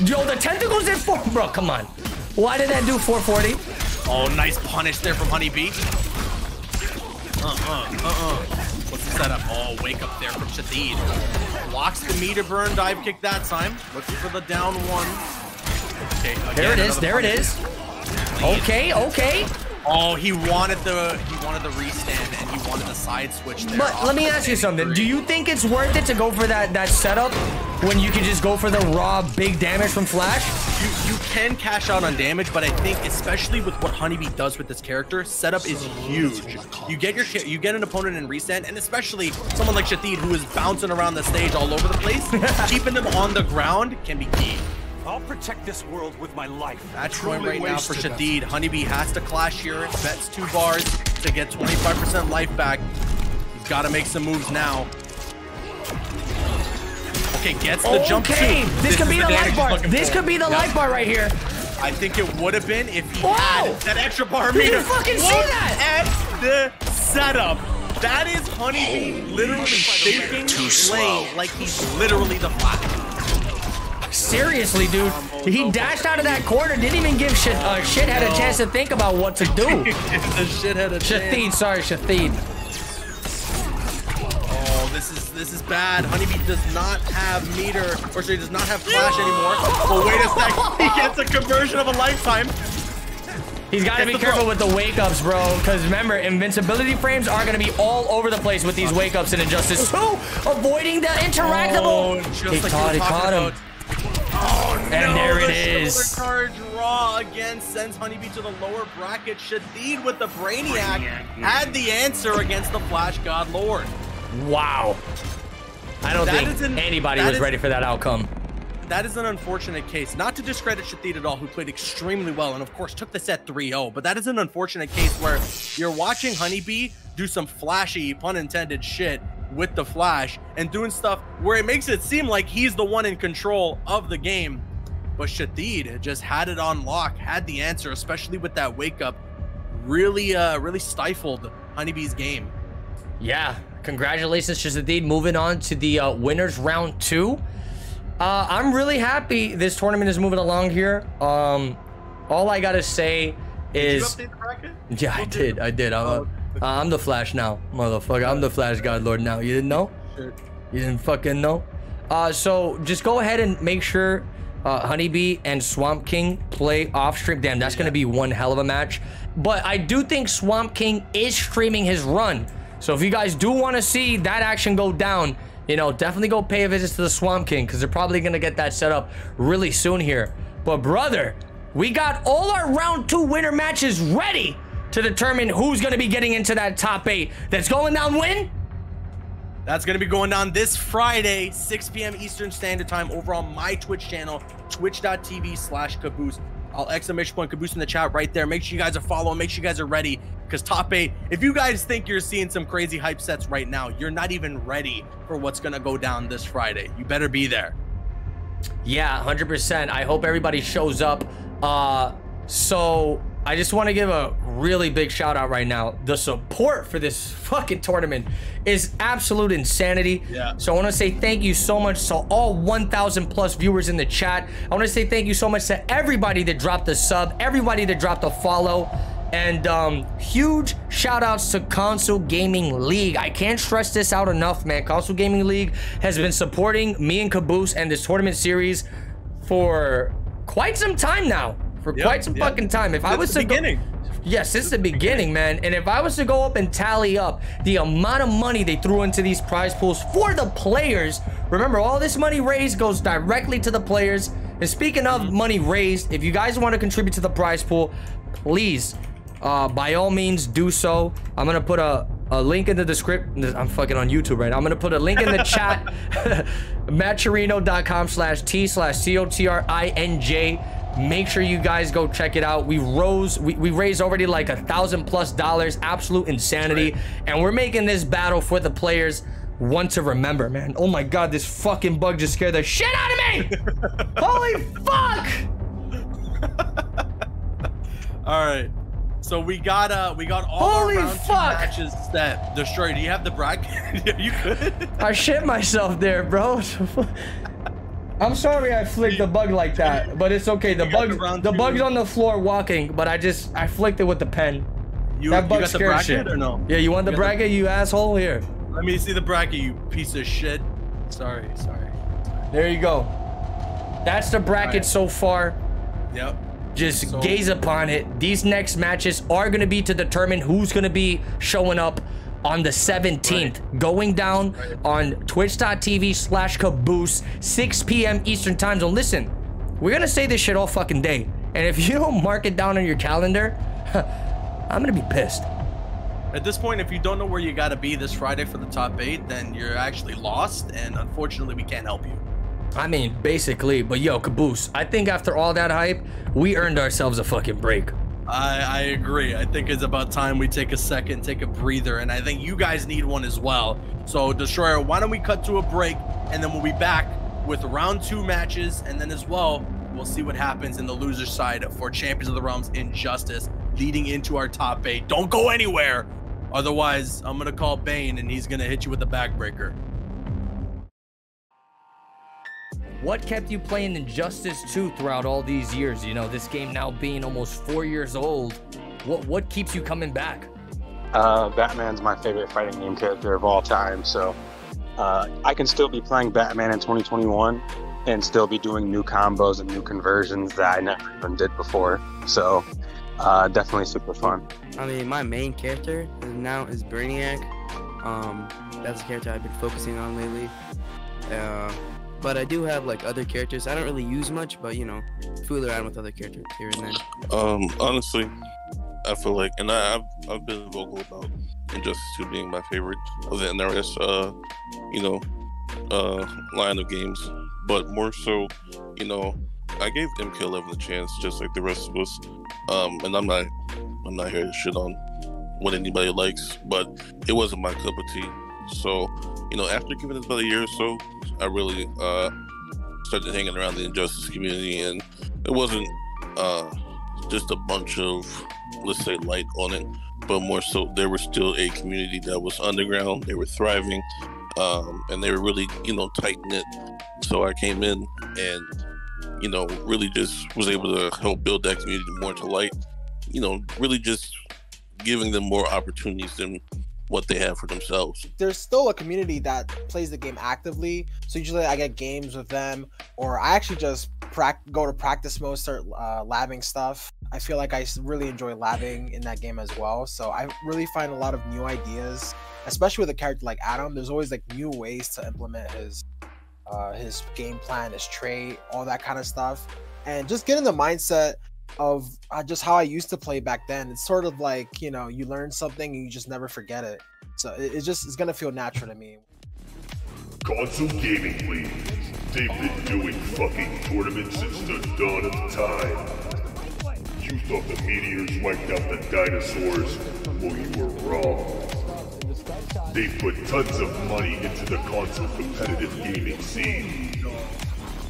Yo, the tentacles did four. Bro, come on. Why did that do four forty? Oh, nice punish there from Honeybee. Uh-uh, uh-uh. What's the setup? Oh, wake up there from Shithead. Blocks the meter burn dive kick that time. Looking for the down one. Okay, again, there it is. There punish. It is. Please. Okay, okay. Oh, he wanted the he wanted the restand and he wanted the side switch there. But let me ask you something. Three. Do you think it's worth it to go for that that setup when you can just go for the raw big damage from Flash? You you can cash out on damage, but I think especially with what Honeybee does with this character, setup is huge. You get your you get an opponent in restand, and especially someone like Shithead who is bouncing around the stage all over the place, keeping them on the ground can be key. I'll protect this world with my life. That's going right now for Shithead. Honeybee has to clash here. Bets two bars to get twenty-five percent life back. He's got to make some moves now. Okay, gets the okay. jump Okay, this, this could be the, the life bar. This for. could be the yeah. life bar right here. I think it would have been if he Whoa. had that extra bar Did meter. You fucking Look see that? At the setup. That is Honeybee oh, literally thinking lane like he's literally the Flash. Seriously, dude, he dashed out of that corner, didn't even give shit, uh, Shithead no. a chance to think about what to do. the Shithead a Shithead, chance. sorry, Shithead. Oh, this is this is bad. Honeybee does not have meter, or sorry, does not have Flash anymore. Well, wait a sec, he gets a conversion of a lifetime. He's got to be careful with the wake-ups, bro, because remember, invincibility frames are going to be all over the place with these wake-ups in Injustice two. Avoiding the interactable. Oh, he like caught, he caught him. About. Oh, and no, there it the is. Card draw again sends Honeybee to the lower bracket. Shithead with the Brainiac had the answer against the Flash God Lord. Wow. I don't that think an, anybody was is, ready for that outcome. that is an unfortunate case. Not to discredit Shithead at all, who played extremely well and of course took the set three oh, but that is an unfortunate case where you're watching Honeybee do some flashy, pun intended, shit with the Flash and doing stuff where it makes it seem like he's the one in control of the game. But Shithead just had it on lock, had the answer, especially with that wake up. Really, uh, really stifled Honeybee's game. Yeah, congratulations, Shithead, moving on to the uh, winners round two. Uh, I'm really happy this tournament is moving along here. Um, all I gotta say is, did you update the bracket? Yeah, I did. I did. I'm, uh, I'm the Flash now, motherfucker. I'm the Flash God Lord now. You didn't know? You didn't fucking know? Uh, so just go ahead and make sure uh, Honeybee and Swamp King play off stream. Damn, that's gonna be one hell of a match. But I do think Swamp King is streaming his run. So if you guys do want to see that action go down, you know, definitely go pay a visit to the Swamp King, because they're probably going to get that set up really soon here. But brother, we got all our round two winner matches ready to determine who's going to be getting into that top eight. That's going down when? That's going to be going down this Friday, six p m Eastern Standard Time, over on my Twitch channel, twitch dot t v slash caboose. I'll exclamation point Caboose in the chat right there. Make sure you guys are following. Make sure you guys are ready, because top eight, if you guys think you're seeing some crazy hype sets right now, you're not even ready for what's going to go down this Friday. You better be there. Yeah, one hundred percent. I hope everybody shows up. Uh, so I just want to give a really big shout out right now. The support for this fucking tournament is absolute insanity. Yeah. So I want to say thank you so much to all one thousand plus viewers in the chat. I want to say thank you so much to everybody that dropped the sub, everybody that dropped the follow, and um, huge shout outs to Console Gaming League. I can't stress this out enough, man. Console Gaming League has been supporting me and Caboose and this tournament series for quite some time now. For yep, quite some yep. fucking time. If since I was the to beginning. Go, yeah, since, since the beginning, beginning, man. And if I was to go up and tally up the amount of money they threw into these prize pools for the players, remember, all this money raised goes directly to the players. And speaking of mm-hmm. money raised, if you guys want to contribute to the prize pool, please, uh, by all means, do so. I'm gonna put a, a link in the description. I'm fucking on YouTube right now. I'm gonna put a link in the chat. matturino dot com slash t slash c o t r i n j. Make sure you guys go check it out. We rose, we, we raised already like a thousand plus dollars, absolute insanity. Right. And we're making this battle for the players one to remember, man. Oh my God, this fucking bug just scared the shit out of me. Holy fuck. All right. So we got, uh, we got all Holy our round fuck. two matches that Destroyer. Do you have the bracket? Are you good? I shit myself there, bro. I'm sorry I flicked the bug like that, but it's okay. The bug, the bug's on the floor walking, but I just, I flicked it with the pen. You, that bug you got the bracket shit. Or no? Yeah, you want you the bracket, the... you asshole? Here. Let me see the bracket, you piece of shit. Sorry, sorry. There you go. That's the bracket right. so far. Yep. Just so... gaze upon it. These next matches are going to be to determine who's going to be showing up on the seventeenth, right. going down right. on twitch dot t v slash caboose, six p m Eastern time zone. Listen, we're gonna say this shit all fucking day, and if you don't mark it down on your calendar, huh, I'm gonna be pissed. At this point, if you don't know where you gotta be this Friday for the top eight, then you're actually lost, and unfortunately, we can't help you. I mean, basically, but yo, Caboose, I think after all that hype, we earned ourselves a fucking break. I, I agree. I think it's about time we take a second, take a breather, and I think you guys need one as well. So, Destroyer, why don't we cut to a break, and then we'll be back with round two matches, and then as well, we'll see what happens in the loser side for Champions of the Realms Injustice, leading into our top eight. Don't go anywhere! Otherwise, I'm going to call Bane, and he's going to hit you with a backbreaker. What kept you playing Injustice two throughout all these years? You know, this game now being almost four years old, what what keeps you coming back? Uh, Batman's my favorite fighting game character of all time, so uh, I can still be playing Batman in twenty twenty-one and still be doing new combos and new conversions that I never even did before. So uh, definitely super fun. I mean, my main character now is Brainiac. Um, that's a character I've been focusing on lately. Uh, But I do have like other characters I don't really use much, but you know, fool around with other characters here and there. Um, honestly, I feel like, and I, I've I've been vocal about Injustice two being my favorite of the N R S, uh, you know, uh, line of games. but more so, you know, I gave M K eleven a chance just like the rest of us, um, and I'm not I'm not here to shit on what anybody likes, but it wasn't my cup of tea. So, you know, after giving it about a year or so, I really uh, started hanging around the Injustice community, and it wasn't uh, just a bunch of, let's say, light on it, but more so there was still a community that was underground. They were thriving, um, and they were really, you know, tight-knit. So I came in and, you know, really just was able to help build that community more to light, you know, really just giving them more opportunities than what they have for themselves. There's still a community that plays the game actively, so usually I get games with them, or I actually just go to practice mode, start uh, labbing stuff. I feel like I really enjoy labbing in that game as well, so I really find a lot of new ideas, especially with a character like Adam. There's always like new ways to implement his uh, his game plan, his trait, all that kind of stuff, and just get in the mindset of uh, just how I used to play back then. It's sort of like, you know, you learn something and you just never forget it. So it, it just it's gonna feel natural to me. Console gaming, please. They've been doing fucking tournaments since the dawn of time. You thought the meteors wiped out the dinosaurs? Well, you were wrong. They put tons of money into the console competitive gaming scene,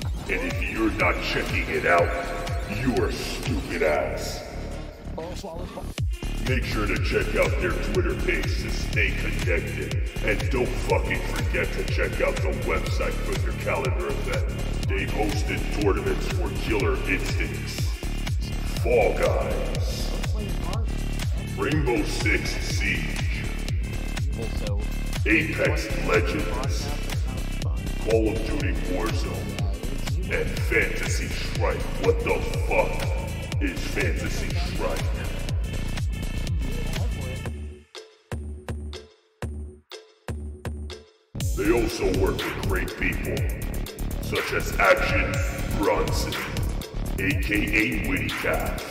and if you're not checking it out, you are stupid ass. Make sure to check out their Twitter page to stay connected. And don't fucking forget to check out the website for their calendar event. They've hosted tournaments for Killer Instincts, Fall Guys, Rainbow Six Siege, Apex Legends, Call of Duty Warzone, and Fantasy Strike. What the fuck is Fantasy Strike? They also work with great people, such as Action Bronson, aka Witty Cat.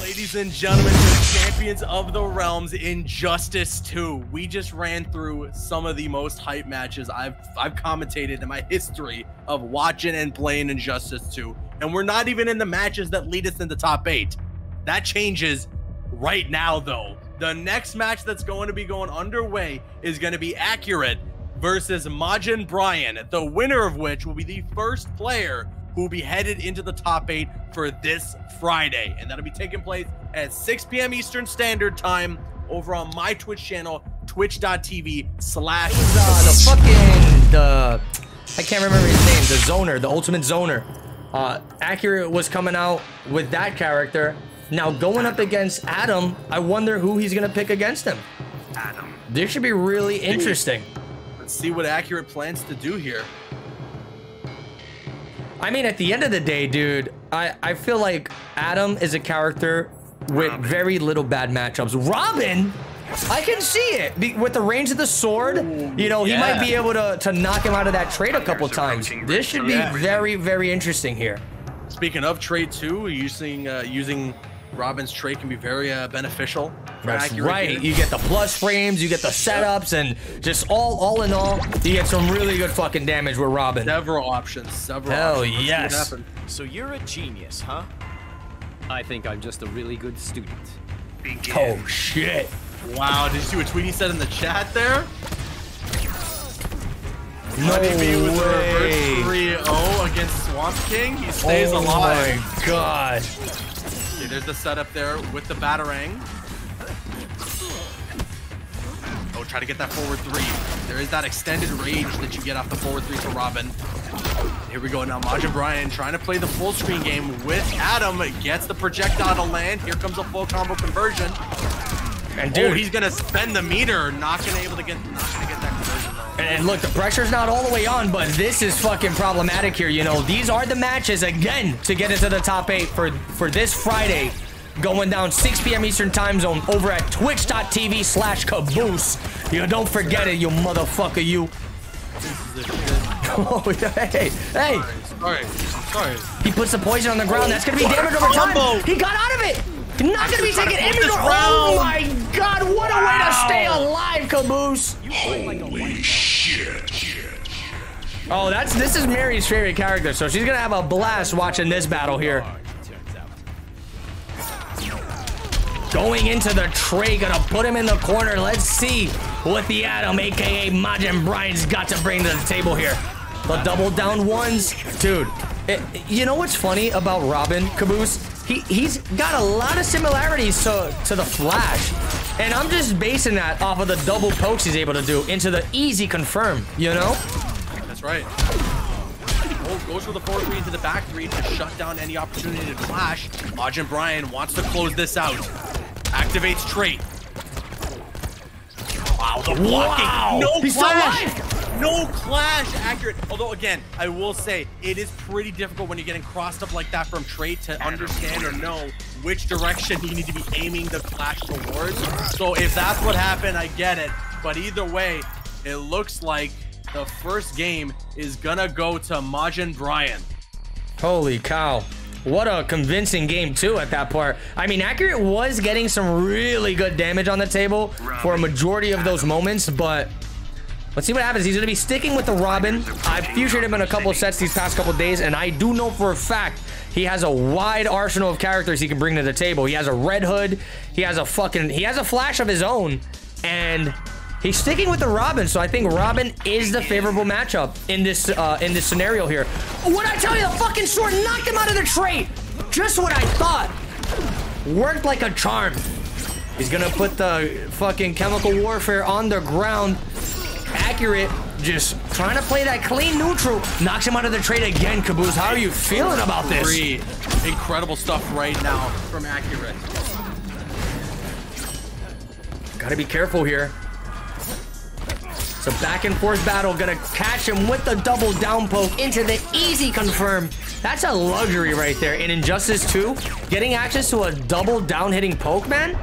Ladies and gentlemen, Champions of the Realms Injustice two. We just ran through some of the most hype matches I've I've commentated in my history of watching and playing Injustice two. And we're not even in the matches that lead us into top eight. That changes right now though. The next match that's going to be going underway is going to be Accurate versus Majin Brian, the winner of which will be the first player who will be headed into the top eight for this Friday. And that'll be taking place at six p m Eastern Standard Time over on my Twitch channel, twitch.tv slash... Uh, the fucking, the, I can't remember his name, the Zoner, the Ultimate Zoner. Uh, Accurate was coming out with that character. Now going up against Adam, I wonder who he's gonna pick against him. Adam. This should be really interesting. Let's see what Accurate plans to do here. I mean, at the end of the day, dude, I, I feel like Adam is a character with Robin. Very little bad matchups. Robin? I can see it. Be, with the range of the sword, you know, yeah. He might be able to, to knock him out of that trade a couple times. This should be very, very interesting here. Speaking of trade two, using uh, using Robin's trade can be very uh, beneficial. That's right. Here. You get the plus frames, you get the setups, and just all all in all, you get some really good fucking damage with Robin. Several options. Several Hell options. Yes. So you're a genius, huh? I think I'm just a really good student. Begin. Oh, shit. Wow. Did you see what Tweety said in the chat there? No Honeybee with a reverse three oh against Swamp King. He stays oh alive. Oh, my God. Okay, there's the setup there with the Batarang. Oh, try to get that forward three. There is that extended rage that you get off the forward three for Robin. Here we go now. Majin Brian trying to play the full screen game with Adam. Gets the projectile to land. Here comes a full combo conversion. And dude, oh, he's gonna spend the meter. Not gonna able to get, not gonna get that conversion though. And look, the pressure's not all the way on, but this is fucking problematic here. You know, these are the matches again to get into the top eight for for this Friday. Going down six p m Eastern time zone over at twitch.tv slash caboose. You don't forget it, you motherfucker, you. Oh, hey, hey. All right, all right, all right. He puts the poison on the ground. That's going to be damage over time. He got out of it. Not gonna be taking image. Oh my god, what a way to stay alive, Caboose! Holy shit. Oh, that's this is Mary's favorite character, so she's gonna have a blast watching this battle here. Going into the tray, gonna put him in the corner. Let's see what the Adam, aka Majin Brian's got to bring to the table here. The double down ones, dude. It, you know what's funny about Robin, Caboose? He, he's got a lot of similarities to, to the Flash. And I'm just basing that off of the double pokes he's able to do into the easy confirm, you know? That's right. Oh, goes for the forward three into the back three to shut down any opportunity to clash. Majin Brian wants to close this out. Activates trait. Wow, the blocking. Wow. No he's clash. No clash. Accurate. Although, again, I will say it is pretty difficult when you're getting crossed up like that from trait to understand or know which direction you need to be aiming the clash towards. So if that's what happened, I get it. But either way, it looks like the first game is gonna go to Majin Brian. Holy cow. What a convincing game too at that part. I mean, Accurate was getting some really good damage on the table for a majority of those moments, but let's see what happens. He's gonna be sticking with the Robin. I've featured him in a couple of sets these past couple of days, and I do know for a fact he has a wide arsenal of characters he can bring to the table. He has a Red Hood, he has a fucking, he has a Flash of his own, and he's sticking with the Robin, so I think Robin is the favorable matchup in this uh, in this scenario here. What'd I tell you? The fucking sword knocked him out of the trait. Just what I thought. Worked like a charm. He's gonna put the fucking chemical warfare on the ground. Accurate, just trying to play that clean neutral. Knocks him out of the trait again, Caboose. How are you feeling about this? Incredible stuff right now from Accurate. Gotta be careful here. So back and forth battle, gonna catch him with the double down poke into the easy confirm. That's a luxury right there. In Injustice two, getting access to a double down hitting poke, man.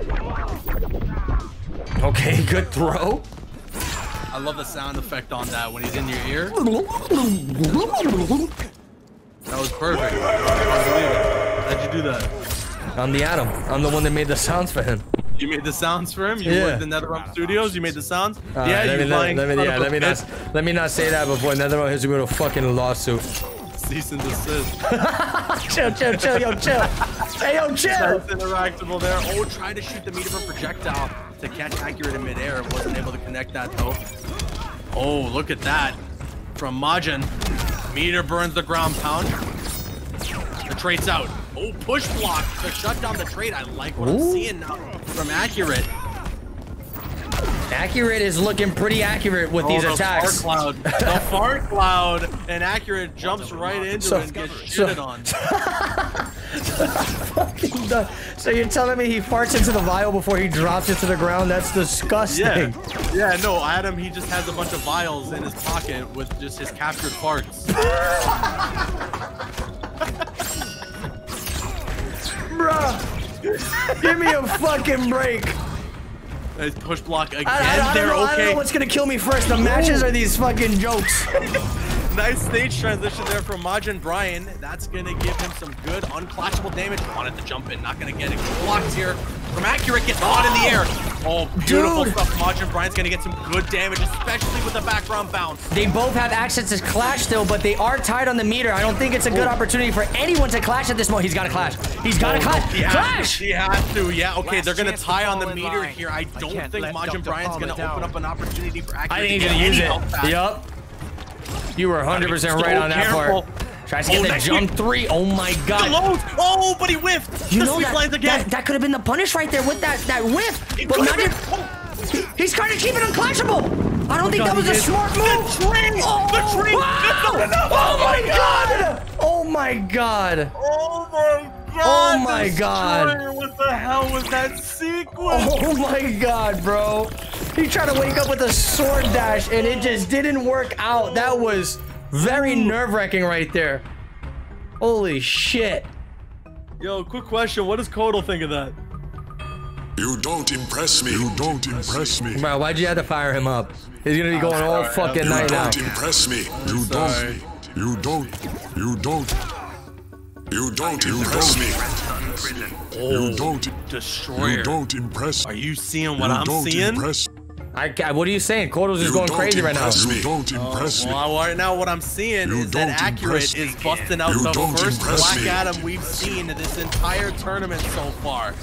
Okay, good throw. I love the sound effect on that when he's in your ear. That was perfect. How'd you do that? I'm the Adam. I'm the one that made the sounds for him. You made the sounds for him? You yeah. worked in NetherRealm Studios? You made the sounds? Uh, yeah, let me, you lying. Let me, yeah, let me, not, let me not say that before NetherRealm hits you with a fucking lawsuit. Cease and desist. Chill, chill, chill, yo, chill. Hey, yo, chill. That's interactable there. Oh, trying to shoot the meat of a projectile to catch Accurate in midair. Wasn't able to connect that, though. Oh, look at that. From Majin. Meter burns the ground pound. The trait's out. Oh, push block to shut down the trait. I like what Ooh. I'm seeing now from Accurate. Accurate is looking pretty accurate with oh, these the attacks. Fart cloud. The fart cloud. And Accurate jumps right into so, it and gets so, shitted on. so, so you're telling me he farts into the vial before he drops it to the ground? That's disgusting. Yeah, yeah no, Adam, he just has a bunch of vials in his pocket with just his captured farts. Bruh, give me a fucking break. Nice push block again. I, I, I, They're don't know, okay. I don't know what's gonna kill me first, the matches Ooh. Or these fucking jokes. Nice stage transition there from Majin Brian. That's gonna give him some good unclashable damage. Wanted to jump in, not gonna get it. Blocked here from Accurate, gets caught in the air. Oh, beautiful Dude. Stuff. Majin Brian's gonna get some good damage, especially with the background bounce. They both have access to clash still, but they are tied on the meter. I don't think it's a good Ooh. Opportunity for anyone to clash at this moment. He's gotta clash. He's gotta oh, clash. He clash! He has to, yeah. Okay, Last they're gonna tie on the meter line. Here. I don't I think Majin Brian's gonna down. Open up an opportunity for Accurate. I think he's gonna use it. Yup. You were one hundred percent so right on that careful. Part. Tries to get oh, the jump three. Oh my god. Load. Oh, but he whiffed. You the know that, again. That, that could have been the punish right there with that, that whiff. It but not been, oh. He's trying to keep it unclashable. I don't oh think god, that was a is. Smart move. The train. Oh, the train. Wow. That's not oh my god. god. Oh my god. Oh my god. Oh my god. What the hell was that sequence? Oh my god, bro. He tried to wake up with a sword dash, and it just didn't work out. That was very nerve-wracking right there. Holy shit. Yo, quick question. What does Kodal think of that? You don't impress me. You don't impress me. Bro, why'd you have to fire him up? He's gonna be going all fucking you night now. You don't impress me. You don't. You don't. You don't. You don't impress me. impress. Oh, you don't destroy. You don't impress. Are you seeing what you I'm don't seeing? Impress. I, I, what are you saying? Cordo's is going crazy right now. You don't impress me. Well, right now what I'm seeing is that Accurate is busting out the first Black Adam we've seen in this entire tournament so far.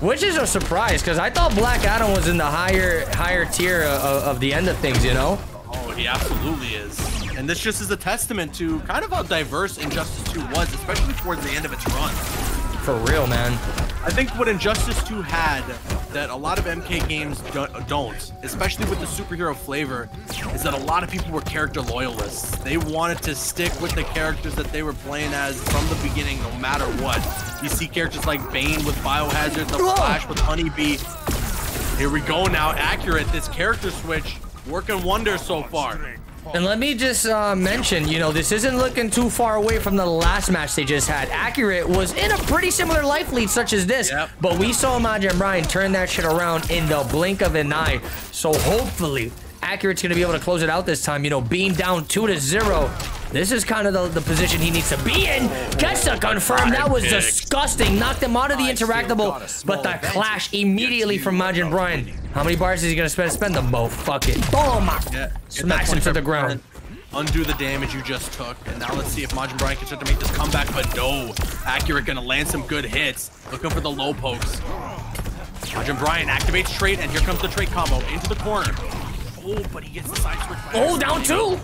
Which is a surprise, because I thought Black Adam was in the higher higher tier of, of the end of things, you know? Oh, he absolutely is. And this just is a testament to kind of how diverse Injustice two was, especially towards the end of its run. For real, man. I think what Injustice two had that a lot of M K games do don't, especially with the superhero flavor, is that a lot of people were character loyalists. They wanted to stick with the characters that they were playing as from the beginning, no matter what. You see characters like Bane with Biohazard, the Flash with Honeybee. Here we go now, Accurate, this character switch, working wonders so far. And let me just uh, mention, you know, this isn't looking too far away from the last match they just had. Accurate was in a pretty similar life lead such as this, yep. But we saw Majin Brian turn that shit around in the blink of an eye. So hopefully, Accurate's going to be able to close it out this time, you know, being down two to zero. This is kind of the, the position he needs to be in. Gets to confirm. That was disgusting. Knocked him out of the interactable, but the clash immediately from Majin Brian. How many bars is he going to spend? Spend them both. Fuck it. Boom. Smacks him to the ground. Undo the damage you just took, and now let's see if Majin Brian can start to make this comeback, but no. Accurate going to land some good hits. Looking for the low pokes. Majin Brian activates trait, and here comes the trait combo into the corner. Oh, but he gets the side switch. Oh, down two.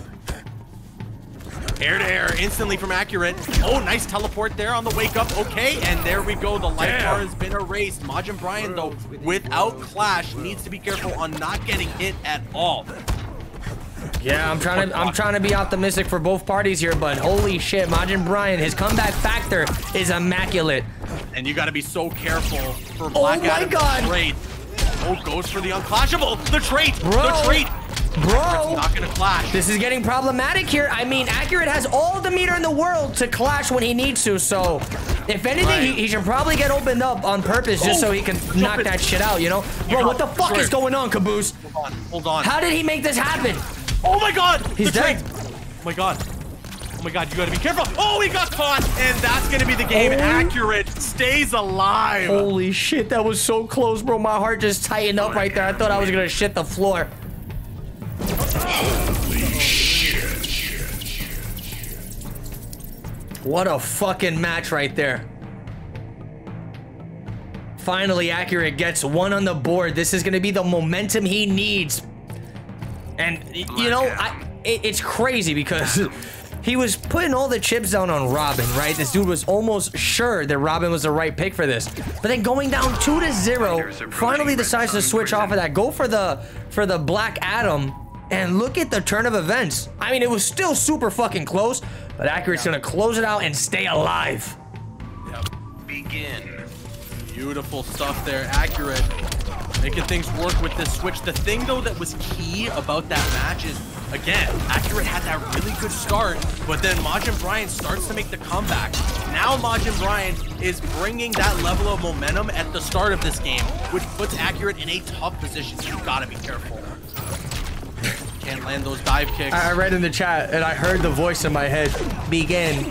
Air to air instantly from Accurate. Oh, nice teleport there on the wake up. Okay, and there we go. The life Damn. bar has been erased. Majin Brian, though, without Clash, needs to be careful on not getting hit at all. Yeah, I'm trying to I'm trying to be optimistic for both parties here, but holy shit, Majin Brian, his comeback factor is immaculate. And you got to be so careful for Black Adam's trait. Oh, goes for the unclashable. The trait. Bro. The trait. Bro, not gonna clash. This is getting problematic here. I mean, Accurate has all the meter in the world to clash when he needs to, so if anything, right. he, he should probably get opened up on purpose just oh, so he can knock it. that shit out, you know? Bro, what the fuck sure. is going on, Caboose? Hold on, hold on. How did he make this happen? Oh my god! He's dead. Oh my god. Oh my god, you gotta be careful. Oh, he got caught, and that's gonna be the game. Oh. Accurate stays alive. Holy shit, that was so close, bro. My heart just tightened up oh right god. there. I thought I was gonna shit the floor. Holy shit. What a fucking match right there. Finally, Accurate gets one on the board. This is going to be the momentum he needs. And, you know, I, it, it's crazy because he was putting all the chips down on Robin, right? This dude was almost sure that Robin was the right pick for this. But then going down two to zero, finally decides to switch off of that. Go for the, for the Black Adam. And look at the turn of events. I mean, it was still super fucking close, but Accurate's yeah. gonna close it out and stay alive. Yep. Begin. Beautiful stuff there, Accurate. Making things work with this switch. The thing, though, that was key about that match is, again, Accurate had that really good start, but then Majin Brian starts to make the comeback. Now Majin Brian is bringing that level of momentum at the start of this game, which puts Accurate in a tough position. You've got to be careful. Can't land those dive kicks. I read in the chat and I heard the voice in my head. Begin.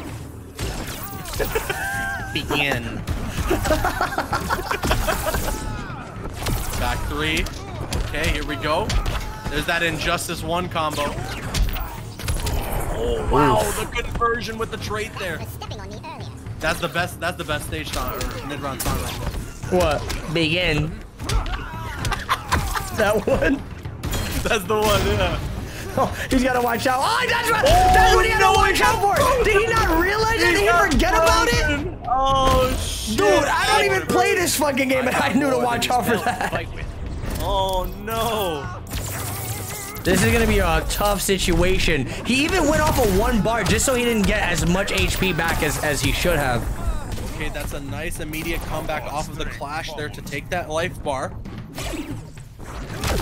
Begin. Back three. Okay, here we go. There's that Injustice one combo. Oh, wow, Oof. the conversion with the trait there. That's the best. That's the best stage time or mid-round time. What? Begin. That one. That's the one, yeah. Oh, he's got to watch out. Oh, that's right. Oh, that's what he had no, to watch out for. Did he not realize it? Did he forget frozen. about it? Oh, shit. Dude, I don't even play this fucking game, and I knew to watch out for that. Oh, no. This is going to be a tough situation. He even went off of one bar just so he didn't get as much H P back as, as he should have. Okay, that's a nice immediate comeback off of the clash there to take that life bar.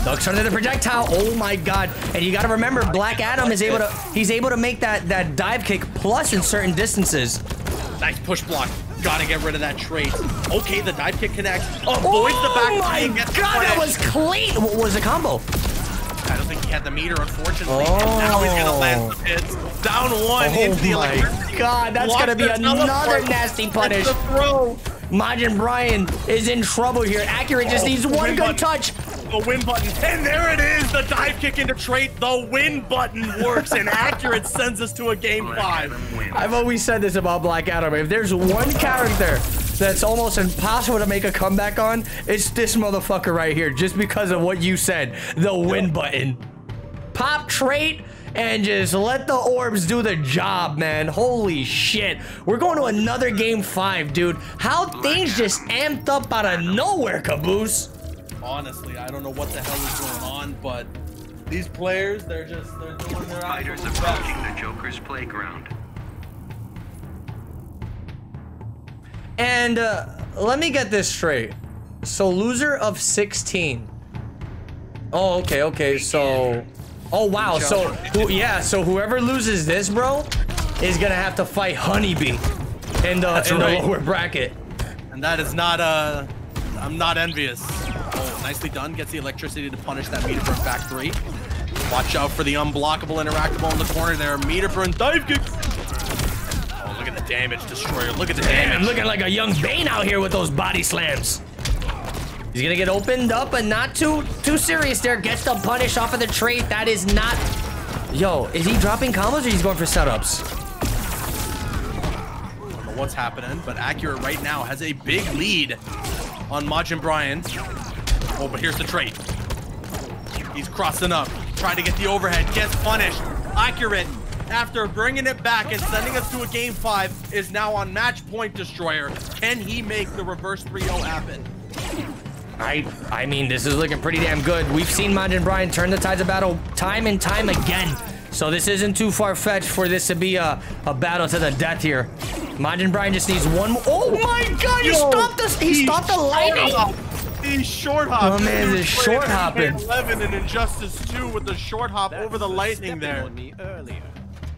Ducks under the projectile. Oh my god. And you gotta remember, Black Adam is able to he's able to make that that dive kick plus in certain distances. Nice push block. Gotta get rid of that trait. Okay, the dive kick connects. Oh, boys, the back line gets the god, that was clean. What was the combo? I don't think he had the meter, unfortunately. Oh. Now he's gonna land the pins. Down one oh into the electricity. God, that's block gonna be another, another nasty punish. It's the throw. Majin Brian is in trouble here. Accurate just needs one good touch. The win button, and there it is, the dive kick into trait. The win button works, and Accurate sends us to a game five. I've always said this about Black Adam. If there's one character that's almost impossible to make a comeback on, it's this motherfucker right here, just because of what you said, the win button. Pop trait and just let the orbs do the job, man. Holy shit. We're going to another game five, dude. How things just amped up out of nowhere, Caboose. Honestly, I don't know what the hell is going on, but these players, they're just, they're doing their Spiders approaching the Joker's playground. And uh, let me get this straight. So loser of sixteen. Oh, okay, okay, so... Oh, wow, so, who, yeah, so whoever loses this, bro, is gonna have to fight Honeybee in the, in the lower bracket. And that is not, uh, I'm not envious. Nicely done, gets the electricity to punish that meter burn back three. Watch out for the unblockable interactable in the corner there. Meter burn dive kick. Oh, look at the damage, Destroyer. Look at the damage. Damn, looking like a young Bane out here with those body slams. He's gonna get opened up, but not too too serious there. Gets the punish off of the trait. That is not. Yo, is he dropping combos or he's going for setups? I don't know what's happening, but Accurate right now has a big lead on Majin Brian. Oh, but here's the trait. He's crossing up, trying to get the overhead, gets punished. Accurate, after bringing it back and sending us to a game five, is now on match point, Destroyer. Can he make the reverse three oh happen? I I mean, this is looking pretty damn good. We've seen Majin Brian turn the tides of battle time and time again. So this isn't too far-fetched for this to be a, a battle to the death here. Majin Brian just needs one more. Oh my God, he Yo, stopped the, he stopped the lightning. He's short hop. Oh man, this short hopping. eleven in Injustice two with the short hop that over the lightning there.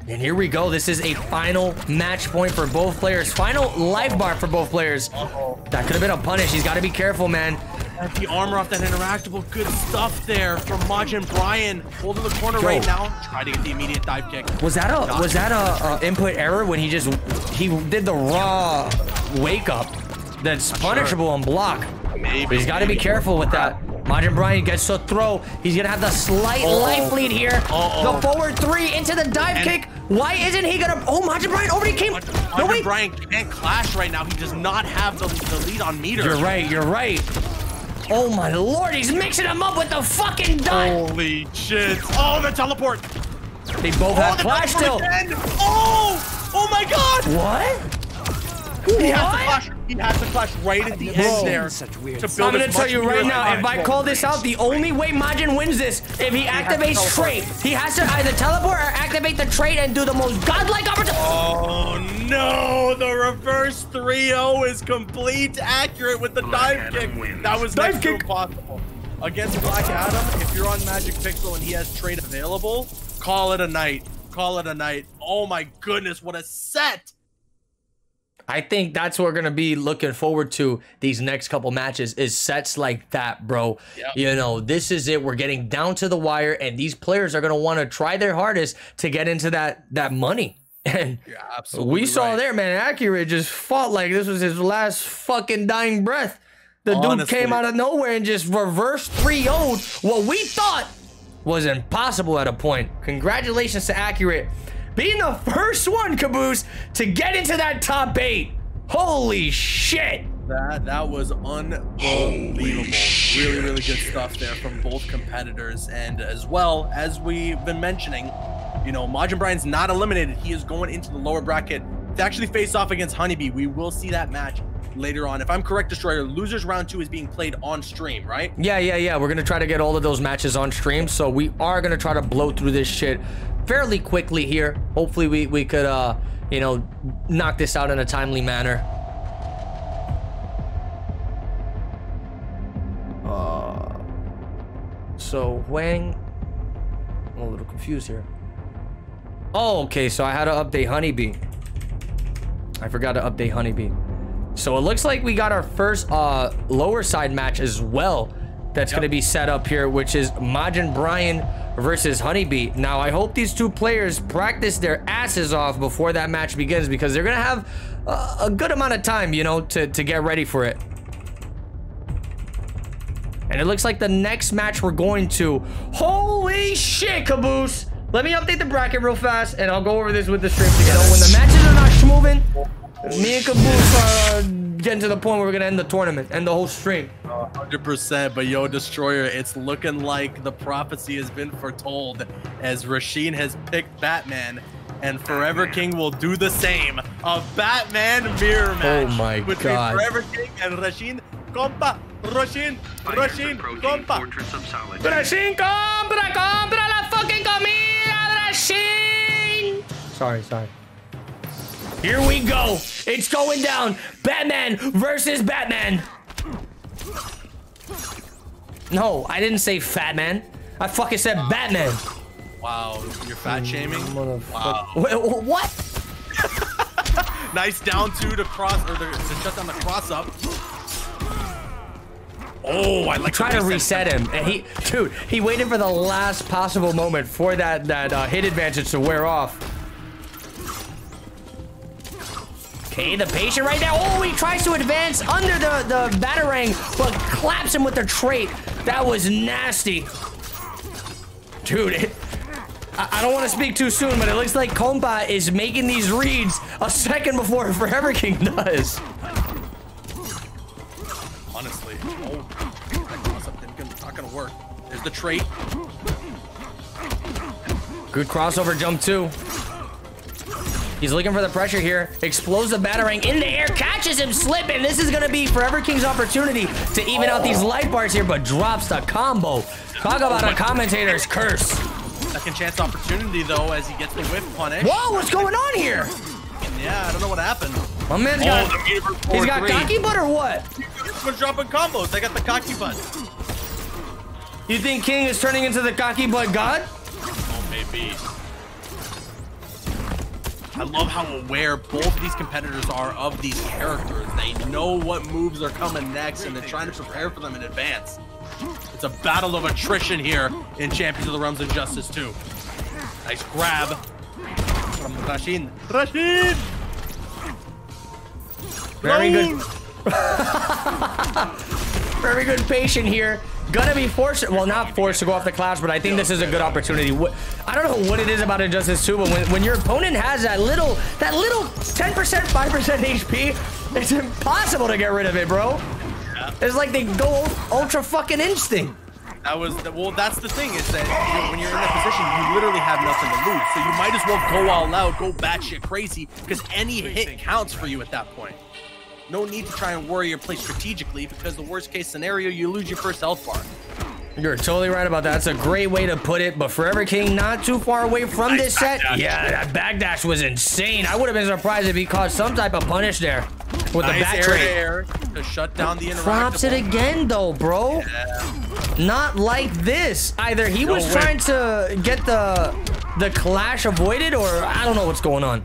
And here we go. This is a final match point for both players. Final life bar for both players. Uh-oh. That could have been a punish. He's got to be careful, man. That's the armor off that interactable. Good stuff there from Majin Brian. Holding the corner Yo. right now. Try to get the immediate dive kick. Was that a was that a, a input error when he just he did the raw wake up? That's Not punishable sure. on block. Maybe, but he's got to be careful with that. Majin Brian gets the throw. He's going to have the slight uh-oh. life lead here. Uh-oh. The forward three into the dive and kick. Why isn't he going to... Oh, Majin Brian already came... Majin, Nobody... Majin Brian can't clash right now. He does not have the, the lead on meter. You're right. You're right. Oh, my Lord. He's mixing him up with the fucking dot. Holy shit. Oh, the teleport. They both oh, have the clash still. Again. Oh, oh, my God. What? He has, to clash, he has to clash right at the Bro, end there. Such weird to I'm gonna tell you right now, if I call this out, the only way Majin wins this, if he, he activates trait, he has to either teleport or activate the trait and do the most godlike opportunity. Oh no, the reverse three oh is complete. Accurate with the dive kick. That was next to impossible. Against Black Adam, if you're on Magic Pixel and he has trait available, call it a night. Call it a night. Oh my goodness, what a set. I think that's what we're going to be looking forward to these next couple matches is sets like that, bro. Yep. You know, this is it. We're getting down to the wire, and these players are going to want to try their hardest to get into that that money. And You're absolutely we saw right. there, man, Accurate just fought like this was his last fucking dying breath. The Honestly. dude came out of nowhere and just reversed three oh'd what we thought was impossible at a point. Congratulations to Accurate. Being the first one, Caboose, to get into that top eight. Holy shit. That, that was unbelievable. Really, really good stuff there from both competitors. And as well, as we've been mentioning, you know, Majin Brian's not eliminated. He is going into the lower bracket to actually face off against Honeybee. We will see that match later on. If I'm correct, Destroyer, losers round two is being played on stream, right? Yeah, yeah, yeah. We're going to try to get all of those matches on stream. So we are going to try to blow through this shit fairly quickly here. Hopefully we, we could, uh, you know, knock this out in a timely manner. Uh, so Hwang, I'm a little confused here. Oh, okay. So I had to update Honeybee. I forgot to update Honeybee. So it looks like we got our first uh, lower side match as well. That's yep. going to be set up here, which is Majin Brian versus Honeybee. Now, I hope these two players practice their asses off before that match begins, because they're going to have a, a good amount of time, you know, to, to get ready for it. And it looks like the next match we're going to... Holy shit, Caboose! Let me update the bracket real fast, and I'll go over this with the stream together. So when the matches are not schmoving, me and Caboose are getting to the point where we're going to end the tournament, end the whole stream. one hundred percent, but yo, Destroyer, it's looking like the prophecy has been foretold as Rasheen has picked Batman, and Forever King will do the same. A Batman mirror match. Oh my between God. Forever King and Rasheen. Kompa, Rasheen, Rasheen, Kompa. Rasheen, compra, compra la fucking comida, Rasheen. Sorry, sorry. Here we go. It's going down. Batman versus Batman. No, I didn't say fat man. I fucking said wow. Batman. Wow, you're fat shaming? Wow. Wait, what? Nice down two to cross, or the, to shut down the cross up. Oh, I like trying to reset him, and he, dude, he waited for the last possible moment for that that uh, hit advantage to wear off. Okay, the patient right now. Oh, he tries to advance under the the batarang, but claps him with the trait. That was nasty, dude. It, I, I don't want to speak too soon, but it looks like Kompa is making these reads a second before Forever King does. Honestly, oh, that cross up didn't, not gonna work. There's the trait. Good crossover jump too. He's looking for the pressure here. Explodes the batarang in the air, catches him slipping. This is gonna be Forever King's opportunity to even oh. out these light bars here, but drops the combo. Talk about a commentator's curse. Second chance opportunity though, as he gets the whip punish. Whoa, what's going on here? Yeah, I don't know what happened. My man's oh, got, he's got three. Cocky butt or what? We're dropping combos. I got the cocky butt. You think King is turning into the cocky butt god? Oh, maybe. I love how aware both of these competitors are of these characters. They know what moves are coming next, and they're trying to prepare for them in advance. It's a battle of attrition here in Champions of the Realms Injustice two. Nice grab from Rasheen. Rasheen! Very good. Very good patient here. Gonna be forced, well, not forced to go off the clash, but I think this is a good opportunity. I don't know what it is about Injustice two, but when, when your opponent has that little, that little ten percent, five percent H P, it's impossible to get rid of it, bro. It's like they go ultra fucking instinct. That was the, well, that's the thing, is that you know, when you're in that position, you literally have nothing to lose. So you might as well go all out, go batshit crazy, because any hit counts for you at that point. No need to try and worry your play strategically, because the worst case scenario, you lose your first health bar. You're totally right about that. That's a great way to put it, but Forever King not too far away from nice this set. Dash. Yeah, that backdash was insane. I would have been surprised if he caught some type of punish there with nice the back air trade. To shut down the props it again though, bro. Yeah. Not like this. Either he no was way. trying to get the the clash avoided, or I don't know what's going on.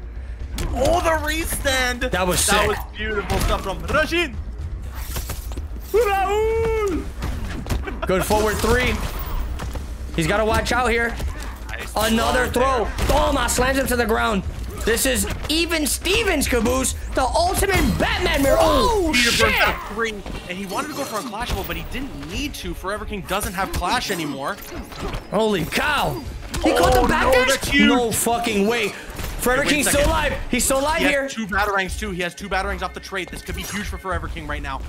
Oh, the restand! That was sick. That was beautiful stuff from Rasheen. Raul! Good forward three. He's got to watch out here. Nice Another throw. There. Toma slams him to the ground. This is even Stevens, Caboose, the ultimate Batman mirror. Oh, oh shit! Three, and he wanted to go for a clashable, but he didn't need to. Forever King doesn't have clash anymore. Holy cow! He oh, caught the backdash? No, no fucking way. Forever King's still alive. He's still alive he here. Two batarangs too. He has two batarangs off the trait. This could be huge for Forever King right now.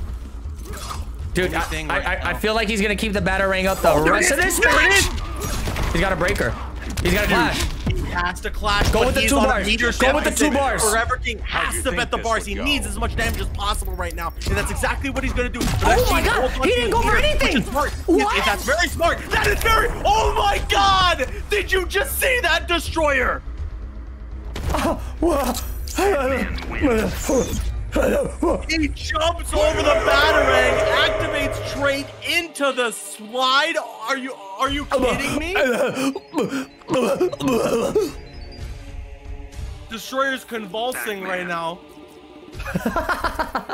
Dude, I, right I, now. I feel like he's gonna keep the batarang up the oh, rest of this match. He's got a breaker. He's got a clash. He has to clash. Go with the two bars. Go with the two bars. Forever King has to bet the bars. He go. needs as much damage as possible right now, and that's exactly what he's gonna do. Oh my God! He didn't go for anything. What? That's very smart. That is very. Oh my God! Did you just see that, Destroyer? He jumps over the batarang, activates trait into the slide. Are you are you kidding me? Destroyer's convulsing right now.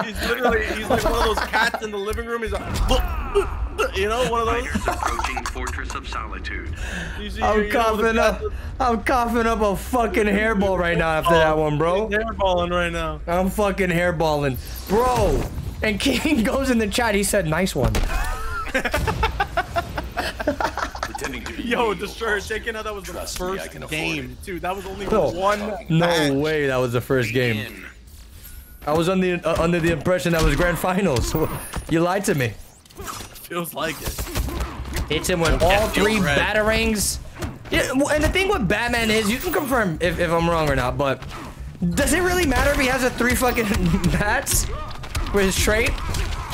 He's literally he's like one of those cats in the living room. He's like, you know, one of those. Fortress of Solitude. I'm coughing up. I'm coughing up a fucking hairball right now after that one, bro. Hairballing right now. I'm fucking hairballing, bro. And King goes in the chat. He said, "Nice one." Yo, Destroyer, taking out that was Trust the first me, game, dude. That was only no, one. No match. way, that was the first game. I was under the, uh, under the impression that was grand finals. You lied to me. Feels like it. Hits him with all three red. batarangs. Yeah, and the thing with Batman is, you can confirm if, if I'm wrong or not, but does it really matter if he has a three fucking bats with his trait?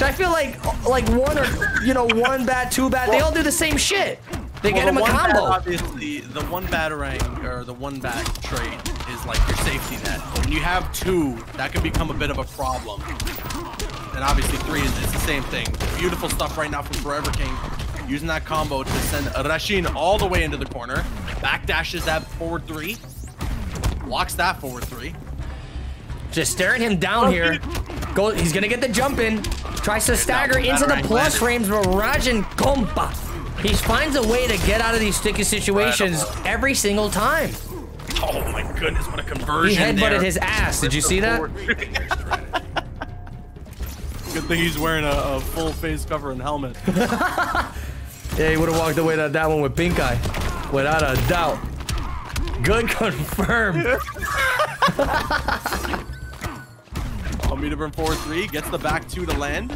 I feel like like one or you know one bat, two bat, they all do the same shit. They well, get him a combo. Bat, obviously, the one batarang or the one bat trait is like your safety net. When you have two, that can become a bit of a problem. And obviously, three is it's the same thing. Beautiful stuff right now from Forever King, using that combo to send Rashin all the way into the corner. Backdashes that forward three, blocks that forward three. Just staring him down here. Go, he's gonna get the jump in. Tries to stagger into the plus frames for Rajin Kompa. He finds a way to get out of these sticky situations every single time. Oh my goodness, what a conversion. He headbutted there. his ass. Did you see that? Good thing he's wearing a, a full face cover and helmet. Yeah, he would have walked away that, that one with pink eye. Without a doubt. Good confirm. I'll meet him in four three. Gets the back two to land.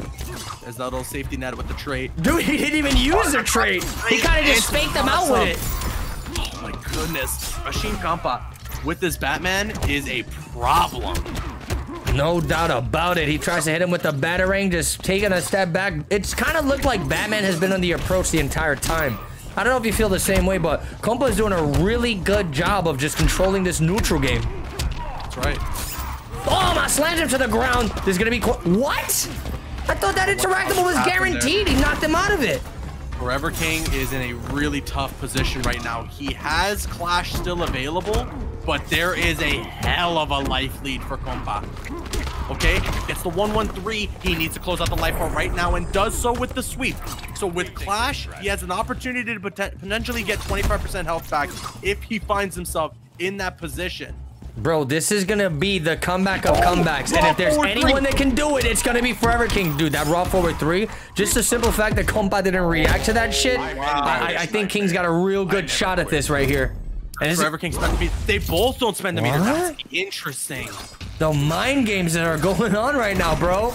There's that little safety net with the trait. Dude, he didn't even use the trait. He kind of just spaked them out with it. Oh my goodness. Rashin Kompa with this Batman is a problem. No doubt about it. He tries to hit him with the batarang, just taking a step back. It's kind of looked like Batman has been on the approach the entire time. I don't know if you feel the same way, but Kompa is doing a really good job of just controlling this neutral game. That's right. Oh, I slammed him to the ground. There's going to be... What? I thought that interactable was guaranteed. He knocked him out of it. Forever King is in a really tough position right now. He has Clash still available, but there is a hell of a life lead for Kompa. Okay, gets the one one three. He needs to close out the life bar right now and does so with the sweep. So with Clash, he has an opportunity to poten potentially get twenty-five percent health back if he finds himself in that position. Bro, this is gonna be the comeback of comebacks, and if there's anyone that can do it, it's gonna be Forever King. Dude, that raw forward three, just the simple fact that Kompa didn't react to that shit, wow. I, I think King's got a real good shot at this right here. And Forever King spent the meter. They both don't spend the meter. That's interesting. The mind games that are going on right now, bro.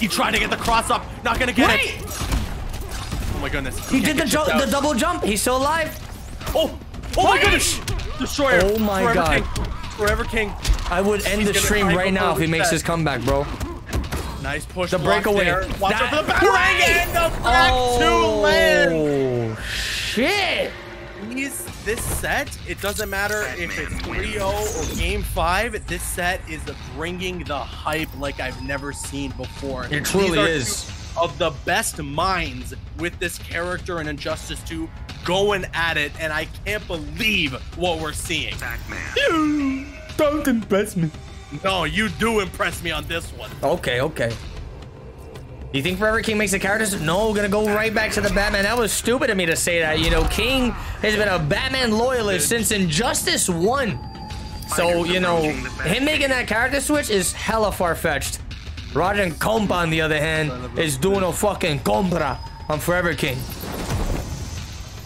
He tried to get the cross up, not gonna get Wait. it. Oh my goodness. He, he did the, the double jump. He's still alive. Oh, oh Wait. my goodness. Destroyer. Oh my Forever God. King. Forever King. I would end He's the stream right now if he makes his comeback, bro. Nice push. The breakaway. Watch out for the back and the back to land. Oh, shit. He's this set. It doesn't matter if it's three oh or game five. This set is bringing the hype like I've never seen before. It truly is. Of the best minds with this character in Injustice two going at it, and I can't believe what we're seeing. Batman. You don't impress me. No, you do impress me on this one. Okay, okay. You think Forever King makes the characters? No, we're gonna go right back to the Batman. That was stupid of me to say that. You know, King has been a Batman loyalist Dude. since Injustice one. So, you know, him making that character switch is hella far-fetched. Rajin Kompa, on the other hand, is doing a fucking compra on Forever King.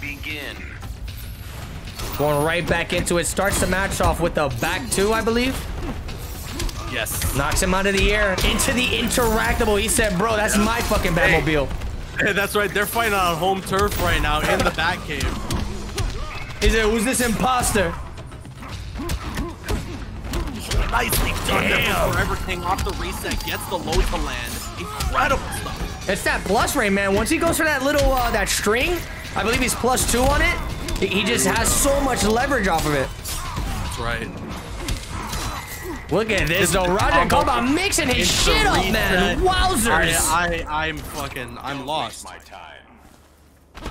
Begin. Going right back into it. Starts the match off with a back two, I believe. Yes. Knocks him out of the air. Into the interactable. He said, bro, that's my fucking Batmobile. Hey, hey, that's right. They're fighting on home turf right now in the Batcave. He said, who's this imposter? Nicely done there for Forever King off the reset, gets the low to land. Incredible stuff. It's that plus ray, man. Once he goes for that little, uh, that string, I believe he's plus two on it. He just has so much leverage off of it. That's right. Look at this, though. Rajin Kompa mixing his shit up, man. Wowzers. I, I, I'm fucking, I'm lost. My time.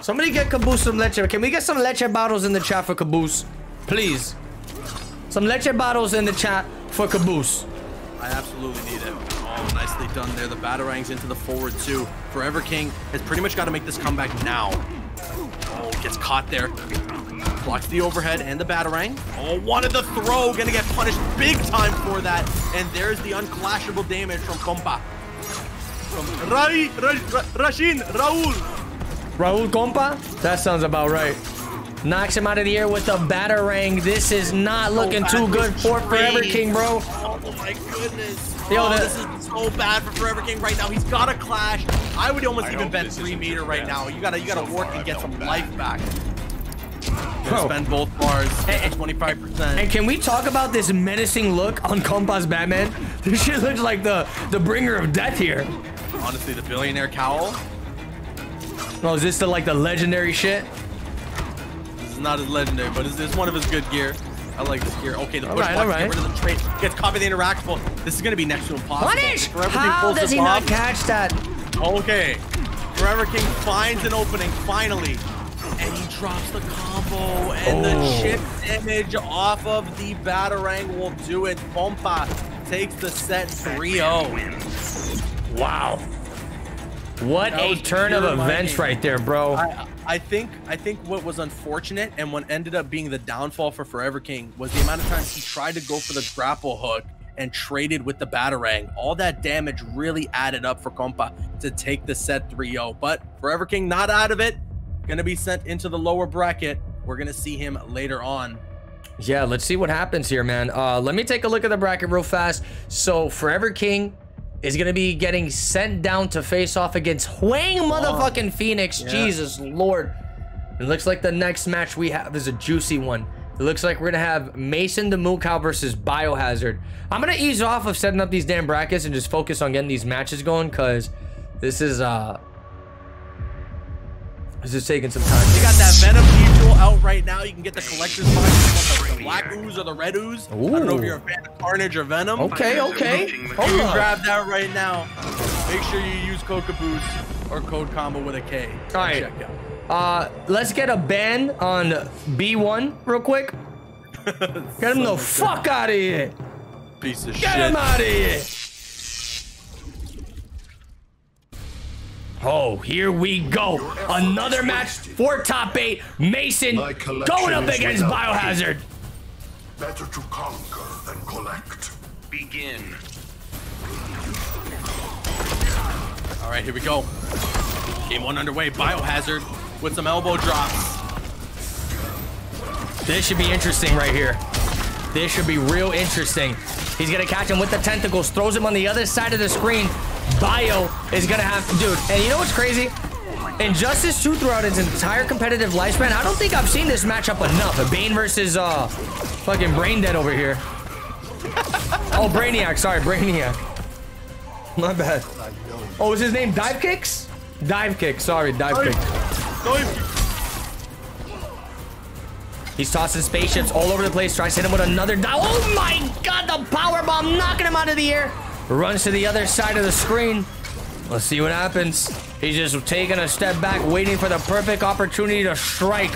Somebody get Caboose some leche. Can we get some leche bottles in the chat for Caboose? Please. Some leche bottles in the chat for Caboose. I absolutely need it. Oh, nicely done there. The batarangs into the forward two. Forever King has pretty much got to make this comeback now. Oh, gets caught there. Blocks the overhead and the Batarang. Oh, wanted the throw. Gonna get punished big time for that. And there's the unclashable damage from Kompa. From Rai, Rashin, Raul. Raul Kompa? That sounds about right. Knocks him out of the air with a Batarang. This is not looking so too good for Forever King, bro. Oh my goodness. Yo, oh, this is so bad for Forever King right now. He's got a clash. I would almost I even bet three meter right now. You gotta, you gotta so work and get some bad. life back. Bro. Spend both bars, twenty-five percent. And can we talk about this menacing look on Kompa's Batman? This shit looks like the, the bringer of death here. Honestly, the billionaire cowl. Oh, is this the, like the legendary shit? Not as legendary, but it's, it's one of his good gear. I like this gear. Okay, the push right, block right. Get rid of the trade. Gets caught by the interactable. This is gonna be next to impossible. Punish! How does he not catch that? Okay, Forever King finds an opening finally, and he drops the combo, and oh. the chip damage off of the Batarang will do it. Pompa takes the set three oh. Wow. What a turn of events right there, bro. I, I think I think what was unfortunate and what ended up being the downfall for Forever King was the amount of times he tried to go for the grapple hook and traded with the Batarang. All that damage really added up for Kompa to take the set three oh. But Forever King not out of it. Going to be sent into the lower bracket. We're going to see him later on. Yeah, let's see what happens here, man. Uh, let me take a look at the bracket real fast. So Forever King is going to be getting sent down to face off against Hwang motherfucking Phoenix. Yeah. Jesus Lord. It looks like the next match we have is a juicy one. It looks like we're going to have Mason the Moon Cow versus Biohazard. I'm going to ease off of setting up these damn brackets and just focus on getting these matches going, because this is uh, this is taking some time. You got that Venom Mutual out right now. You can get the collector's box. Black Ooze or the Red Ooze. Ooh. I don't know if you're a fan of Carnage or Venom. Okay, okay. Hold on. Grab that right now. Make sure you use code Caboose or code combo with a K. All right. Check out. Uh, let's get a ban on B one real quick. Get him so the good. fuck out of here. Piece of get shit. Get him out of here. Oh, here we go. Another match for top eight. Mason going up against Biohazard. Better to conquer than collect. Begin. All right, here we go. Game one underway. Biohazard with some elbow drops. This should be interesting right here. This should be real interesting. He's going to catch him with the tentacles, throws him on the other side of the screen. Bio is going to have to do it. And you know what's crazy? Injustice two throughout its entire competitive lifespan, I don't think I've seen this matchup enough. Bane versus uh, fucking Brain Dead over here. Oh, Brainiac. Sorry, Brainiac. My bad. Oh, is his name Dive Kicks? Dive Kick. Sorry, Dive Kick. He's tossing spaceships all over the place. Tries to hit him with another dive. Oh my god, the power bomb knocking him out of the air. Runs to the other side of the screen. Let's see what happens. He's just taking a step back, waiting for the perfect opportunity to strike.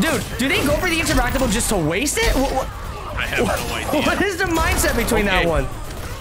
Dude, do they go for the interactable just to waste it? What, what, I have what, no idea. What is the mindset between okay. that one?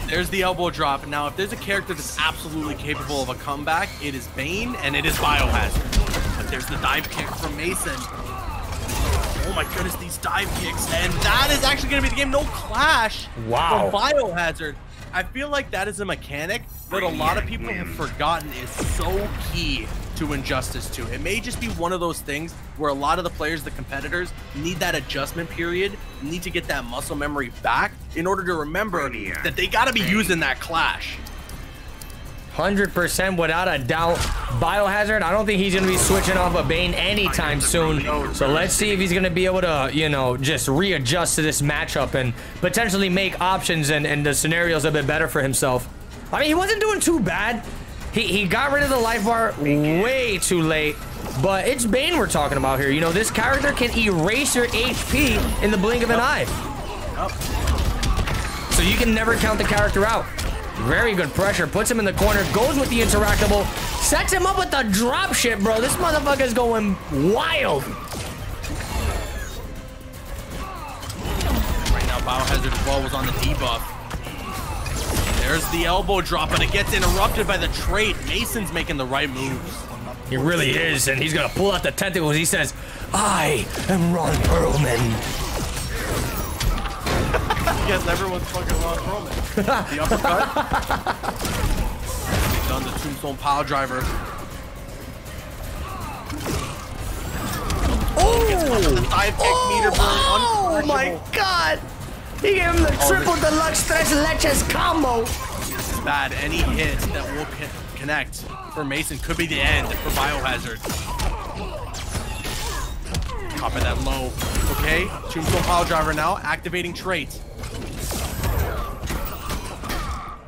There's the elbow drop. Now, if there's a character that's absolutely capable of a comeback, it is Bane and it is Biohazard. But there's the dive kick from Mason. Oh my goodness, these dive kicks. And that is actually going to be the game. No clash wow. for Biohazard. I feel like that is a mechanic that a lot of people have forgotten is so key to Injustice two. It may just be one of those things where a lot of the players, the competitors, need that adjustment period, need to get that muscle memory back in order to remember that they got to be using that clash. one hundred percent without a doubt. Biohazard, I don't think he's going to be switching off of Bane anytime soon. So let's see if he's going to be able to, you know, just readjust to this matchup and potentially make options and, and the scenarios a bit better for himself. I mean, he wasn't doing too bad. He, he got rid of the life bar way too late, but it's Bane we're talking about here. You know, this character can erase your H P in the blink of an eye. So you can never count the character out. Very good pressure. Puts him in the corner. Goes with the interactable. Sets him up with the drop ship, bro. This motherfucker's going wild. Right now, Biohazard as well was on the debuff. There's the elbow drop, and it gets interrupted by the trade. Mason's making the right moves. He really is, and he's gonna pull out the tentacles. He says, I am Ron Perlman. Yes, everyone's fucking Ron Perlman. The uppercut. He's done the tombstone pile driver. Oh! Dive kick, oh, meter burn, oh my god! He gave him the oh, triple deluxe tres leches combo. This is bad. Any hit that will connect for Mason could be the end for Biohazard. Copy that low. Okay, tombstone pile driver now, activating trait.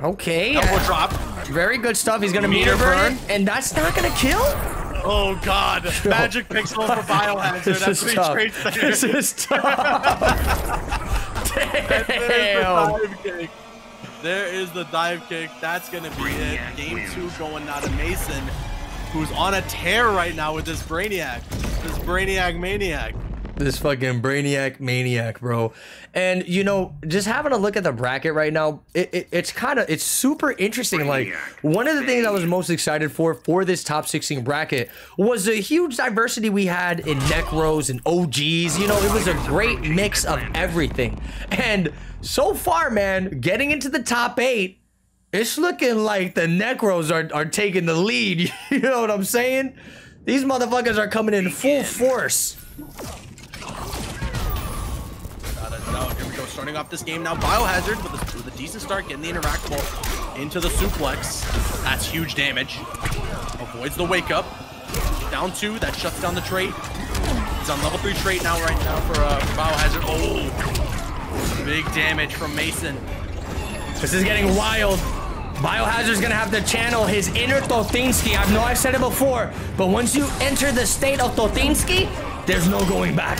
Okay. Elbow uh, drop. Very good stuff. He's gonna meter, meter burn, burn, and that's not gonna kill. Oh god, magic pixel for Biohazard. That's three traits there. This is tough. Damn. The there is the dive kick. That's gonna be it. Game two going out of Mason, who's on a tear right now with this Brainiac. This Brainiac maniac. This fucking Brainiac maniac, bro. And you know, just having a look at the bracket right now, it, it, it's kind of, it's super interesting. Brainiac, like one of the things I was most excited for for this top sixteen bracket was the huge diversity we had in Necros and O Gs. You know, it was a great mix of everything. And so far, man, getting into the top eight, it's looking like the Necros are, are taking the lead. You know what I'm saying? These motherfuckers are coming in full force. Here we go, starting off this game now. Biohazard with a, with a decent start, getting the interactable into the suplex. That's huge damage. Avoids the wake up. Down two, that shuts down the trait. He's on level three trait now, right now for, uh, for Biohazard. Oh, big damage from Mason. This is getting wild. Biohazard's gonna have to channel his inner Totinsky. I know I've said it before, but once you enter the state of Totinsky, there's no going back.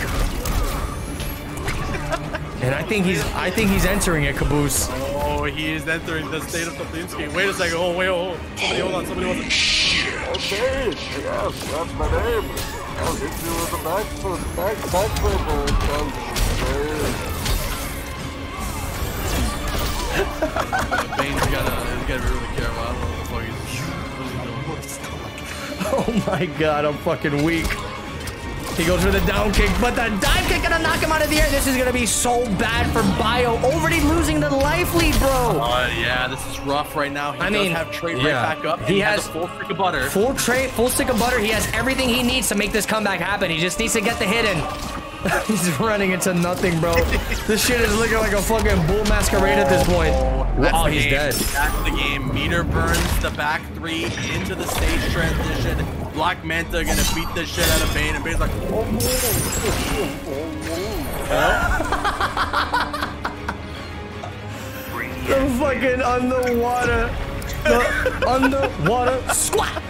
And I think he's, I think he's entering it, Caboose. Oh, he is entering the state of Totinsky. Wait a second. Oh, wait, oh, somebody, hold on. Somebody wants to. Okay, yes, that's my name. I'll hit you with a back foot, back, back foot. Bane's gotta, he's gotta really care about what the fuck he's doing. Oh my god, I'm fucking weak. He goes for the down kick, but the dive kick gonna knock him out of the air. This is gonna be so bad for Bio. Already losing the life lead, bro. Oh, uh, yeah, this is rough right now. He I does mean, have trait yeah. right back up. He, he has, has a full stick of butter. Full trait, full stick of butter. He has everything he needs to make this comeback happen. He just needs to get the hit in. He's running into nothing, bro. This shit is looking like a fucking bull masquerade oh, at this point. Oh, he's game. dead. That's the game. Meter burns the back three into the stage transition. Black Manta gonna beat the shit out of Bane, and Bane's like, oh, no. Huh? The fucking underwater, the underwater squat.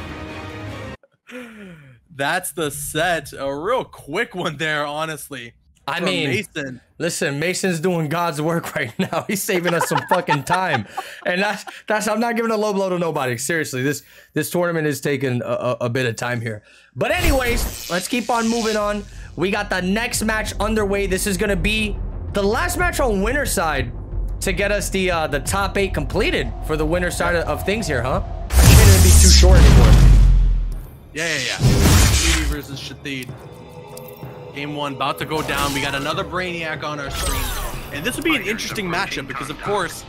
That's the set. A real quick one there, honestly. I mean, Mason. Listen, Mason's doing God's work right now. He's saving us some fucking time, and that's that's. I'm not giving a low blow to nobody. Seriously, this this tournament is taking a, a bit of time here. But anyways, let's keep on moving on. We got the next match underway. This is gonna be the last match on winner side to get us the uh, the top eight completed for the winner side of things here, huh? I can't even be too short anymore. Yeah, yeah, yeah. Tweety versus Shithead. Game one about to go down. We got another Brainiac on our screen. And this would be an interesting matchup because, of course,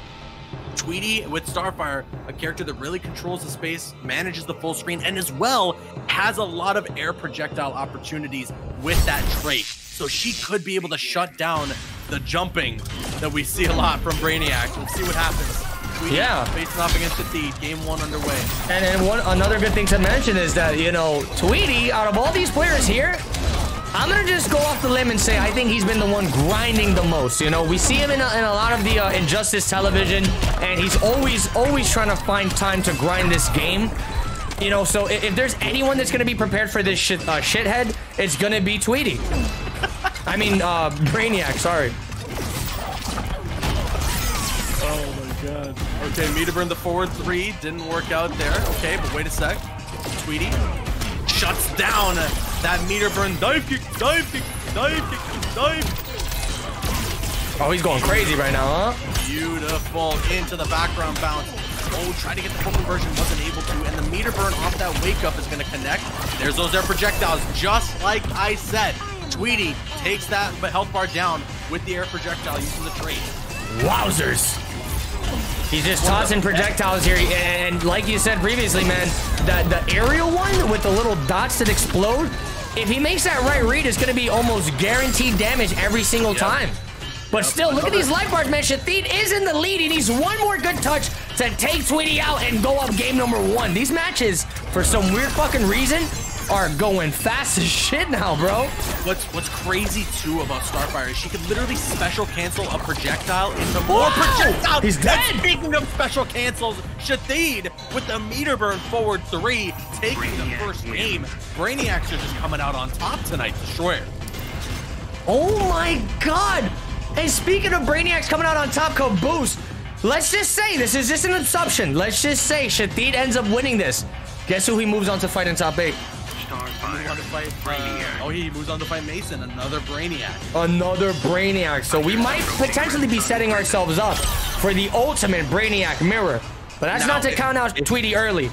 Tweety with Starfire, a character that really controls the space, manages the full screen, and as well has a lot of air projectile opportunities with that trait. So she could be able to shut down the jumping that we see a lot from Brainiac. We'll see what happens. We yeah, facing off against the Thief. Game one underway. And then one another good thing to mention is that, you know, Tweety, out of all these players here, I'm gonna just go off the limb and say I think he's been the one grinding the most. You know, we see him in a, in a lot of the uh, Injustice television, and he's always, always trying to find time to grind this game. You know, so if, if there's anyone that's gonna be prepared for this shit, uh, shithead, it's gonna be Tweety. I mean, uh, Brainiac. Sorry. Oh my god. Okay, meter burn the forward three didn't work out there. Okay, but wait a sec, Tweety shuts down that meter burn. Dive kick, dive kick, dive kick, dive. Oh, he's going crazy right now, huh? Beautiful into the background bounce. old, tried to get the full conversion, wasn't able to, and the meter burn off that wake up is going to connect. There's those air projectiles, just like I said. Tweety takes that health bar down with the air projectile using the trade. Wowzers! He's just tossing projectiles here, and like you said previously, man, the, the aerial one with the little dots that explode, if he makes that right read, it's going to be almost guaranteed damage every single yep. time. But yep. still, look at these life bars, man. Shithead is in the lead. He needs one more good touch to take Tweety out and go up game number one. These matches, for some weird fucking reason, are going fast as shit now, bro. What's what's crazy too about Starfire is she could literally special cancel a projectile into more projectiles. He's dead. And speaking of special cancels, Shithead with the meter burn forward three, taking Brainiac the first game. Brainiacs are just coming out on top tonight, Destroyer. Oh my god! And speaking of Brainiacs coming out on top, Caboose, let's just say this is just an assumption. Let's just say Shithead ends up winning this. Guess who he moves on to fight in top eight? Starfire. To fight, uh, oh, he moves on to fight Mason, another Brainiac. Another Brainiac. So we might potentially be setting ourselves up for the ultimate Brainiac mirror. But that's now, not to if, count out if, Tweety early.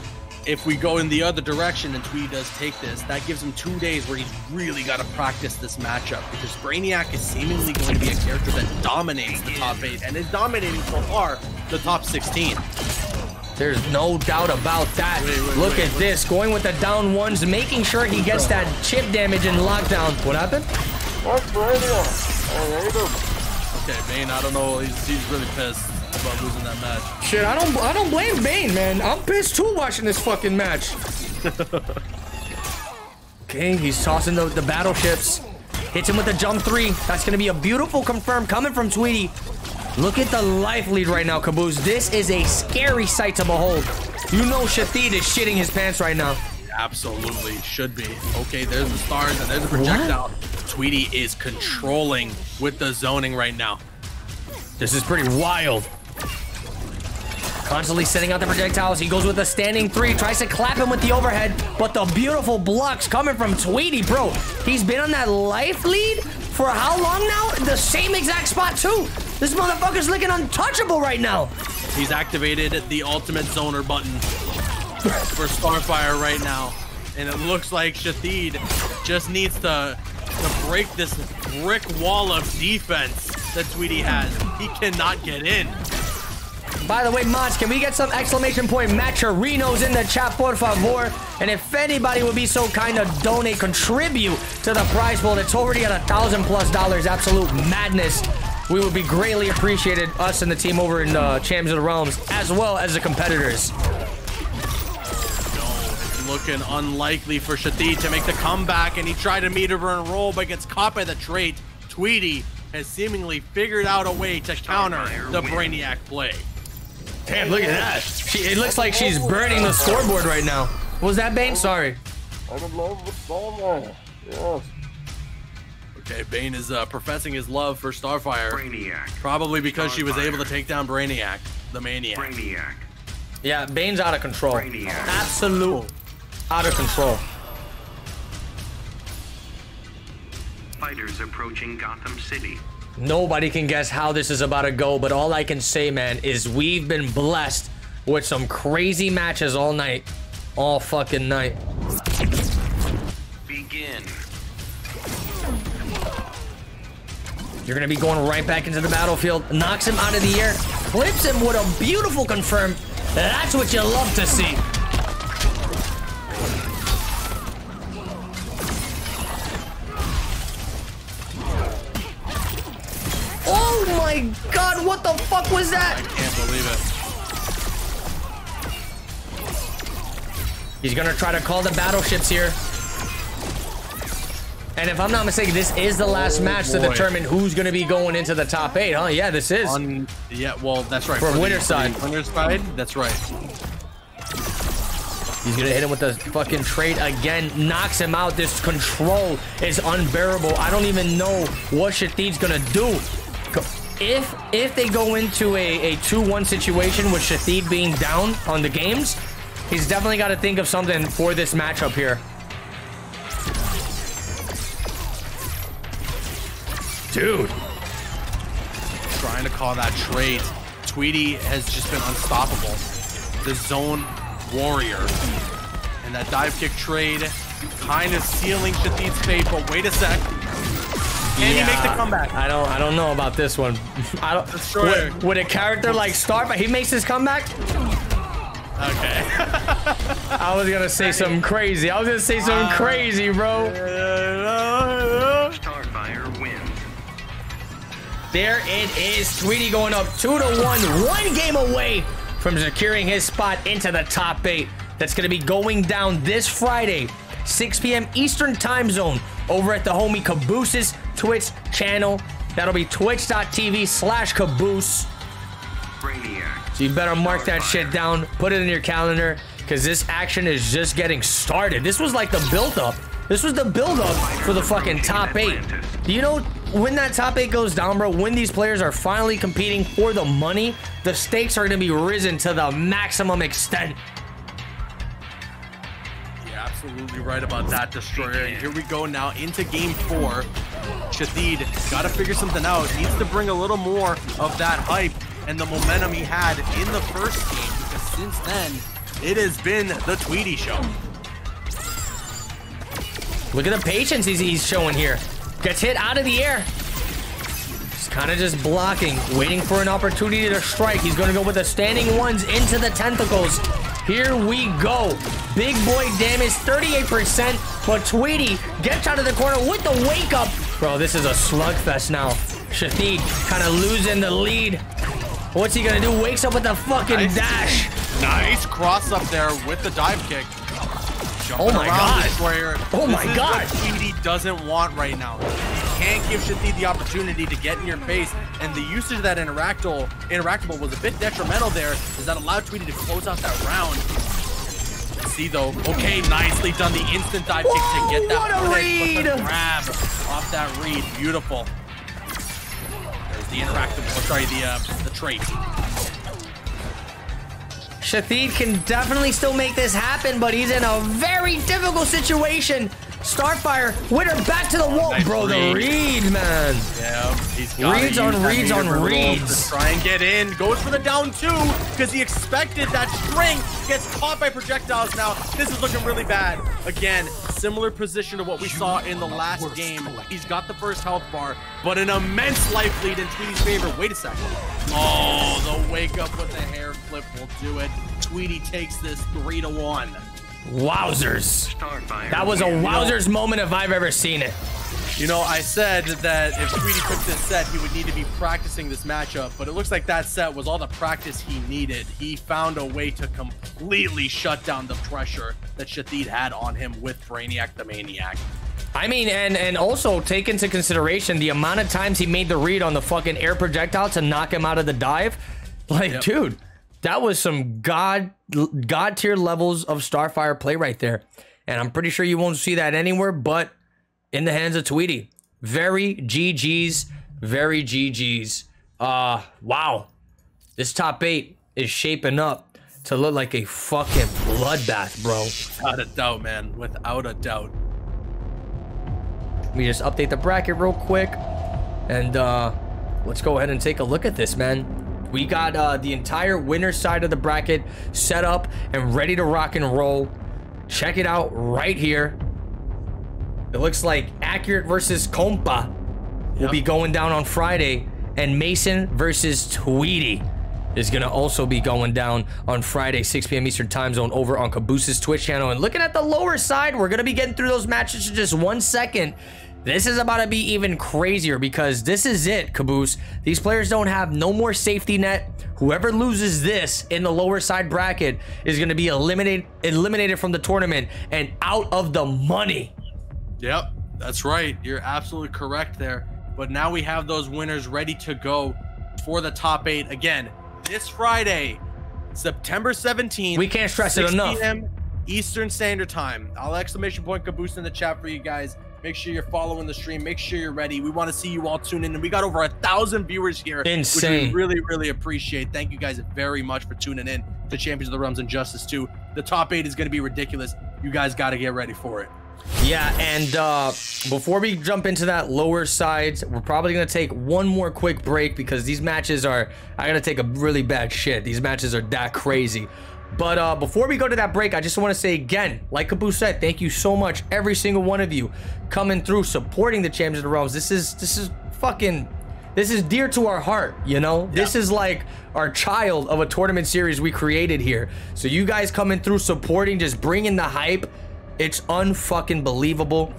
If we go in the other direction and Tweety does take this, that gives him two days where he's really got to practice this matchup, because Brainiac is seemingly going to be a character that dominates the top eight and is dominating so far the top sixteen. There's no doubt about that. Wait, wait, Look wait, at wait. this, going with the down ones, making sure he gets that chip damage in lockdown. What happened? What's Brainiac? Okay, Bane, I don't know. He's, he's really pissed about losing that match. Shit, I don't, I don't blame Bane, man. I'm pissed too watching this fucking match. Okay, he's tossing the, the battleships. Hits him with a jump three. That's gonna be a beautiful confirm coming from Tweety. Look at the life lead right now, Caboose. This is a scary sight to behold. You know Shithead is shitting his pants right now. Absolutely, should be. Okay, there's the stars and there's the projectile. What? Tweety is controlling with the zoning right now. This is pretty wild. Constantly setting out the projectiles. He goes with a standing three, tries to clap him with the overhead, but the beautiful blocks coming from Tweety, bro. He's been on that life lead for how long now? The same exact spot too. This motherfucker's looking untouchable right now. He's activated the ultimate zoner button for Starfire right now. And it looks like Shithead just needs to, to break this brick wall of defense that Tweety has. He cannot get in. By the way, mods, can we get some exclamation point Macharinos in the chat, por favor? And if anybody would be so kind to donate, contribute to the prize pool that's already at a thousand plus dollars, absolute madness. We would be greatly appreciated, us and the team over in uh, Champions of the Realms, as well as the competitors. No, looking unlikely for Shithead to make the comeback, and he tried to meter burn roll, but gets caught by the trait. Tweety has seemingly figured out a way to counter the Brainiac play. Damn, look at that. She, it looks like she's burning the scoreboard right now. What was that, Bane? Sorry. I'm in love with someone. Yes. Okay, Bane is uh, professing his love for Starfire. Brainiac. Probably because Starfire. she was able to take down Brainiac, the maniac. Brainiac. Yeah, Bane's out of control. Brainiac. Absolute out of control. Fighters approaching Gotham City. Nobody can guess how this is about to go, but all I can say, man, is we've been blessed with some crazy matches all night. All fucking night. Begin. You're going to be going right back into the battlefield. Knocks him out of the air. Clips him with a beautiful confirm. That's what you love to see. Oh my god, what the fuck was that? I can't believe it. He's gonna try to call the battleships here. And if I'm not mistaken, this is the last oh match boy. to determine who's gonna be going into the top eight, huh? Yeah, this is. On, yeah, well, that's right. For, for winner's side. Winner's side? That's right. He's gonna hit him with the fucking trade again. Knocks him out. This control is unbearable. I don't even know what Shithead's gonna do. If if they go into a two one situation with Shithead being down on the games, he's definitely got to think of something for this matchup here. Dude. Trying to call that trade. Tweety has just been unstoppable. the zone warrior. And that dive kick trade kind of sealing Shathid's fate, but wait a sec. Can yeah. he make the comeback? I don't I don't know about this one. I don't Destroyer. Would, would a character like Starfire, he makes his comeback? Okay. I was gonna say something crazy. I was gonna say something uh, crazy, bro. Starfire wins. There it is. Tweety going up two to one, one game away from securing his spot into the top eight. That's gonna be going down this Friday, six P M Eastern time zone, over at the homie Caboose's Twitch channel. That'll be twitch dot T V slash Caboose. So you better mark that shit down, put it in your calendar, because this action is just getting started. This was like the build-up. This was the build-up for the fucking top eight. Do you know when that top eight goes down, bro, when these players are finally competing for the money, the stakes are going to be risen to the maximum extent. You're absolutely right about that, Destroyer. And here we go now into game four. Shithead got to figure something out. Needs to bring a little more of that hype and the momentum he had in the first game, because since then, it has been the Tweety show. Look at the patience he's, he's showing here. Gets hit out of the air. He's kind of just blocking, waiting for an opportunity to strike. He's going to go with the standing ones into the tentacles. Here we go. Big boy damage, thirty-eight percent, but Tweety gets out of the corner with the wake up. Bro, this is a slugfest now. Shithead kind of losing the lead. What's he gonna do? Wakes up with a fucking nice dash. Nice cross up there with the dive kick. Jumping oh my god. Destroyer. Oh this my is god. What Tweety doesn't want right now. You can't give Shithead the opportunity to get in your face. And the usage of that interactable, interactable was a bit detrimental there, is that allowed Tweety to close out that round. Let's see though. Okay, nicely done. The instant dive kick Whoa, to get that. What a read. Grab off that read. Beautiful. The interactable, sorry, the uh, the trait. Shithead can definitely still make this happen, but he's in a very difficult situation. Starfire, with her back to the wall, nice bro. Read. The read, man. Yeah, he's got reads on reads on reads. Try and get in. Goes for the down two because he expected that string. Gets caught by projectiles. Now this is looking really bad. Again, similar position to what we saw in the last game. He's got the first health bar, but an immense life lead in Tweety's favor. Wait a second. Oh, the wake up with the hair flip will do it. Tweety takes this three to one. Wowzers. That was a wowzers moment if I've ever seen it. You know, I said that if Tweety took this set, he would need to be practicing this matchup, but it looks like that set was all the practice he needed. He found a way to completely shut down the pressure that Shithead had on him with Brainiac the Maniac. I mean, and, and also take into consideration the amount of times he made the read on the fucking air projectile to knock him out of the dive. Like, yep. Dude. That was some god god tier levels of Starfire play right there. And I'm pretty sure you won't see that anywhere but in the hands of Tweety. Very G Gs. Very G Gs. Uh, wow. This top eight is shaping up to look like a fucking bloodbath, bro. Without a doubt, man. Without a doubt. Let me just update the bracket real quick. And uh, let's go ahead and take a look at this, man. We got uh, the entire winner's side of the bracket set up and ready to rock and roll. Check it out right here. It looks like Accurate versus Kompa will yep. be going down on Friday. And Mason versus Tweety is going to also be going down on Friday, six P M Eastern time zone, over on Caboose's Twitch channel. And looking at the lower side, we're going to be getting through those matches in just one second. This is about to be even crazier because this is it, Caboose. These players don't have no more safety net. Whoever loses this in the lower side bracket is going to be eliminated eliminated from the tournament and out of the money. Yep, that's right. You're absolutely correct there. But now we have those winners ready to go for the top eight again this Friday, September seventeenth. We can't stress it enough. six P M Eastern Standard Time. I'll exclamation point Caboose in the chat for you guys. Make sure you're following the stream. Make sure you're ready. We want to see you all tune in. And we got over a thousand viewers here. Insane. Which we really, really appreciate. Thank you guys very much for tuning in to Champions of the Realms Injustice two. The top eight is going to be ridiculous. You guys got to get ready for it. Yeah, and uh, before we jump into that lower sides, we're probably going to take one more quick break because these matches are... I got to take a really bad shit. These matches are that crazy. But uh, before we go to that break, I just want to say again, like Caboose said, thank you so much, every single one of you coming through, supporting the Champions of the Realms. This is this is fucking, this is dear to our heart, you know? Yeah. This is like our child of a tournament series we created here. So you guys coming through, supporting, just bringing the hype, it's unfucking believable.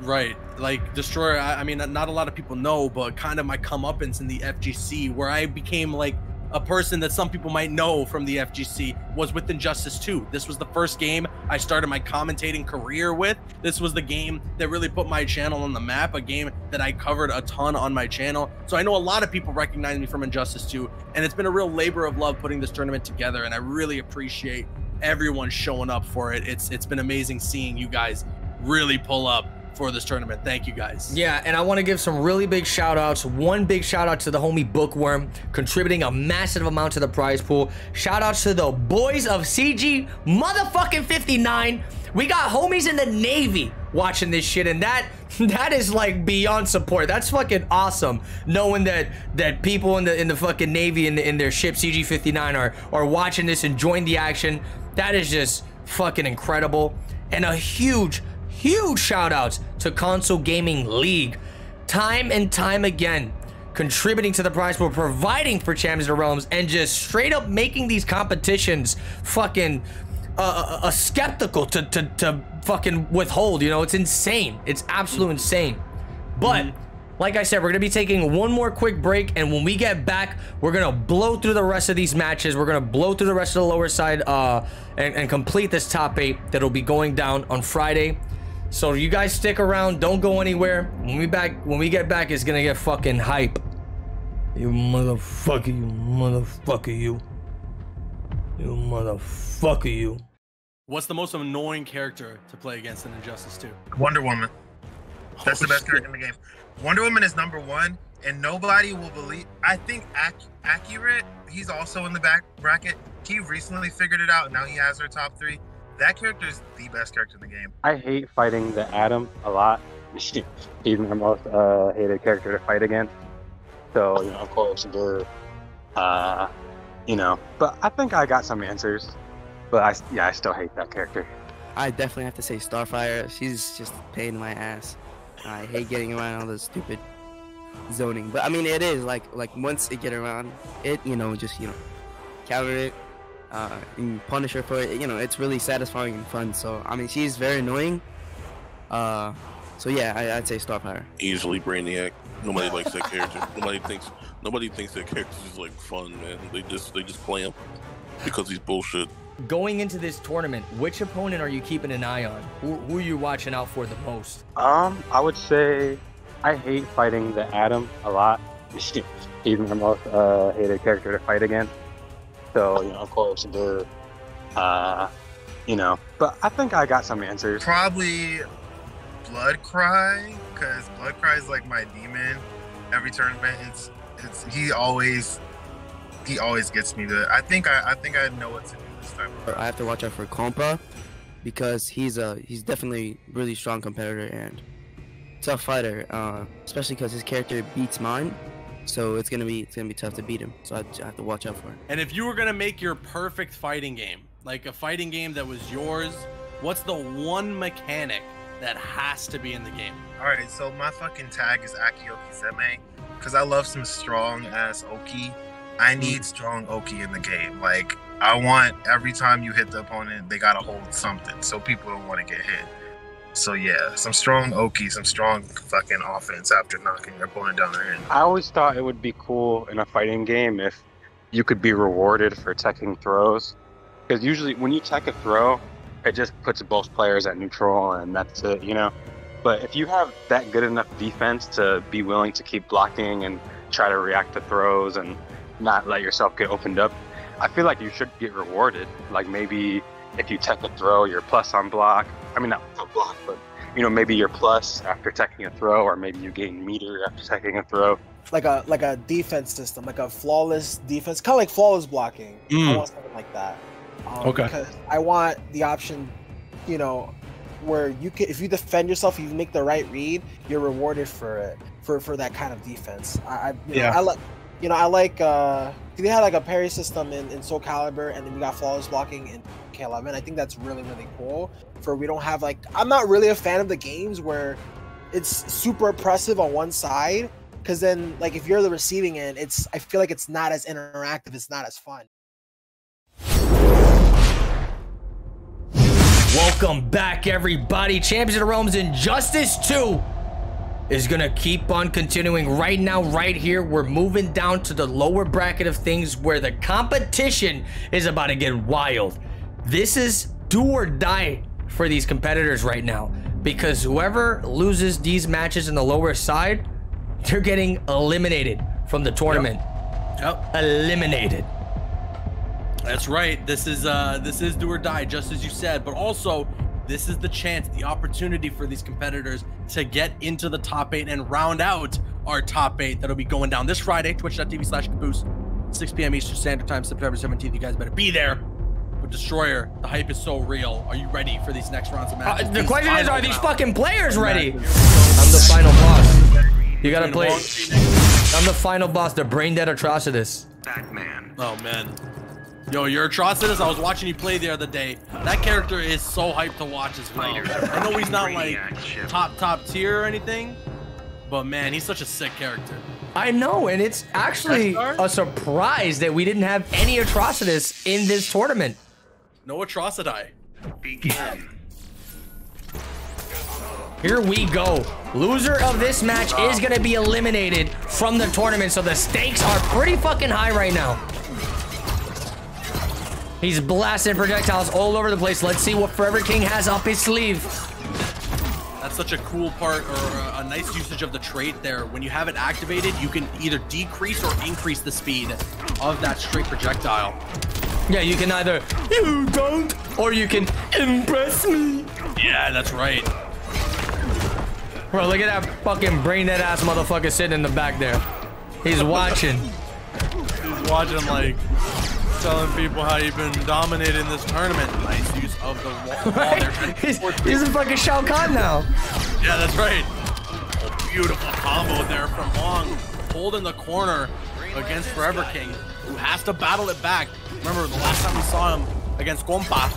Right. Like, Destroyer, I, I mean, not a lot of people know, but kind of my comeuppance in the F G C, where I became like a person that some people might know from the F G C, was with Injustice two. This was the first game I started my commentating career with. This was the game that really put my channel on the map, a game that I covered a ton on my channel. So I know a lot of people recognize me from Injustice two, and it's been a real labor of love putting this tournament together, and I really appreciate everyone showing up for it. It's It's been amazing seeing you guys really pull up for this tournament. Thank you guys. Yeah, and I want to give some really big shout outs. One big shout out to the homie Bookworm, contributing a massive amount to the prize pool. Shout outs to the boys of C G motherfucking fifty-nine. We got homies in the Navy watching this shit, and that that is like beyond support. That's fucking awesome, knowing that that people in the in the fucking Navy in, the, in their ship C G fifty-nine are are watching this, enjoying the action. That is just fucking incredible. And a huge Huge shout outs to Console Gaming League, time and time again, contributing to the prize pool, providing for Champions of the Realms, and just straight up making these competitions fucking uh, a, a skeptical to, to, to fucking withhold. You know, it's insane. It's absolute insane. But like I said, we're going to be taking one more quick break, and when we get back, we're going to blow through the rest of these matches. We're going to blow through the rest of the lower side uh, and, and complete this top eight that'll be going down on Friday. So you guys stick around, don't go anywhere. When we back, when we get back, it's gonna get fucking hype. You motherfucker, you motherfucker, you. You motherfucker, you. What's the most annoying character to play against in Injustice two? Wonder Woman. That's Holy the best shit. character in the game. Wonder Woman is number one, and nobody will believe. I think Ac- Accurate, he's also in the back bracket. He recently figured it out, and now he has her top three. That character is the best character in the game. I hate fighting the Adam a lot. He's my most uh, hated character to fight against. So, you know, of course, Gurr, uh, you know. But I think I got some answers. But, I, yeah, I still hate that character. I definitely have to say Starfire. She's just a pain in my ass. I hate getting around all this stupid zoning. But, I mean, it is. Like, like once you get around it, you know, just, you know, counter it. Uh, and punish her for it. You know, it's really satisfying and fun. So, I mean, she's very annoying. Uh, so yeah, I, I'd say Starfire. Easily Brainiac. Nobody likes that character. Nobody thinks. Nobody thinks that character is like fun, man. They just they just play him because he's bullshit. Going into this tournament, which opponent are you keeping an eye on? Who, who are you watching out for the most? Um, I would say I hate fighting the Adam a lot. He's my most uh, hated character to fight against. So, you know, of course, Gurr, uh, you know, but I think I got some answers. Probably Bloodcry, because Bloodcry is like my demon. Every tournament, it's it's he always he always gets me to. I think I I think I know what to do this time. I have to watch out for Kompa, because he's a he's definitely really strong competitor and tough fighter, uh, especially because his character beats mine. So it's gonna be it's gonna be tough to beat him. So I have to watch out for him. And if you were gonna make your perfect fighting game, like a fighting game that was yours, what's the one mechanic that has to be in the game? All right, so my fucking tag is Akio Kizeme, because I love some strong ass Oki. I need strong Oki in the game. Like, I want every time you hit the opponent, they gotta hold something, so people don't want to get hit. So yeah, some strong Oki, some strong fucking offense after knocking their opponent down their end. I always thought it would be cool in a fighting game if you could be rewarded for teching throws. Because usually when you tech a throw, it just puts both players at neutral and that's it, you know? But if you have that good enough defense to be willing to keep blocking and try to react to throws and not let yourself get opened up, I feel like you should get rewarded. Like, maybe if you tech a throw, you're plus on block. I mean, not a block, but, you know, maybe you're plus after teching a throw, or maybe you gain meter after teching a throw. Like a like a defense system, like a flawless defense, kind of like flawless blocking. Mm. I want something like that. Um, okay. Because I want the option, you know, where you can, if you defend yourself, you make the right read, you're rewarded for it, for for that kind of defense. I, I you yeah. know, I like you know, I like, uh, they had like a parry system in, in Soul Calibur, and then we got flawless blocking in K eleven. I think that's really, really cool. For we don't have like, I'm not really a fan of the games where it's super oppressive on one side, because then like if you're the receiving end, it's, I feel like it's not as interactive, it's not as fun. Welcome back, everybody. Champions of the Realms Injustice two is gonna keep on continuing right now. Right here, we're moving down to the lower bracket of things where the competition is about to get wild. This is do or die for these competitors right now, because whoever loses these matches in the lower side, they're getting eliminated from the tournament. Yep. Yep. Eliminated. That's right. This is uh, this is do or die, just as you said. But also, this is the chance, the opportunity for these competitors to get into the top eight and round out our top eight. That'll be going down this Friday, twitch dot T V slash Caboose, six P M Eastern Standard Time, September seventeenth. You guys better be there. But Destroyer, the hype is so real. Are you ready for these next rounds of matches? Uh, the these question is, are these fucking players ready? I'm the final boss. You gotta play. I'm the final boss, the brain dead Atrocitus. Batman. Oh man. Yo, your Atrocitus, I was watching you play the other day. That character is so hyped to watch as well. I know he's not like top, top tier or anything, but man, he's such a sick character. I know, and it's actually a surprise that we didn't have any Atrocitus in this tournament. No Atrocity. Begin. Here we go. Loser of this match is gonna be eliminated from the tournament, so the stakes are pretty fucking high right now. He's blasting projectiles all over the place. Let's see what Forever King has up his sleeve. That's such a cool part, or a, a nice usage of the trait there. When you have it activated, you can either decrease or increase the speed of that straight projectile. Yeah, you can either, you don't, or you can impress me. Yeah, that's right. Bro, look at that fucking brain dead ass motherfucker sitting in the back there. He's watching. He's watching like... telling people how you've been dominating this tournament. Nice use of the wall. Right? He's, he's a fucking Shao Kahn now. Yeah, that's right. A beautiful combo there from Hwang, pulled in the corner against Forever King, who has to battle it back. Remember, the last time we saw him against Kompa,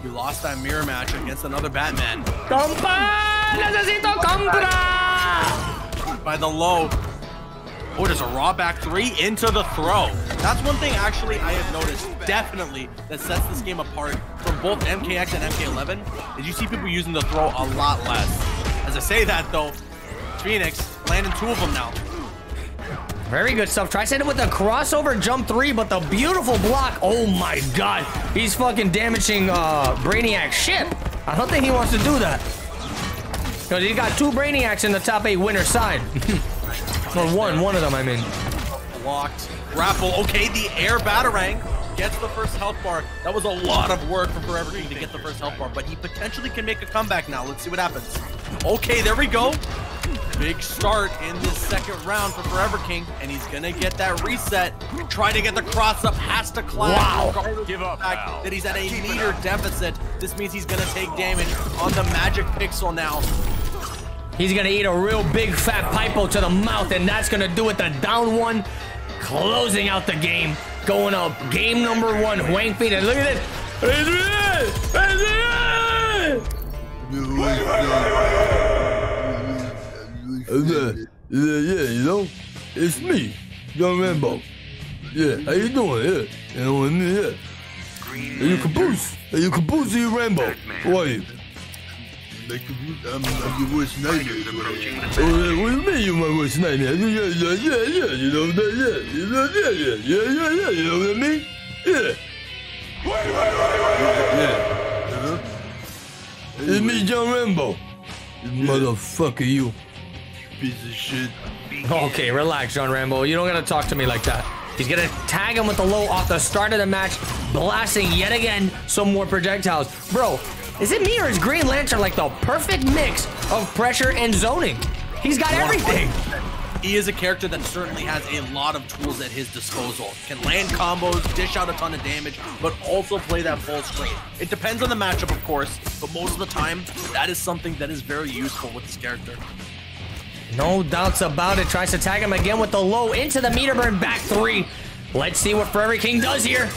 he lost that mirror match against another Batman. Kompa! Necesito compra! By the low. Oh, there's a raw back three into the throw. That's one thing actually I have noticed definitely that sets this game apart from both M K X and M K eleven is you see people using the throw a lot less. As I say that though, Phoenix landing two of them now. Very good stuff. Tries to hit it with a crossover jump three, but the beautiful block. Oh my God. He's fucking damaging uh, Brainiac's ship. I don't think he wants to do that. Because he's got two Brainiacs in the top eight winner side. Or one, one of them, I mean. Blocked. Grapple. Okay, the air Batarang gets the first health bar. That was a lot of work for Forever King to get the first health bar, but he potentially can make a comeback now. Let's see what happens. Okay, there we go. Big start in this second round for Forever King, and he's going to get that reset. Trying to get the cross up, has to climb. Wow. Give up. Wow. That he's at a meter deficit. This means he's going to take damage on the magic pixel now. He's gonna eat a real big fat pipo to the mouth, and that's gonna do it. The down one, closing out the game, going up game number one. Hwang Phoenix, look at this. Yeah, you know, it's me, Young Rambo. Yeah, how you doing? Yeah, you know, yeah. Are you Caboose? Are you Caboose or you Rambo? Who are you? Like, I'm, I'm your worst nightmare. Oh, what do you mean you're my worst nightmare? Yeah, yeah, yeah, yeah, you know that, yeah, you know that, yeah, yeah, yeah, yeah, you know what I mean? Yeah. Yeah. Uh-huh. It's me, John Rambo. Yeah. Motherfucker, you. Piece of shit. Okay, relax, John Rambo. You don't gotta talk to me like that. He's gonna tag him with the low off the start of the match, blasting yet again some more projectiles. Bro. Is it me or is Green Lantern like the perfect mix of pressure and zoning? He's got everything. He is a character that certainly has a lot of tools at his disposal. Can land combos, dish out a ton of damage, but also play that full screen. It depends on the matchup, of course, but most of the time, that is something that is very useful with this character. No doubts about it. Tries to tag him again with the low into the meter burn back three. Let's see what Forever King does here.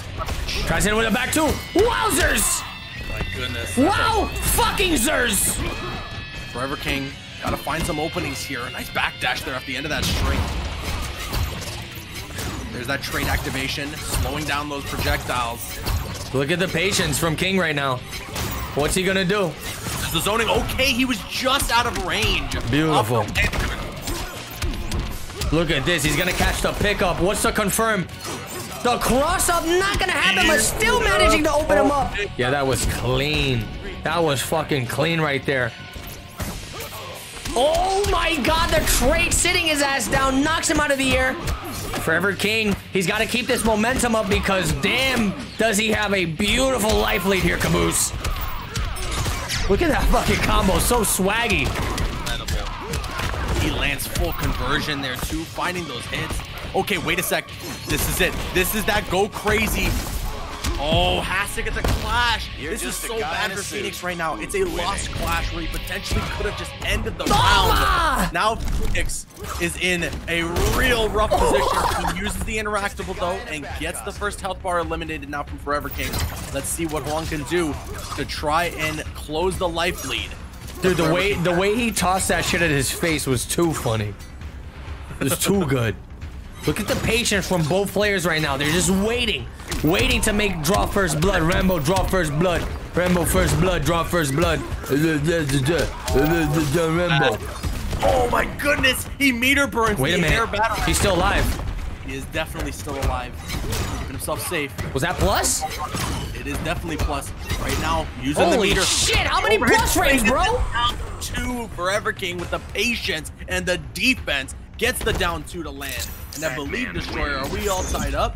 Tries in with a back two. Wowzers! My goodness. Wow! Fucking zers! Forever King, gotta find some openings here. Nice backdash there at the end of that string. There's that trade activation, slowing down those projectiles. Look at the patience from King right now. What's he gonna do? Is the zoning okay? He was just out of range. Beautiful. Look at this. He's gonna catch the pickup. What's the confirm? The cross up, not gonna happen, but still managing to open him up. Yeah, that was clean. That was fucking clean right there. Oh my god, the trade sitting his ass down, knocks him out of the air. Forever King, he's got to keep this momentum up because damn, does he have a beautiful life lead here, Caboose. Look at that fucking combo, so swaggy. Incredible. He lands full conversion there too, finding those hits. Okay, wait a sec. This is it. This is that go crazy. Oh, has to get the clash. You're this is so bad for Phoenix right now. It's a winning. Lost clash where he potentially could have just ended the Toma! Round. Now Phoenix is in a real rough position. He uses the interactable though and gets the first health bar eliminated now from Forever King. Let's see what Hwang can do to try and close the life lead. Dude, the way the way he tossed that shit at his face was too funny. It was too good. Look at the patience from both players right now. They're just waiting, waiting to make draw first blood. Rambo, draw first blood. Rambo, first blood, draw first blood. Rambo. Oh my goodness, he meter burns. Wait a minute, he's still alive. He is definitely still alive, keeping himself safe. Was that plus? It is definitely plus. Right now, using Holy the meter. Holy shit, how many plus frames, bro? Two Forever King with the patience and the defense gets the down two to land. And I believe, Destroyer, are we all tied up?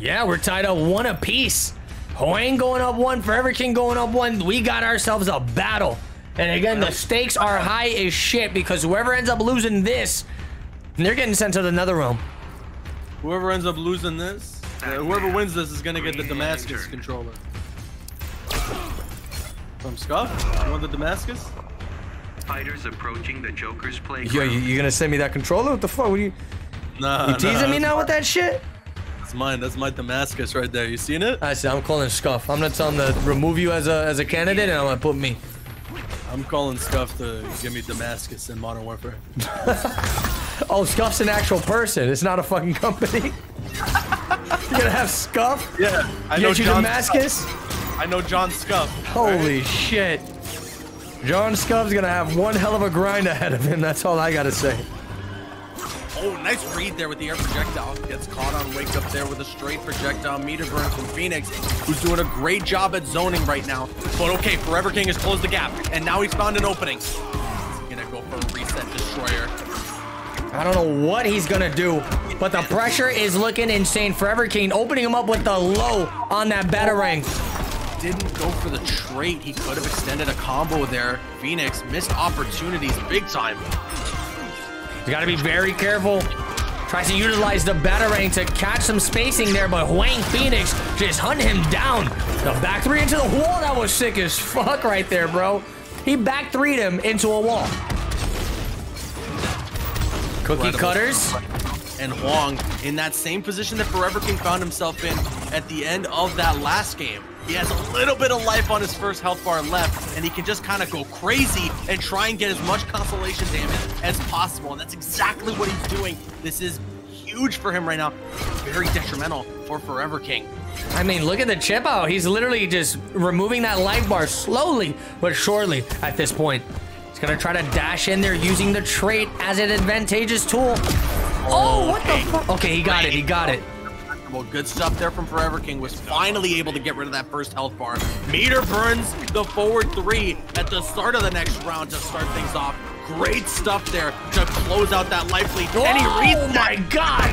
Yeah, we're tied up one apiece. Hwang going up one, Forever King going up one. We got ourselves a battle. And again, the stakes are high as shit because whoever ends up losing this, they're getting sent to another realm. Whoever ends up losing this, uh, whoever wins this is going to get the Damascus controller. From Scuff? You want the Damascus? Fighters approaching the Joker's playground. Yo, you, you going to send me that controller? What the fuck? What are you... Nah, you teasing nah, me now with that shit? That's mine. That's my Damascus right there. You seen it? I see. I'm calling Scuff. I'm gonna tell him to remove you as a as a candidate, and I'm gonna put me. I'm calling Scuff to give me Damascus in Modern Warfare. Oh, Scuff's an actual person. It's not a fucking company. You're gonna have Scuff? Yeah. I know you John Damascus. Scuff. I know John Scuff. Holy right? shit. John Scuff's gonna have one hell of a grind ahead of him. That's all I gotta say. Oh, nice read there with the air projectile. Gets caught on wake up there with a straight projectile meter burn from Phoenix, who's doing a great job at zoning right now. But okay, Forever King has closed the gap, and now he's found an opening. He's gonna go for a reset, Destroyer. I don't know what he's gonna do, but the pressure is looking insane. Forever King opening him up with the low on that Batarang. Didn't go for the trait. He could have extended a combo there. Phoenix missed opportunities big time. You gotta be very careful. Tries to utilize the Batarang to catch some spacing there, but Hwang Phoenix just hunting him down. The back three into the wall. That was sick as fuck right there, bro. He back three'd him into a wall. Cookie Incredible. Cutters. And Hwang in that same position that Forever King found himself in at the end of that last game. He has a little bit of life on his first health bar left, and he can just kind of go crazy and try and get as much consolation damage as possible. And that's exactly what he's doing. This is huge for him right now. Very detrimental for Forever King. I mean, look at the chip out. He's literally just removing that life bar slowly but surely at this point. He's going to try to dash in there using the trait as an advantageous tool. Oh, what the fuck? Okay, he got it. He got it. Good stuff there from Forever King. Was finally able to get rid of that first health bar. Meter burns the forward three at the start of the next round to start things off. Great stuff there to close out that life lead. Oh, and he reads my god!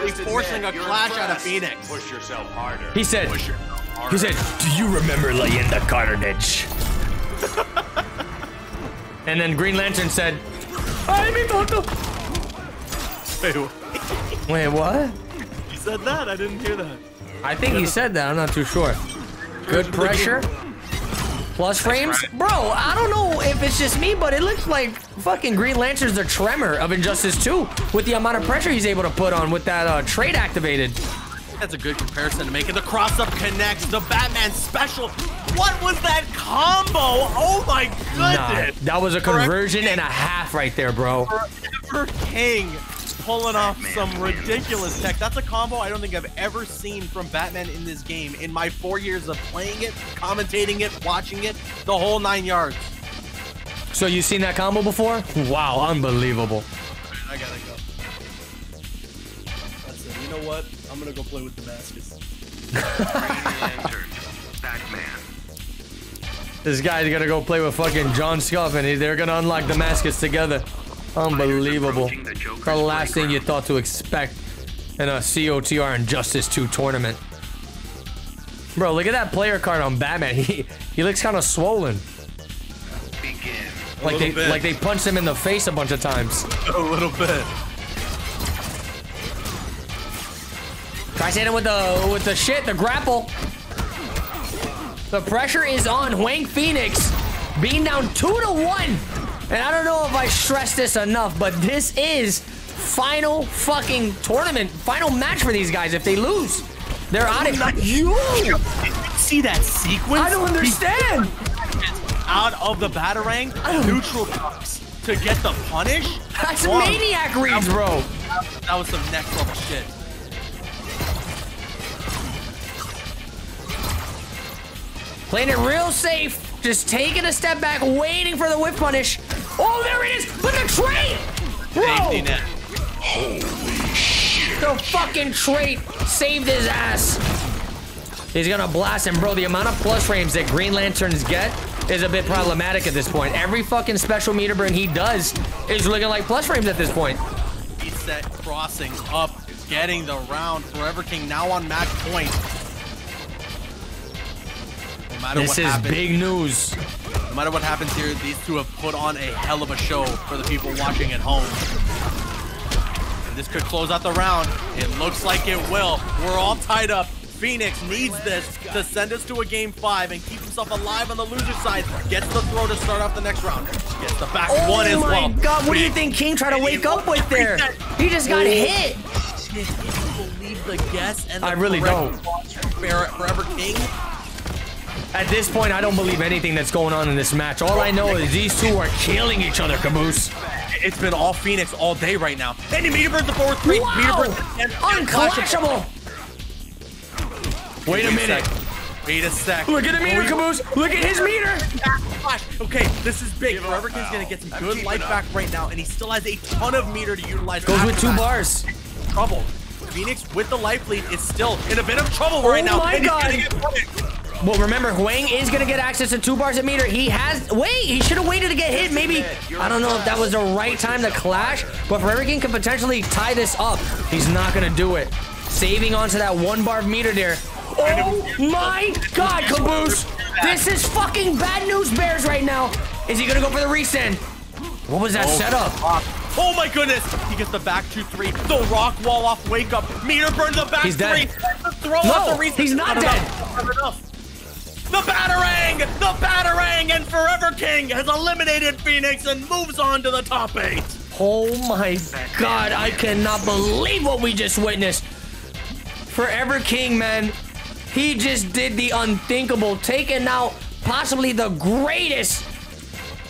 He's forcing a clash out of Phoenix. Push yourself harder. He said, harder. He said, do you remember laying the carnage? And then Green Lantern said, I'm immortal. Wait, what? Wait, what? Said that? I didn't hear that. I think he said that. I'm not too sure. Good pressure. Plus frames? Bro, I don't know if it's just me, but it looks like fucking Green Lantern's the Tremor of Injustice two with the amount of pressure he's able to put on with that uh, trait activated. That's a good comparison to make. And the cross-up connects, the Batman special. What was that combo? Oh my goodness. Nah, that was a conversion and a half right there, bro. Forever King pulling off some ridiculous tech. That's a combo I don't think I've ever seen from Batman in this game in my four years of playing it, commentating it, watching it, the whole nine yards. So you've seen that combo before? Wow, unbelievable. I gotta go. That's it. You know what? I'm gonna go play with Damascus. This guy's gonna go play with fucking John Scuff, and they're gonna unlock Damascus together. Unbelievable. The last thing you thought to expect in a C O T R Injustice two tournament. Bro, look at that player card on Batman. He he looks kind of swollen. Like they like they punched him in the face a bunch of times. A little bit. Tries to hit him with the with the shit, the grapple. The pressure is on Hwang Phoenix, being down two to one. And I don't know if I stressed this enough, but this is final fucking tournament, final match for these guys. If they lose, they're out of it. You see that sequence? I don't understand. Out of the Batarang, neutral box to get the punish? That's Whoa. maniac reads, bro. That was some next level shit. Playing it real safe. Just taking a step back, waiting for the whip punish. Oh, there it is! But the trait! Safety net. Holy shit. The fucking trait saved his ass. He's gonna blast him, bro. The amount of plus frames that Green Lanterns get is a bit problematic at this point. Every fucking special meter burn he does is looking like plus frames at this point. He's set, crossing up, getting the round. Forever King now on match point. No this is happens, big news. No matter what happens here, these two have put on a hell of a show for the people watching at home. And this could close out the round. It looks like it will. We're all tied up. Phoenix needs this to send us to a game five and keep himself alive on the loser side. Gets the throw to start off the next round. Gets the back oh one as well. Oh my god, what do you think King tried to wake up with there? He just got hit. Can you believe the guess and the I really don't. Forever King? At this point, I don't believe anything that's going on in this match. All I know is these two are killing each other, Caboose. It's been all Phoenix all day right now. And he meter burns the forward three. Wow. Meter burns the end. Unclashable. Wait a minute. Wait a sec. Look at the meter, Caboose. Look at his meter. Okay, this is big. Forever King's going to get some good life back right now, and he still has a ton of meter to utilize. Goes with two bars. Trouble. Phoenix with the life lead is still in a bit of trouble right now. Oh my god. Well, remember, Hwang is going to get access to two bars of meter. He has... Wait, he should have waited to get hit. Maybe... I don't know if that was the right time to clash, but Forever King could potentially tie this up. He's not going to do it. Saving onto that one bar of meter there. Oh my god, Caboose! This is fucking bad news bears right now. Is he going to go for the resend? What was that oh, setup? Oh my goodness! He gets the back two three. The rock wall off wake up. Meter burns the back he's three. Dead. The throw no, off the resend. He's not, not dead. Enough. Enough. The Batarang! The Batarang! And Forever King has eliminated Phoenix and moves on to the top eight. Oh my god, I cannot believe what we just witnessed. Forever King, man, he just did the unthinkable, taking out possibly the greatest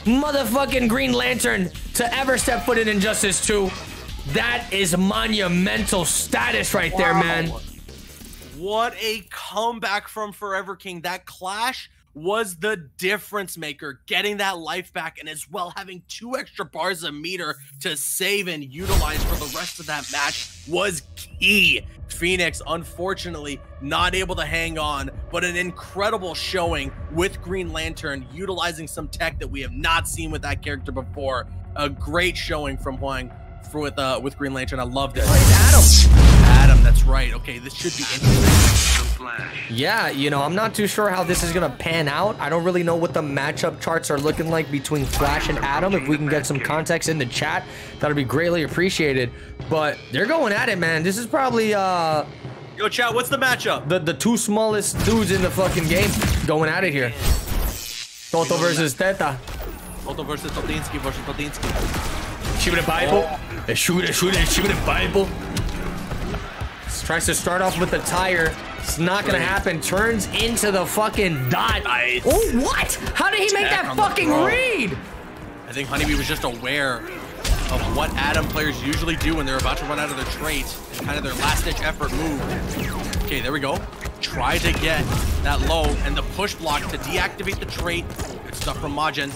motherfucking Green Lantern to ever step foot in Injustice two. That is monumental status right wow. there, man. What a comeback from Forever King. That clash was the difference maker, getting that life back and as well having two extra bars of meter to save and utilize for the rest of that match was key. Phoenix, unfortunately, not able to hang on, but an incredible showing with Green Lantern, utilizing some tech that we have not seen with that character before. A great showing from Hwang for, with, uh, with Green Lantern. I loved it. It's Adam. Adam, that's right. Okay, this should be interesting. Yeah, you know, I'm not too sure how this is going to pan out. I don't really know what the matchup charts are looking like between Flash and Adam. If we can get some context in the chat, that would be greatly appreciated. But they're going at it, man. This is probably... uh, Yo, chat, what's the matchup? The, the two smallest dudes in the fucking game going at it here. Toto versus Teta. Toto versus Totinsky versus Totinsky. Shooting Bible. They shoot it, shoot it, shoot it, Bible. Tries to start off with the tire. It's not gonna happen. Turns into the fucking dot. I, oh, what? How did he make that fucking read? I think Honeybee was just aware of what Adam players usually do when they're about to run out of their trait and kind of their last ditch effort move. Okay, there we go. Try to get that low and the push block to deactivate the trait. Good stuff from Majin.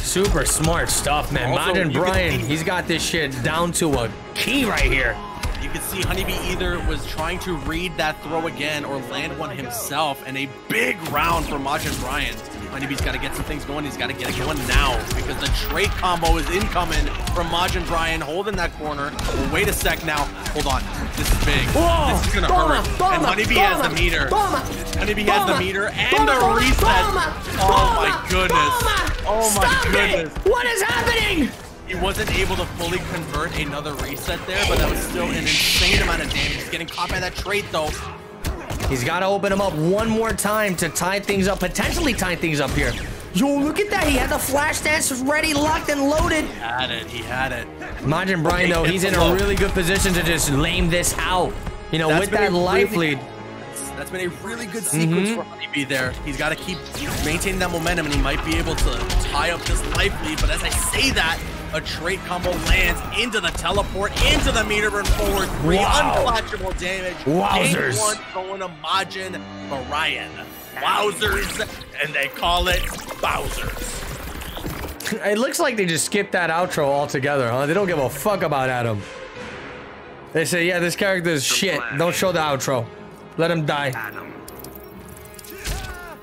Super smart stuff, man. Also, Majin Brian, he's got this shit down to a key right here. You can see Honeybee either was trying to read that throw again or land one himself, and a big round for Majin Brian. Honeybee's got to get some things going. He's got to get it going now because the trade combo is incoming from Majin Brian holding that corner. Well, wait a sec now. Hold on. This is big. Whoa, this is going to hurt. Boma, and Honeybee Boma, has the meter. Boma, Honeybee Boma, has the meter and the reset. Boma, oh, my goodness. Boma, oh, my stop goodness. It. What is happening? He wasn't able to fully convert another reset there, but that was still an insane amount of damage. He's getting caught by that trade, though. He's got to open him up one more time to tie things up, potentially tie things up here. Yo, look at that. He had the flash dance ready, locked, and loaded. He had it. He had it. Majin Brian, though, he's in a really good position to just lame this out. You know, with that life lead. That's been a really good sequence mm-hmm. for Honeybee there. He's got to keep maintaining that momentum, and he might be able to tie up this life lead. But as I say that, a trait combo lands into the teleport, into the meter burn forward. Three wow. unclatchable damage. Wowzers. One going to Majin Brian. Wowzers. And they call it Bowsers. It looks like they just skipped that outro altogether, huh? They don't give a fuck about Adam. They say, yeah, this character is shit. Don't show the outro. Let him die. Adam.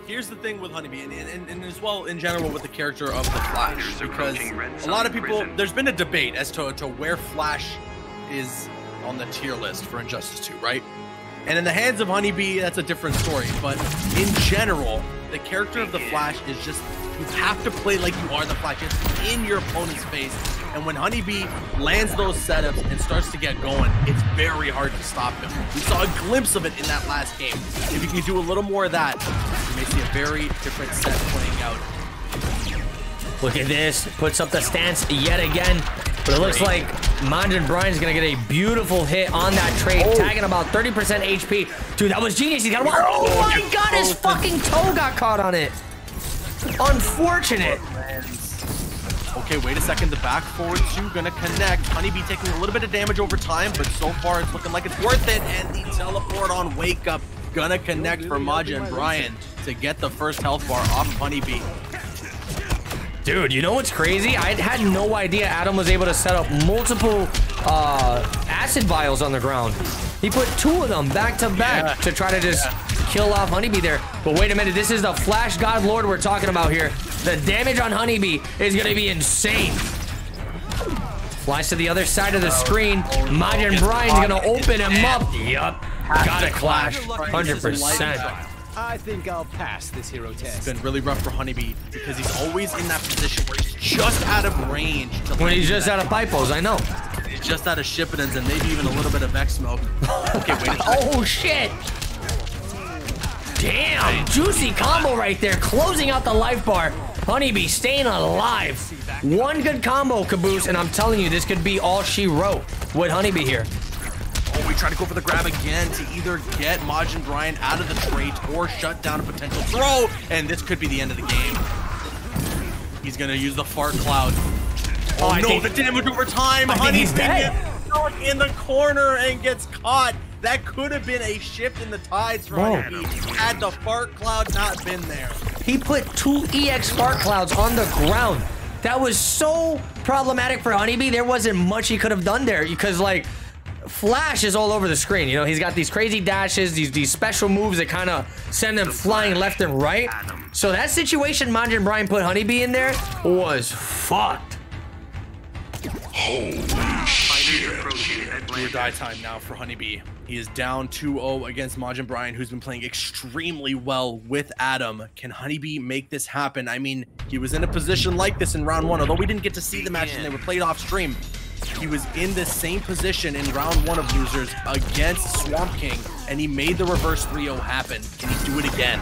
Here's the thing with Honeybee, and, and, and as well in general with the character of the Flash, because a lot of people, there's been a debate as to, to where Flash is on the tier list for Injustice two, right? And in the hands of Honeybee, that's a different story, but in general, the character of the Flash is just, you have to play like you are the Flash, it's in your opponent's face, and when Honeybee lands those setups and starts to get going, it's very hard to stop him. We saw a glimpse of it in that last game. If you can do a little more of that, you may see a very different set playing out. Look at this, puts up the stance yet again, but it looks like Majin Brian's gonna get a beautiful hit on that trade, oh. tagging about thirty percent H P. Dude, that was genius. He got one. Oh my god, his fucking toe got caught on it. Unfortunate. Okay, wait a second. The back forward two gonna connect. Honeybee taking a little bit of damage over time, but so far it's looking like it's worth it. And the teleport on wake up gonna connect for Majin Brian to get the first health bar off of Honeybee. Dude, you know what's crazy? I had no idea Adam was able to set up multiple uh, acid vials on the ground. He put two of them back to back yeah. to try to just yeah. kill off Honeybee there. But wait a minute, this is the Flash God Lord we're talking about here. The damage on Honeybee is going to be insane. Flies to the other side of the screen. Majin Brian's going to open him up. Yup. Got to clash. one hundred percent. I think I'll pass this hero test. It's been really rough for Honeybee because he's always in that position where he's just out of range. To when he's just out of pipos, I know. He's just out of shippidins and maybe even a little bit of X smoke. Okay, wait a oh, shit. Damn, juicy combo right there. Closing out the life bar. Honeybee staying alive. One good combo, Caboose, and I'm telling you, this could be all she wrote with Honeybee here. Oh, we try to go for the grab again to either get Majin Brian out of the trait or shut down a potential throw, and this could be the end of the game. He's gonna use the fart cloud. Oh, oh no, the damage over time. Honey's dead. In the corner and gets caught. That could have been a shift in the tides for Honeybee had the fart cloud not been there. He put two E X fart clouds on the ground. That was so problematic for Honeybee. There wasn't much he could have done there because, like, Flash is all over the screen. You know, he's got these crazy dashes, these, these special moves that kind of send him flying left and right. So that situation Majin Brian put Honeybee in there was fucked. Holy shit. Do or die time now for Honeybee. He is down two oh against Majin Brian, who's been playing extremely well with Adam. Can Honeybee make this happen? I mean, he was in a position like this in round one, although we didn't get to see the match and they were played off stream. He was in the same position in round one of losers against Swamp King, and he made the reverse three oh happen. Can he do it again?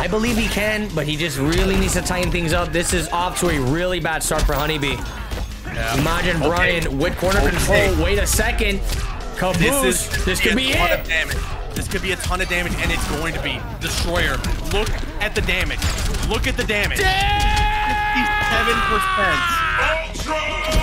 I believe he can, but he just really needs to tighten things up. This is off to a really bad start for Honeybee. Yeah. Majin Brian okay. with corner okay. control. Wait a second. Caboose. This, is, this could be it. This could be a ton of damage, and it's going to be. Destroyer, look at the damage. Look at the damage. fifty-seven percent.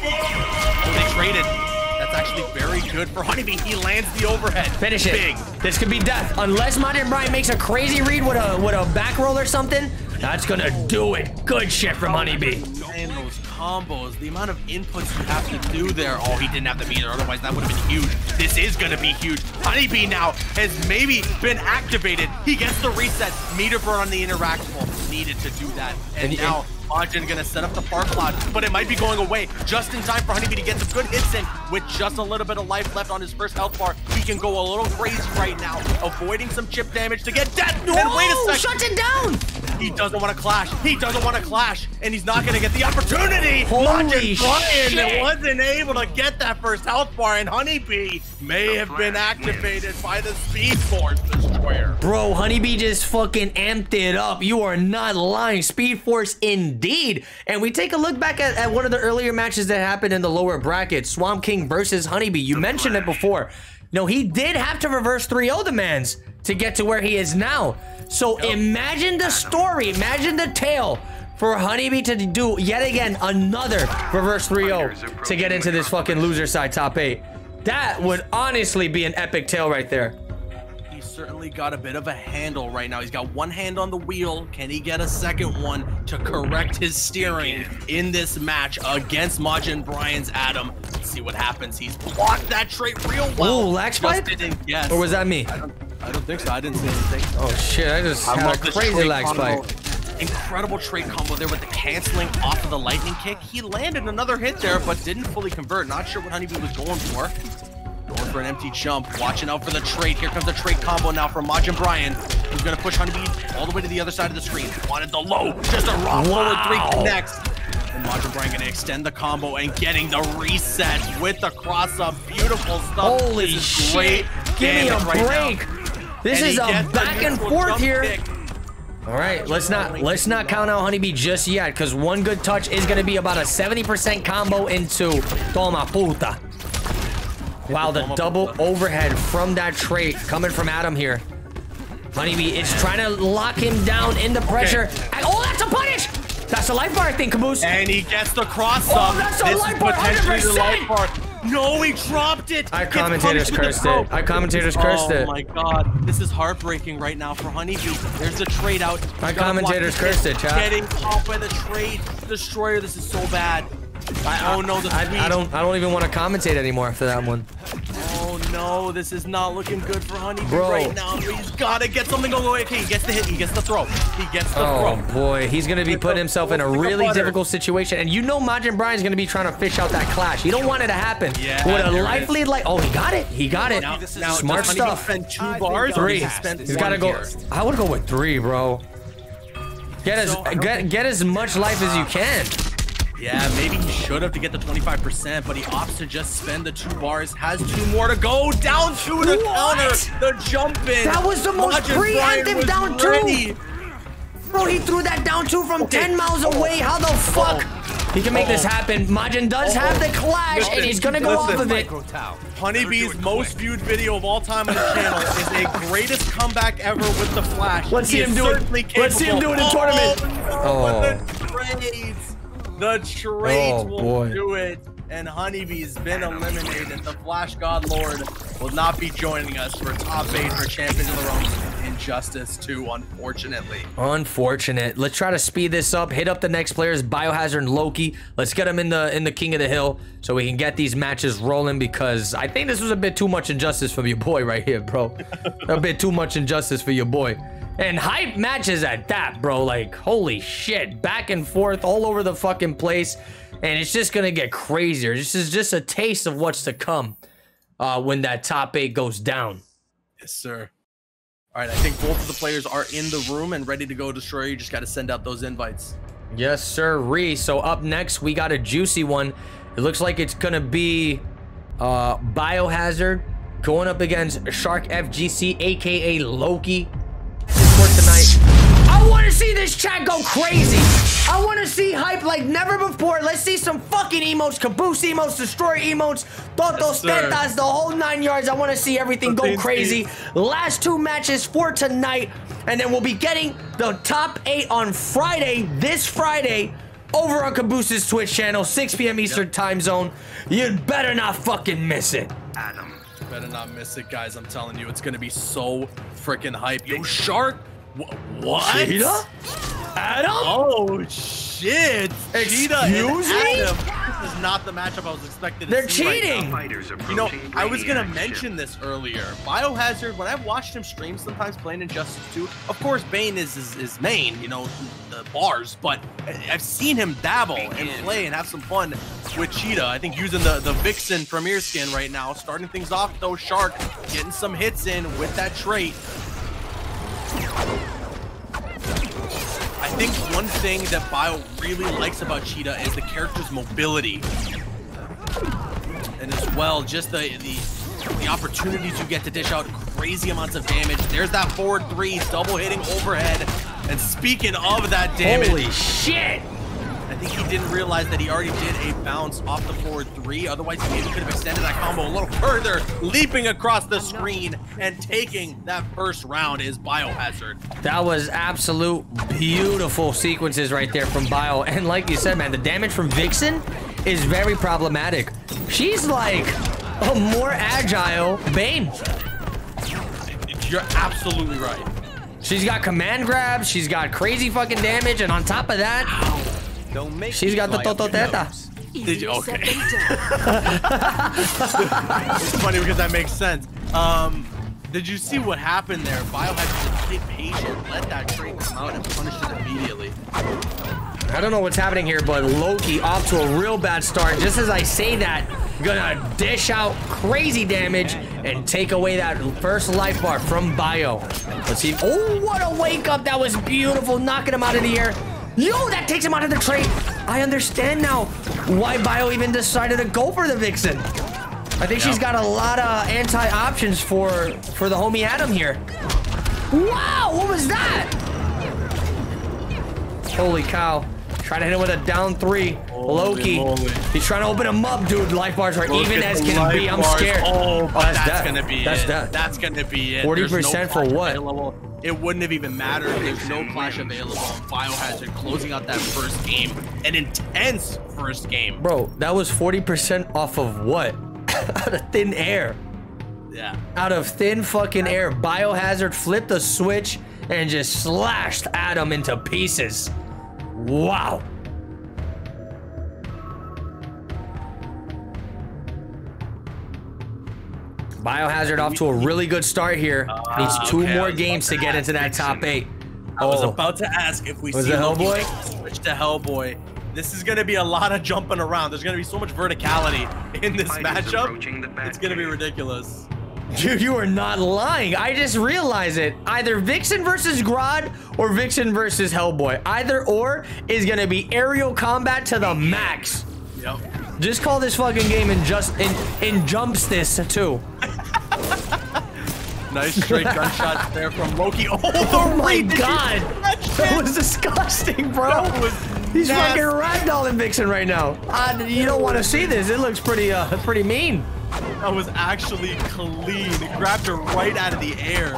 Oh, they traded. That's actually very good for Honeybee. He lands the overhead. Finish it. Big. This could be death. Unless Majin Brian makes a crazy read with a, with a back roll or something, that's going to do it. Good shit from Honeybee. And those combos, the amount of inputs you have to do there. Oh, he didn't have the meter, otherwise that would have been huge. This is going to be huge. Honeybee now has maybe been activated. He gets the reset. Meter burn on the interactable. Needed to do that. And, and now Majin going to set up the far cloud, but it might be going away just in time for Honeybee to get some good hits in. With just a little bit of life left on his first health bar, he can go a little crazy right now, avoiding some chip damage to get death. No, and wait a second. Shuts it down. He doesn't want to clash. He doesn't want to clash, and he's not going to get the opportunity. Holy Majin Brian wasn't able to get that first health bar, and Honeybee may have been activated by the Speed Force Destroyer. Bro, Honeybee just fucking amped it up. You are not lying. Speed Force indeed. And we take a look back at, at one of the earlier matches that happened in the lower bracket, Swamp King versus Honeybee. You mentioned it before. No, he did have to reverse three oh the man's to get to where he is now. So imagine the story, imagine the tale for Honeybee to do yet again another reverse three oh to get into this fucking loser side top eight. That would honestly be an epic tale right there. Certainly got a bit of a handle right now. He's got one hand on the wheel. Can he get a second one to correct his steering in this match against Majin Brian's Adam? Let's see what happens. He's blocked that trait real well. Ooh, lag spike? Yes. Or was that me? I don't, I don't think so. I didn't see anything. Oh shit! I just I had a crazy lag spike. Incredible trait combo there with the canceling off of the lightning kick. He landed another hit there, but didn't fully convert. Not sure what Honeybee was going for. Going for an empty jump, watching out for the trade. Here comes the trade combo now from Majin Brian, who's gonna push Honeybee all the way to the other side of the screen. Wanted the low, just a raw wow. forward three connects. And Majin Brian gonna extend the combo and getting the reset with the cross up. Beautiful stuff. Holy shit! Great. Give me a right break. Now. This and is a back and forth here. Kick. All right, let's not let's not count out Honeybee just yet, because one good touch is gonna be about a seventy percent combo into Toma Puta. Wow, the double overhead from that trait coming from Adam here. Honeybee is trying to lock him down in the pressure. Okay. And, oh, that's a punish! That's a life bar, I think, Caboose. And he gets the cross up. Oh, that's a this life bar, one hundred percent! The life bar. No, he dropped it! Our commentators cursed it. Our commentators cursed it. Oh my god, this is heartbreaking right now for Honeybee. There's a trade out. Our commentators cursed it, chat. Getting caught by the trade destroyer, this is so bad. I, oh no, the I, I don't. I don't even want to commentate anymore after that one. Oh no, this is not looking good for Honeybee right now. He's gotta get something going. Okay, he gets the hit. He gets the throw. He gets the oh, throw. Oh boy, he's gonna be putting himself in a really difficult situation. And you know, Majin Brian's gonna be trying to fish out that clash. You don't want it to happen. Yeah. With a life lead, like oh, he got it. He got it. Now, this is now, smart stuff. Spend two bars. Three. He's gotta go. I would go with three, bro. Get as get get as much life as you can. Yeah, maybe he should have to get the twenty-five percent, but he opts to just spend the two bars. Has two more to go. Down two to counter. The jump in. That was the most preemptive down two. Bro, he threw that down two from okay. ten miles away. How the fuck? Oh. He can make oh. this happen. Majin does oh. have the clash, listen, and he's going to go listen, off of it. Honeybee's most viewed video of all time on the channel is a greatest comeback ever with the Flash. Let's he see him do it. Capable. Let's see him do it in oh, tournament. Oh. oh. The trait oh, will boy. do it, and Honeybee's been eliminated. The Flash God Lord will not be joining us for top eight for Champions of the Realms Injustice two, unfortunately. Unfortunate. Let's try to speed this up. Hit up the next players, Biohazard and Loki. Let's get them in the in the King of the Hill so we can get these matches rolling, because I think this was a bit too much injustice for your boy right here, bro. A bit too much injustice for your boy. And hype matches at that, bro. Like, holy shit. Back and forth all over the fucking place. And it's just going to get crazier. This is just a taste of what's to come uh, when that top eight goes down. Yes, sir. All right, I think both of the players are in the room and ready to go, Destroyer. You just got to send out those invites. Yes, sir. Ree. So up next, we got a juicy one. It looks like it's going to be uh, Biohazard going up against Shark F G C, a k a. Loki. Tonight I want to see this chat go crazy. I want to see hype like never before. Let's see some fucking emotes, Caboose emotes, Destroyer emotes, Totos, yes, Tetas, the whole nine yards. I want to see everything go crazy. Last two matches for tonight, and then we'll be getting the top eight on Friday, this Friday, over on Caboose's Twitch channel, six P M Eastern yep. time zone. You'd better not fucking miss it. Adam. Better not miss it, guys. I'm telling you, it's going to be so freaking hype. Yo, Shark. Wh what? Cheetah? Adam? Oh, shit. Cheetah Excuse me? Adam. This is not the matchup I was expecting to They're see cheating. Right now. You know, I was going to mention this earlier. Biohazard, when I've watched him stream sometimes playing Injustice two, of course, Bane is his, his main, you know, the bars, but I've seen him dabble and play and have some fun with Cheetah. I think using the, the Vixen Premier skin right now, starting things off, though, Shark getting some hits in with that trait. I think one thing that Bio really likes about Cheetah is the character's mobility, and as well just the the, the opportunities you get to dish out crazy amounts of damage. There's that forward three, double hitting overhead, and speaking of that damage, holy shit! I think he didn't realize that he already did a bounce off the forward three. Otherwise, he maybe could have extended that combo a little further, leaping across the screen and taking that first round is Biohazard. That was absolute beautiful sequences right there from Bio. And like you said, man, the damage from Vixen is very problematic. She's like a more agile Bane. You're absolutely right. She's got command grabs. She's got crazy fucking damage. And on top of that... Ow. Don't make She's got the Toto Teta. Did you? Okay. It's funny because that makes sense. Um, did you see what happened there? Bio had to get patient, let that trait come out, and punish it immediately. I don't know what's happening here, but Loki off to a real bad start. Just as I say that, gonna dish out crazy damage and take away that first life bar from Bio. Let's see. Oh, what a wake up! That was beautiful, knocking him out of the air. Yo, that takes him out of the trade. I understand now why Bio even decided to go for the Vixen. I think yeah. she's got a lot of anti-options for, for the homie Adam here. Wow, what was that? Holy cow. Trying to hit him with a down three. Holy Loki. Holy. He's trying to open him up, dude. Life bars are Look even as can be. I'm scared. Oh, oh that's, that's going to be that's it. Death. That's going to be it. forty percent no for what? Available. It wouldn't have even mattered. There's no clash available. Biohazard closing out that first game. An intense first game. Bro, that was forty percent off of what? Out of thin air. Yeah. Out of thin fucking air. Biohazard flipped the switch and just slashed Adam into pieces. Wow. Biohazard off to a really good start here. Uh, Needs two okay, more games to, to get into that top eight. I was oh. about to ask if we was see Hellboy switch to Hellboy. This is going to be a lot of jumping around. There's going to be so much verticality in this matchup. It's going to be ridiculous. Dude, you are not lying. I just realized it. Either Vixen versus Grodd or Vixen versus Hellboy. Either or is going to be aerial combat to the max. Yep. Just call this fucking game in just in in jumps this too. Nice straight gunshots there from Loki. Oh, oh my god, that was disgusting, bro. Was He's nasty. Fucking ragdolling Vixen right now. Uh, you don't want to see this. It looks pretty uh pretty mean. That was actually clean. Grabbed her right out of the air.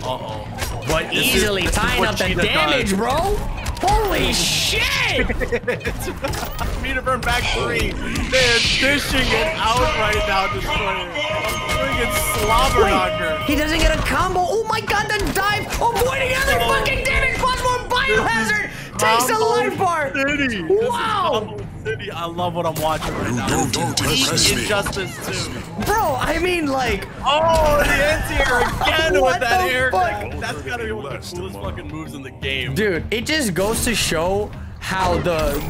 Uh oh. Uh -oh. But this easily is, tying up the damage, does. bro. Holy shit! Meter burn back three. They're dishing it out right now, Destroyer. Freaking slobber knocker. He doesn't get a combo. Oh my god, the dive! Avoiding other oh. fucking damage. Plus more Biohazard. Takes a life bar. City. Wow. City. I love what I'm watching right now. Don't Injustice two. Bro, I mean like. Oh, the anti-air again with that air. That's gotta be one of the coolest fucking moves in the game. Dude, it just goes to show how the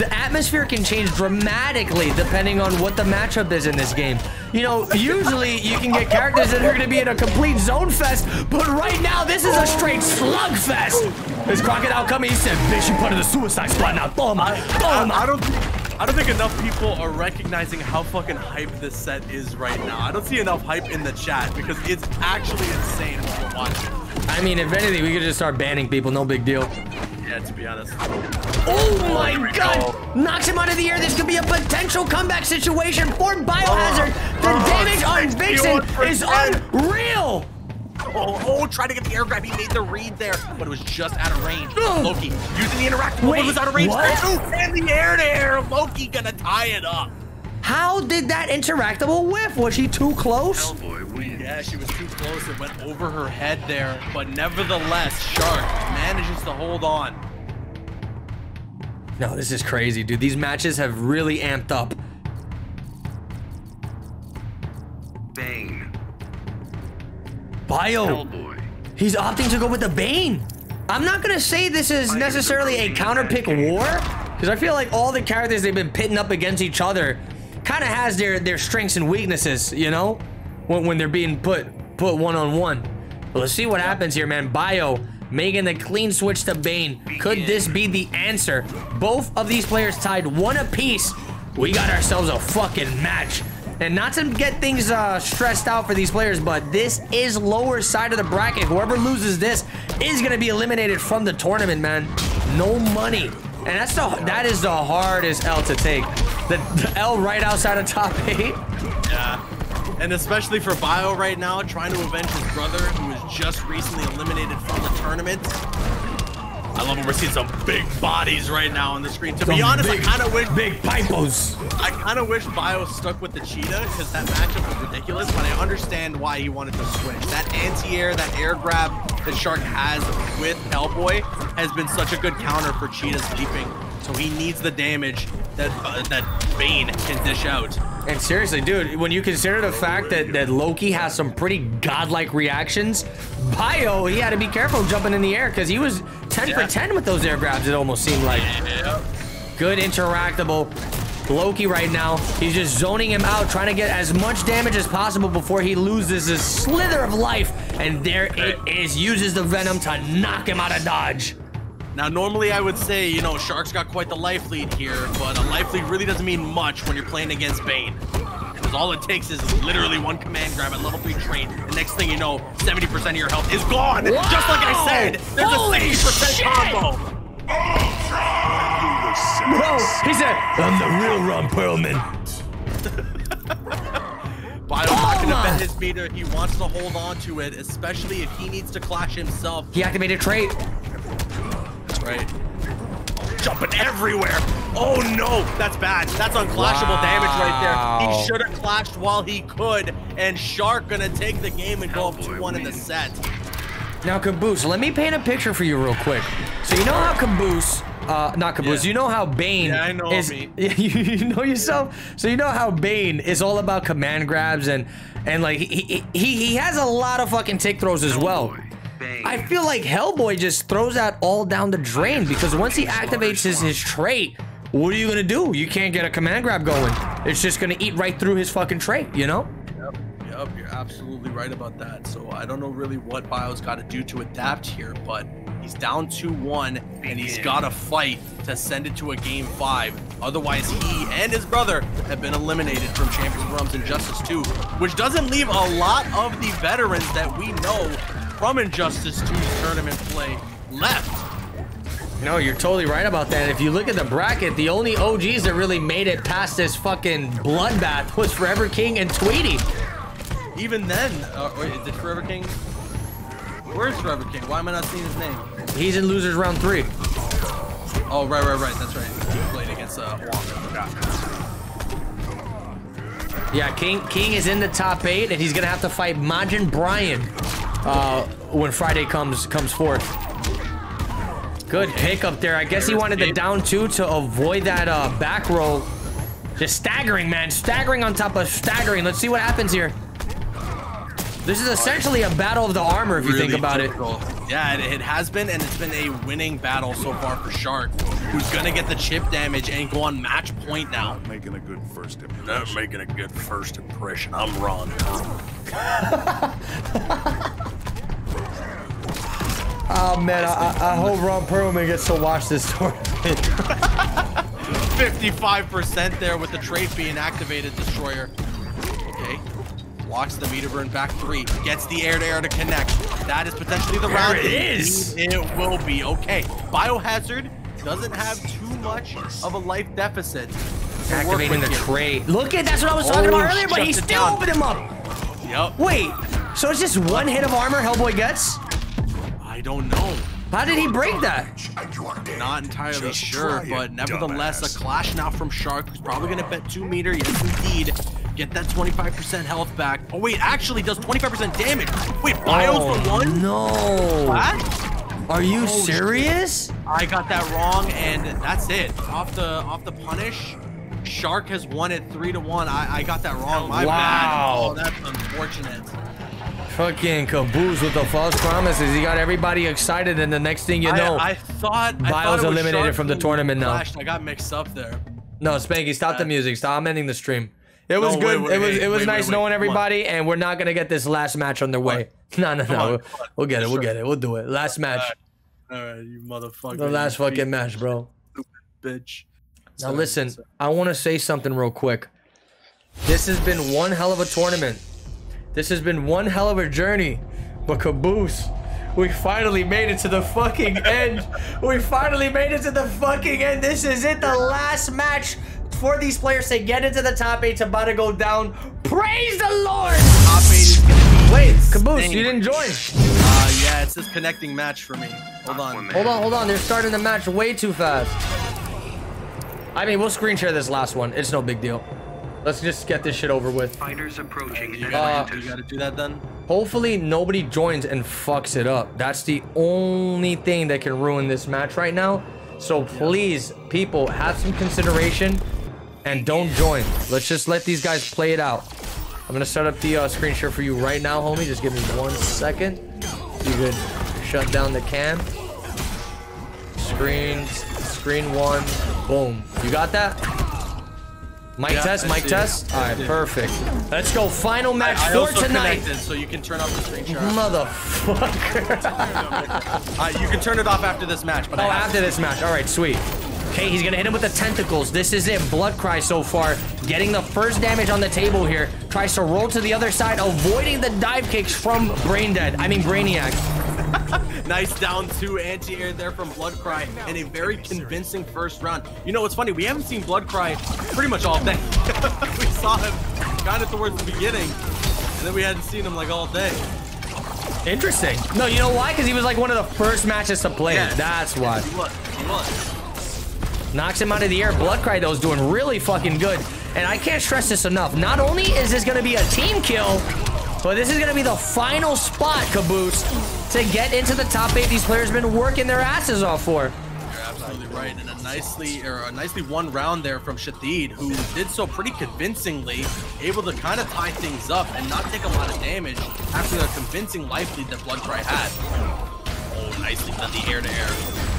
the atmosphere can change dramatically depending on what the matchup is in this game. You know, usually you can get characters that are going to be in a complete zone fest, but right now this is a straight slug fest. This Crocodile coming, he said, bitch, you part of the Suicide Squad now. Toma, toma. I, I, I don't think, I don't think enough people are recognizing how fucking hype this set is right now. I don't see enough hype in the chat because it's actually insane what we're watching. I mean, if anything, we could just start banning people. No big deal. Yeah, to be honest. Oh my god! Go. Knocks him out of the air. This could be a potential comeback situation for Biohazard. Oh, the oh, damage on Vixen is unreal! Oh, oh, trying to get the air grab. He made the read there, but it was just out of range. Ugh. Loki using the interactable. Wait, it was out of range. Ooh, and the air to air. Loki gonna tie it up. How did that interactable whiff? Was she too close? Hellboy wins. Yeah, she was too close. It went over her head there, but nevertheless, Shark manages to hold on. No, this is crazy, dude. These matches have really amped up. Bane. Bio. Hellboy. He's opting to go with the Bane. I'm not going to say this is Bio necessarily a counterpick war, because I feel like all the characters they've been pitting up against each other kind of has their, their strengths and weaknesses, you know, when, when they're being put put one-on-one. Well, let's see what happens here, man. Bio making the clean switch to Bane. Could this be the answer? Both of these players tied one apiece. We got ourselves a fucking match. And not to get things uh, stressed out for these players, but this is lower side of the bracket. Whoever loses this is going to be eliminated from the tournament, man. No money. And that's the, that is the hardest L to take. The, the L right outside of top eight. Yeah. And especially for Bio right now, trying to avenge his brother, who was just recently eliminated from the tournament. I love when we're seeing some big bodies right now on the screen. To some be honest, big, I kind of wish big pipos. I kind of wish Bio stuck with the Cheetah, because that matchup was ridiculous. But I understand why he wanted to switch. That anti-air, that air grab that Shark has with Hellboy has been such a good counter for Cheetah's leaping. So he needs the damage that uh, that Bane can dish out. And seriously, dude, when you consider the fact that that Loki has some pretty godlike reactions, Bio, he had to be careful jumping in the air, because he was ten yeah. for ten with those air grabs, it almost seemed like. Yeah. Good interactable. Loki right now, he's just zoning him out, trying to get as much damage as possible before he loses this slither of life. And there it is, uses the Venom to knock him out of dodge. Now, normally I would say, you know, Shark's got quite the life lead here, but a life lead really doesn't mean much when you're playing against Bane. Because all it takes is literally one command grab at level three train. The next thing you know, seventy percent of your health is gone. Wow. Just like I said, there's Holy a sixty percent combo. Bro, he said, I'm the real Ron Perlman. Bio's not going to bend his meter. He wants to hold on to it, especially if he needs to clash himself. He activated trait. Right. Jumping everywhere. Oh no, that's bad. That's unclashable wow. damage right there. He should have clashed while he could, and Shark gonna take the game and go up two one in the set. Now Caboose, let me paint a picture for you real quick. So you know how Caboose, uh, not Caboose, yeah. you know how Bane yeah, I know is, me. you know yourself? Yeah. So you know how Bane is all about command grabs and, and like, he, he, he has a lot of fucking tick throws as well. I feel like Hellboy just throws that all down the drain, because once he activates his, his trait, what are you going to do? You can't get a command grab going. It's just going to eat right through his fucking trait, you know? Yep, yep, you're absolutely right about that. So I don't know really what Bio's got to do to adapt here, but he's down two one, and he's got to fight to send it to a game five. Otherwise, he and his brother have been eliminated from Champions of the Realms Injustice two, which doesn't leave a lot of the veterans that we know from Injustice two's tournament play left. No, you're totally right about that. If you look at the bracket, the only O Gs that really made it past this fucking bloodbath was Forever King and Tweety. Even then, uh, wait, is it Forever King? Where's Forever King? Why am I not seeing his name? He's in losers round three. Oh, right, right, right. That's right. He played against uh, Hwang. Yeah, King, King is in the top eight, and he's going to have to fight Majin Brian. Uh, when Friday comes comes forth. Good pick up there. I guess he wanted the down two to avoid that uh, back roll. Just staggering, man. Staggering on top of staggering. Let's see what happens here. This is essentially a battle of the armor, if you really think about typical. it. Yeah, it, it has been, and it's been a winning battle so far for Shark, who's gonna get the chip damage and go on match point now. Not making a good first impression. Not making a good first impression. I'm Ron. Oh man, I, I hope Ron Perlman gets to watch this tournament. fifty-five percent there with the trait being activated, Destroyer. Okay. Walks the meter burn back three. Gets the air to air to connect. That is potentially the there round. It is. It will be. Okay. Biohazard doesn't have too much of a life deficit. Activating the tray. Look at that's what I was talking oh, about earlier, but he still down. opened him up. Yep. Wait. So it's just one hit of armor Hellboy gets? I don't know. How did he break that? Not entirely just sure, but nevertheless, dumbass. a clash now from Shark, who's probably gonna bet two meter. Yes, indeed. Get that twenty-five percent health back. Oh wait, actually does twenty-five percent damage. Wait, Bio's oh, the one? No. What? Are you oh, serious? Shit. I got that wrong, and that's it. Off the off the punish. Shark has won it three to one. I, I got that wrong. My wow. bad. Oh, that's unfortunate. Fucking Caboose with the false promises. He got everybody excited, and the next thing you know, I, I thought Bio's I thought it was eliminated Shark from the tournament. Now I got mixed up there. No, Spanky, stop yeah. the music. Stop. I'm ending the stream. It was no, good. Wait, wait, it was it was wait, nice wait, wait, knowing everybody, and we're not gonna get this last match underway. What? No, no, no. On, we'll, we'll get it. We'll get it. We'll do it. Last match. All right, All right you motherfucker. The last you fucking match, bro. Bitch. Now listen, I want to say something real quick. This has been one hell of a tournament. This has been one hell of a journey. But Caboose, we finally made it to the fucking end. We finally made it to the fucking end. This is it, the last match for these players to get into the top eight. It's about to go down. Praise the Lord! Top eight is gonna be Wait, Caboose, you didn't join. Uh, yeah, it's this connecting match for me. Hold on. Hold on, hold on. They're starting the match way too fast. I mean, we'll screen share this last one. It's no big deal. Let's just get this shit over with. Fighters approaching. You gotta, uh, you gotta do that then. Hopefully nobody joins and fucks it up. That's the only thing that can ruin this match right now. So please, people, have some consideration and don't join. Let's just let these guys play it out. I'm gonna set up the uh, screen share for you right now, homie. Just give me one second. You could shut down the cam. Screen, screen one, boom. You got that? Mic yeah, test, mic test. All right, perfect. Let's go. Final match I, I for also tonight. So you can turn off the screen share. Motherfucker. uh, you can turn it off after this match. But oh, after this match. All right, sweet. Okay, he's gonna hit him with the tentacles. This is it. Bloodcry so far, getting the first damage on the table here. Tries to roll to the other side, avoiding the dive kicks from Braindead. I mean Brainiac. Nice down two anti-air there from Bloodcry and a very convincing first round. You know, it's funny, we haven't seen Bloodcry pretty much all day. We saw him kind of towards the beginning, and then we hadn't seen him like all day. Interesting. No, you know why? Because he was like one of the first matches to play. Yes. That's why. He was. He was. Knocks him out of the air. Bloodcry, though, is doing really fucking good. And I can't stress this enough. Not only is this going to be a team kill, but this is going to be the final spot, Caboose, to get into the top eight. These players have been working their asses off for. You're absolutely right. And a nicely or a nicely won round there from Shithead, who did so pretty convincingly, able to kind of tie things up and not take a lot of damage after the convincing life lead that Bloodcry had. Oh, nicely done the air-to-air.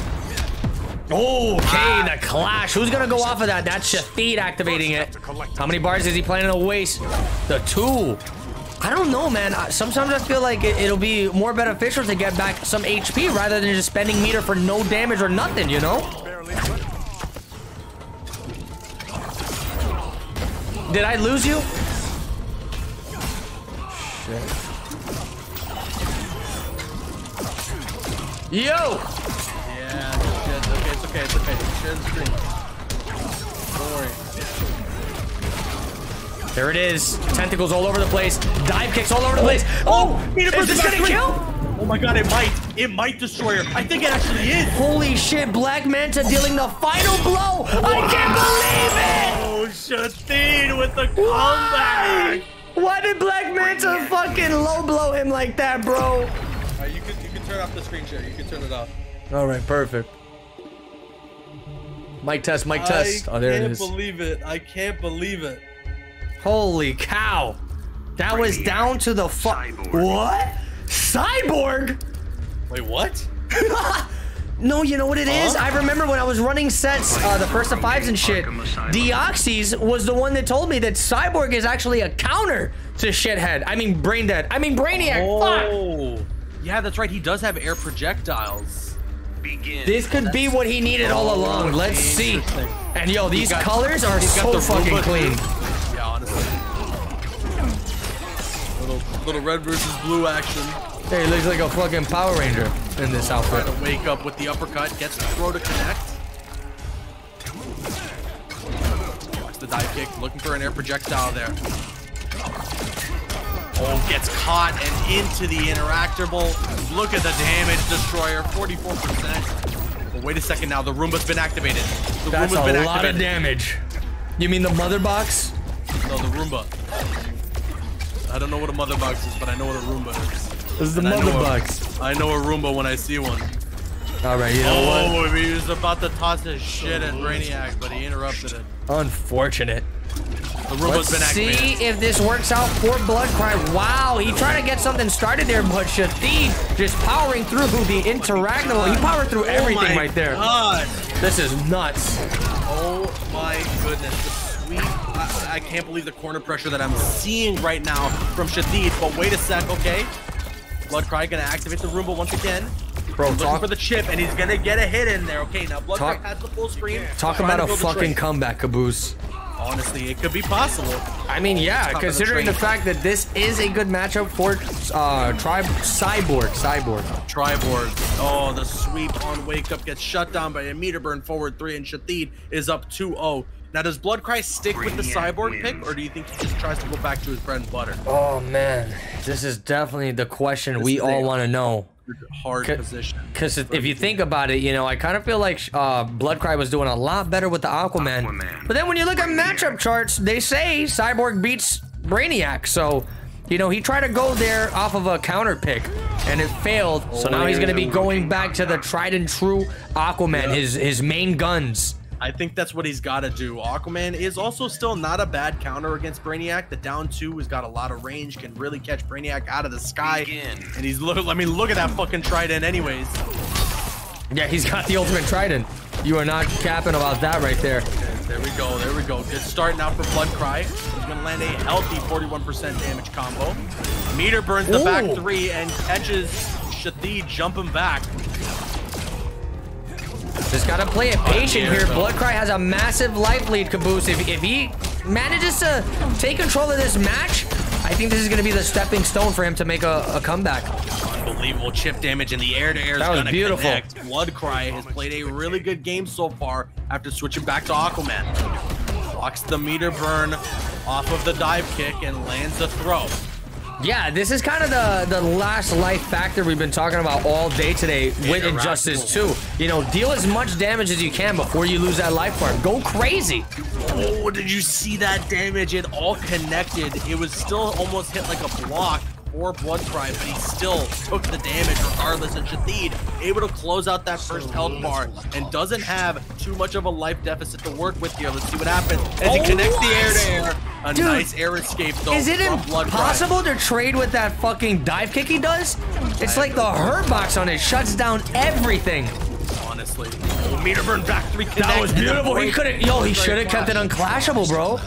Oh, okay, the clash. Who's going to go off of that? That's Shithead activating it. How many bars is he planning to waste? The two. I don't know, man. Sometimes I feel like it, it'll be more beneficial to get back some H P rather than just spending meter for no damage or nothing, you know? Did I lose you? Shit. Yo! Yeah, it's okay, it's okay, it's okay. Share the screen. Don't worry. There it is. Tentacles all over the place. Dive kicks all over the place. Oh, oh is this gonna kill? Oh my god, it might. It might destroy her. I think it actually is. Holy shit, Black Manta dealing the final blow. Wow. I can't believe it. Oh, Shithead with the comeback. Why? Why did Black Manta fucking low blow him like that, bro? All right, you can, you can turn off the screen share. You can turn it off. All right, perfect. Mic test, mic test. Oh, there it is. I can't believe it. I can't believe it. Holy cow. That was down to the fu- Cyborg. What? Cyborg? Wait, what? No, you know what it huh? is? I remember when I was running sets, uh, the first of fives and shit, Deoxys was the one that told me that Cyborg is actually a counter to Shithead. I mean, Braindead. I mean, Brainiac. Oh. Fuck. Yeah, that's right. He does have air projectiles. Begin. This could that's be what he needed all along. Let's see. And yo, these got, colors are so fucking clean. Too. Honestly. little red versus blue action. Hey, he looks like a fucking Power Ranger in this outfit. Trying to wake up with the uppercut, gets the throw to connect. Watch the dive kick, looking for an air projectile there. Oh, gets caught and into the interactable. Look at the damage, Destroyer, forty-four percent. Well, wait a second now, the Roomba's been activated. The That's Roomba's been activated. That's a lot of damage. You mean the mother box? No, the Roomba. I don't know what a mother box is, but I know what a Roomba is. This is the and mother I box. A, I know a Roomba when I see one. All right, you know oh, what? Oh, he was about to toss his shit at Brainiac, but he interrupted it. Unfortunate. The Roomba's been activated. Let's see if this works out for Bloodcry. Wow, he tried to get something started there, but Shathid just powering through the interactable. He powered through everything oh right there. God. This is nuts. Oh my goodness. The sweet. I, I can't believe the corner pressure that I'm seeing right now from Shathid, but wait a sec, okay? Bloodcry gonna activate the Roomba once again. Bro, he's looking for the chip, and he's gonna get a hit in there. Okay, now Bloodcry has the full screen. Talk about a fucking comeback, Caboose. Honestly, it could be possible. I mean, yeah, considering the fact that this is a good matchup for uh, tri Cyborg. Cyborg. Triborg. Oh, the sweep on Wake Up gets shut down by a meter burn forward three, and Shathid is up two oh. Now, does Bloodcry stick with the Cyborg pick, or do you think he just tries to go back to his bread and butter? Oh, man. This is definitely the question we all want to know. Hard position. Because if you think about it, you know, I kind of feel like uh, Bloodcry was doing a lot better with the Aquaman. Aquaman. But then when you look at matchup charts, they say Cyborg beats Brainiac. So, you know, he tried to go there off of a counter pick, and it failed. Oh, so now he's going to be going back to the tried and true Aquaman, yeah. his his main guns. I think that's what he's got to do. Aquaman is also still not a bad counter against Brainiac. The down two has got a lot of range, can really catch Brainiac out of the sky. Again. And he's look. I mean, look at that fucking trident anyways. Yeah, he's got the ultimate trident. You are not capping about that right there. There we go. There we go. Good start now for Bloodcry. He's going to land a healthy forty-one percent damage combo. Meter burns the Ooh. back three and catches Shathid jumping back. Just gotta play it patient here. Bloodcry has a massive life lead, Caboose. If, if he manages to take control of this match, I think this is gonna be the stepping stone for him to make a, a comeback. Unbelievable chip damage in the air-to-air. That was beautiful. Connect. Bloodcry has played a really good game so far after switching back to Aquaman. Blocks the meter burn off of the dive kick and lands a throw. Yeah, this is kind of the, the last life factor we've been talking about all day today with Injustice two. You know, deal as much damage as you can before you lose that life bar. Go crazy. Oh, did you see that damage? It all connected. It was still almost hit like a block or Bloodcry, but he still took the damage regardless. And Shathid able to close out that first health bar and doesn't have too much of a life deficit to work with here. Let's see what happens as he connects the air-to-air. A Dude, nice air escape though. Is it impossible to trade with that fucking dive kick he does? It's like the hurt box on it shuts down everything. Honestly, oh, meter burn back three connect. That was beautiful. He couldn't. Yo, he should have kept it unclashable, bro.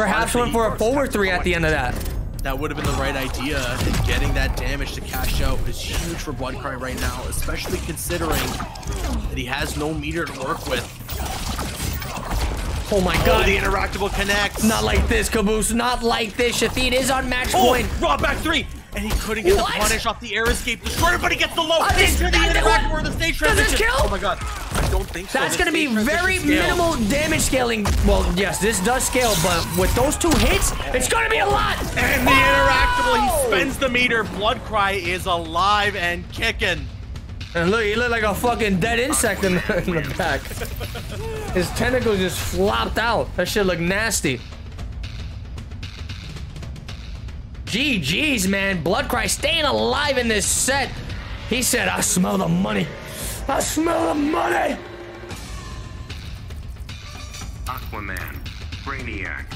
Perhaps went for a forward three at the end of that. That would have been the right idea. Getting that damage to cash out is huge for Bloodcry right now, especially considering that he has no meter to work with. Oh my god. Oh, the interactable connects. Not like this, Caboose. Not like this. Shathid is on match oh, point. Raw back three. And he couldn't get what? the punish off the air escape. Destroyer, but he gets the low. Uh, this, the interactable or the stage transition. Does this kill? Oh my god. I don't think so. That's going to be very scale. minimal damage scaling. Well, yes, this does scale, but with those two hits, it's going to be a lot. And the oh! interactable, he spends the meter. Bloodcry is alive and kicking. And look, he looked like a fucking dead insect in the, in the back. His tentacles just flopped out. That shit looked nasty. G G's, man. Bloodcry staying alive in this set. He said, I smell the money. I smell the money. Aquaman, Brainiac.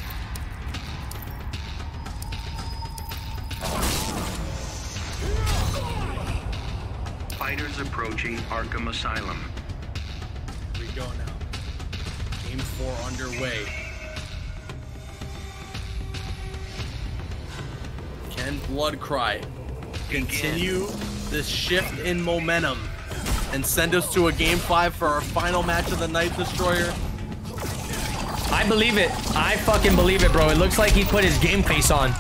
Fighters approaching Arkham Asylum. Here we go now. Game four underway. Can Bloodcry continue this shift in momentum and send us to a game five for our final match of the night, Destroyer? I believe it. I fucking believe it, bro. It looks like he put his game face on.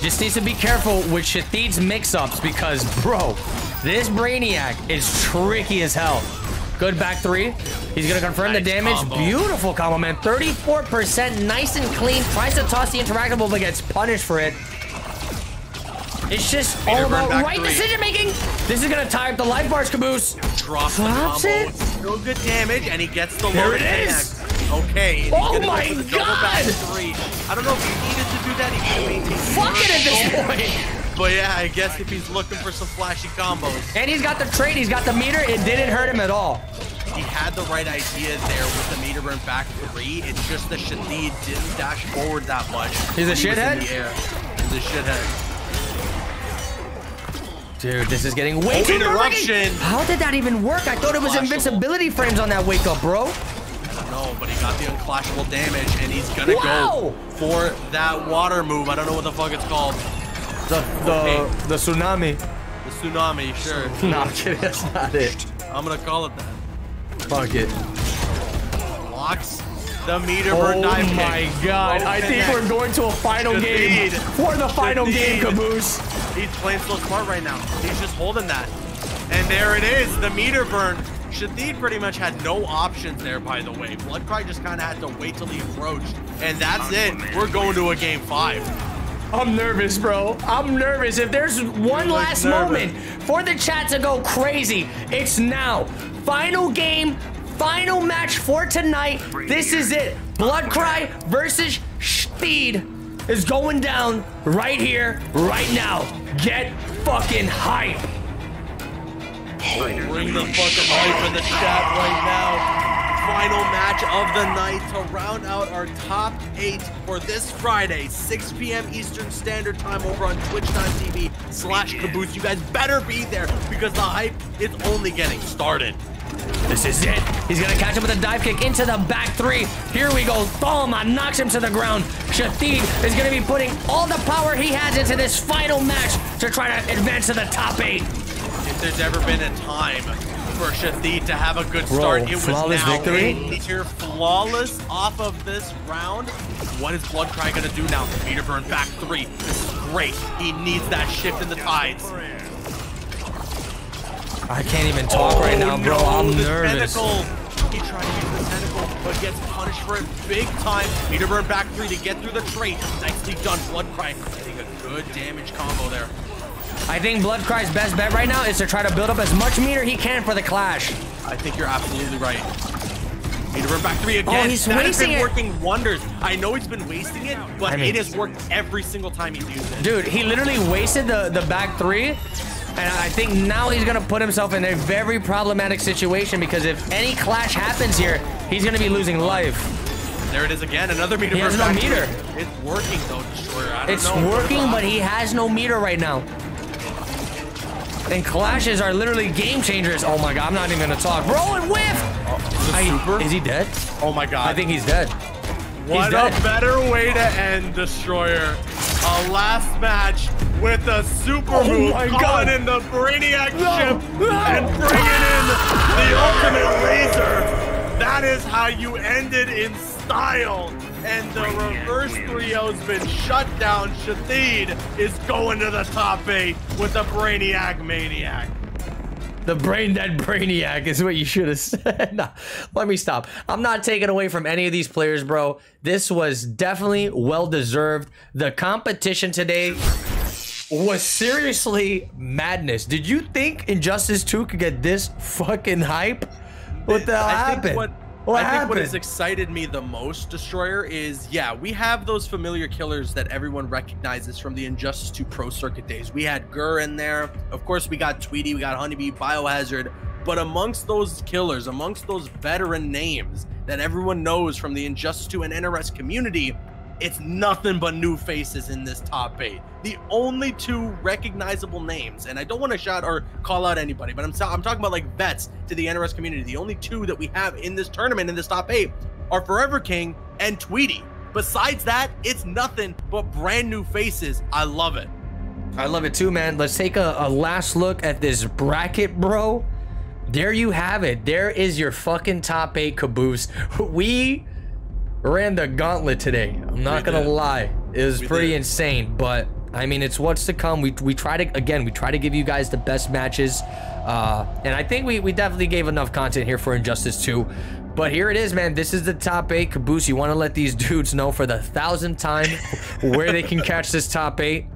Just needs to be careful with Shithead's mix-ups because, bro, this Brainiac is tricky as hell. Good back three. He's going to confirm nice the damage. Combo. Beautiful combo, man. thirty-four percent, nice and clean. Tries to toss the interactable, but gets punished for it. It's just Peter all about right three. Decision making. This is going to tie up the life bars, Caboose. Drops, Drops it. No good damage, and he gets the there it is. Okay. Oh my go God. Three. I don't know if he needed to do that. He needed to fuck it at this point. But yeah, I guess if he's looking for some flashy combos. And he's got the trade. He's got the meter. It didn't hurt him at all. He had the right idea there with the meter burn back three. It's just that Shithead didn't dash forward that much. He's a shithead? He he's a shithead. Dude, this is getting way too interruption. How did that even work? I thought it was invincibility frames on that wake up, bro. I don't know, but he got the unclashable damage, and he's gonna wow. go for that water move. I don't know what the fuck it's called. The the okay. the tsunami. The tsunami, sure. No, I'm kidding. That's not it. I'm gonna call it that. Fuck it. Locks. The meter oh burn dive my kick. God, I think we're going to a final Shithead. game for the final Shithead. game, Caboose. He's playing so smart right now. He's just holding that. And there it is, the meter burn. Shithead pretty much had no options there, by the way. Bloodcry just kind of had to wait till he approached. And that's it. We're going to a game five. I'm nervous, bro. I'm nervous. If there's one last nervous. moment for the chat to go crazy, it's now. Final game. Final match for tonight. This is it. Bloodcry versus Shithead is going down right here, right now. Get fucking hype. Bring the fucking hype in the chat right now. Final match of the night to round out our top eight for this Friday, six p m Eastern Standard Time over on twitch dot t v slash Caboose. You guys better be there because the hype is only getting started. This is it. He's going to catch him with a dive kick into the back three. Here we go. Thalma knocks him to the ground. Shithead is going to be putting all the power he has into this final match to try to advance to the top eight. If there's ever been a time for Shithead to have a good start, Bro, it was flawless now. Victory. You're flawless off of this round. What is Bloodcry going to do now? Peter Burn back three. This is great. He needs that shift in the tides. I can't even talk oh, right now, bro. No, I'm nervous. Tentacle. He tried to use the tentacle, but gets punished for it big time. Meter burn back three to get through the trait. Nicely done. Bloodcry getting a good damage combo there. I think Bloodcry's best bet right now is to try to build up as much meter he can for the clash. I think you're absolutely right. Meter burn back three again. Oh, he's that wasting has been it. working wonders. I know he's been wasting it, but I mean, it has worked every single time he's used it. Dude, he literally wasted the, the back three. And I think now he's going to put himself in a very problematic situation because if any clash happens here, he's going to be losing life. There it is again. Another meter. He has no meter. It's working, though. Sure. I don't it's know working, but he has no meter right now. And clashes are literally game changers. Oh, my God. I'm not even going to talk. Roll and whiff. Oh, I, is he dead? Oh, my God. I think he's dead. What a better way to end Destroyer. A last match with a super oh move calling in the Brainiac no, chip no. and bringing in the ultimate laser. That is how you ended in style. And the reverse three oh's been shut down. Shithead is going to the top eight with a Brainiac Maniac. The brain dead Brainiac is what you should have said. Nah, let me stop. I'm not taking away from any of these players, bro. This was definitely well-deserved. The competition today was seriously madness. Did you think Injustice two could get this fucking hype? What the hell happened? What, what I happened? think what has excited me the most, Destroyer, is, yeah, we have those familiar killers that everyone recognizes from the Injustice two Pro Circuit days. We had Gurr in there. Of course, we got Tweety. We got Honeybee, Biohazard. But amongst those killers, amongst those veteran names that everyone knows from the Injustice two and N R S community, it's nothing but new faces in this top eight. The only two recognizable names, and I don't want to shout or call out anybody, but I'm, I'm talking about like vets to the N R S community. The only two that we have in this tournament, in this top eight, are Forever King and Tweety. Besides that, it's nothing but brand new faces. I love it. I love it too, man. Let's take a, a last look at this bracket, bro. There you have it. There is your fucking top eight, Caboose. We ran the gauntlet today. I'm not gonna lie. It was pretty insane, but I mean, it's what's to come. We, we try to, again, we try to give you guys the best matches. Uh, and I think we, we definitely gave enough content here for Injustice two. But here it is, man. This is the top eight. Caboose, you want to let these dudes know for the thousandth time where they can catch this top eight?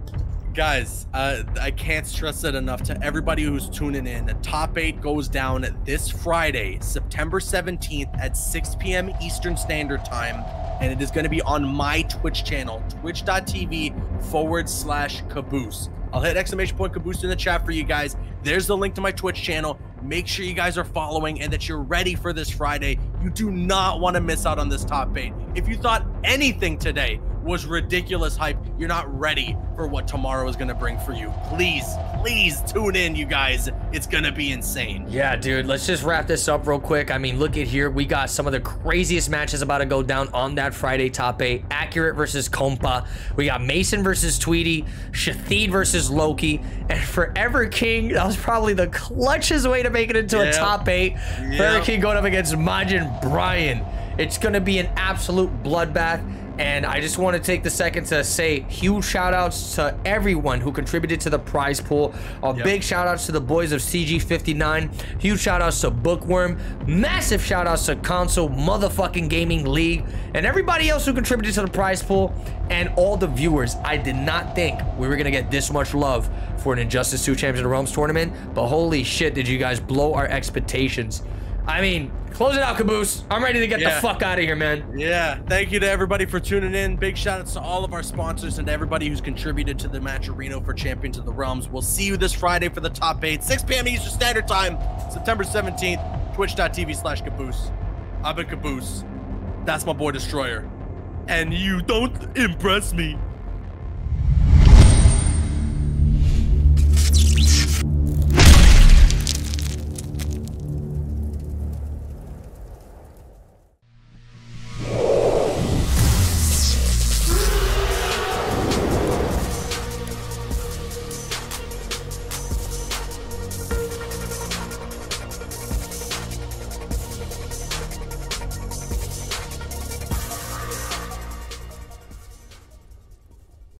Guys, uh, I can't stress it enough to everybody who's tuning in. The top eight goes down this Friday, September seventeenth at six p m Eastern Standard Time. And it is going to be on my Twitch channel, twitch.tv forward slash caboose. I'll hit exclamation point caboose in the chat for you guys. There's the link to my Twitch channel. Make sure you guys are following and that you're ready for this Friday. You do not want to miss out on this top eight. If you thought anything today was ridiculous hype, you're not ready for what tomorrow is going to bring for you. Please, please tune in, you guys. It's going to be insane. Yeah, dude, let's just wrap this up real quick. I mean, look at here. We got some of the craziest matches about to go down on that Friday top eight. Accurate versus Kompa. We got Mason versus Tweety. Shithead versus Loki. And Forever King, that was probably the clutchest way to make it into yep. a top eight. Yep. Forever King going up against Majin Brian. It's going to be an absolute bloodbath. And I just want to take the second to say huge shout outs to everyone who contributed to the prize pool. A yep. big shout outs to the boys of C G fifty-nine. Huge shout outs to Bookworm. Massive shout outs to Console Motherfucking Gaming League and everybody else who contributed to the prize pool and all the viewers. I did not think we were going to get this much love for an Injustice two Champions of the Realms tournament, but holy shit, did you guys blow our expectations. I mean, close it out, Caboose. I'm ready to get yeah. the fuck out of here, man. Yeah. Thank you to everybody for tuning in. Big shout outs to all of our sponsors and everybody who's contributed to the match arena for Champions of the Realms. We'll see you this Friday for the top eight, six p m Eastern Standard Time, September seventeenth, twitch.tv slash caboose. I've been Caboose. That's my boy Destroyer. And you don't impress me.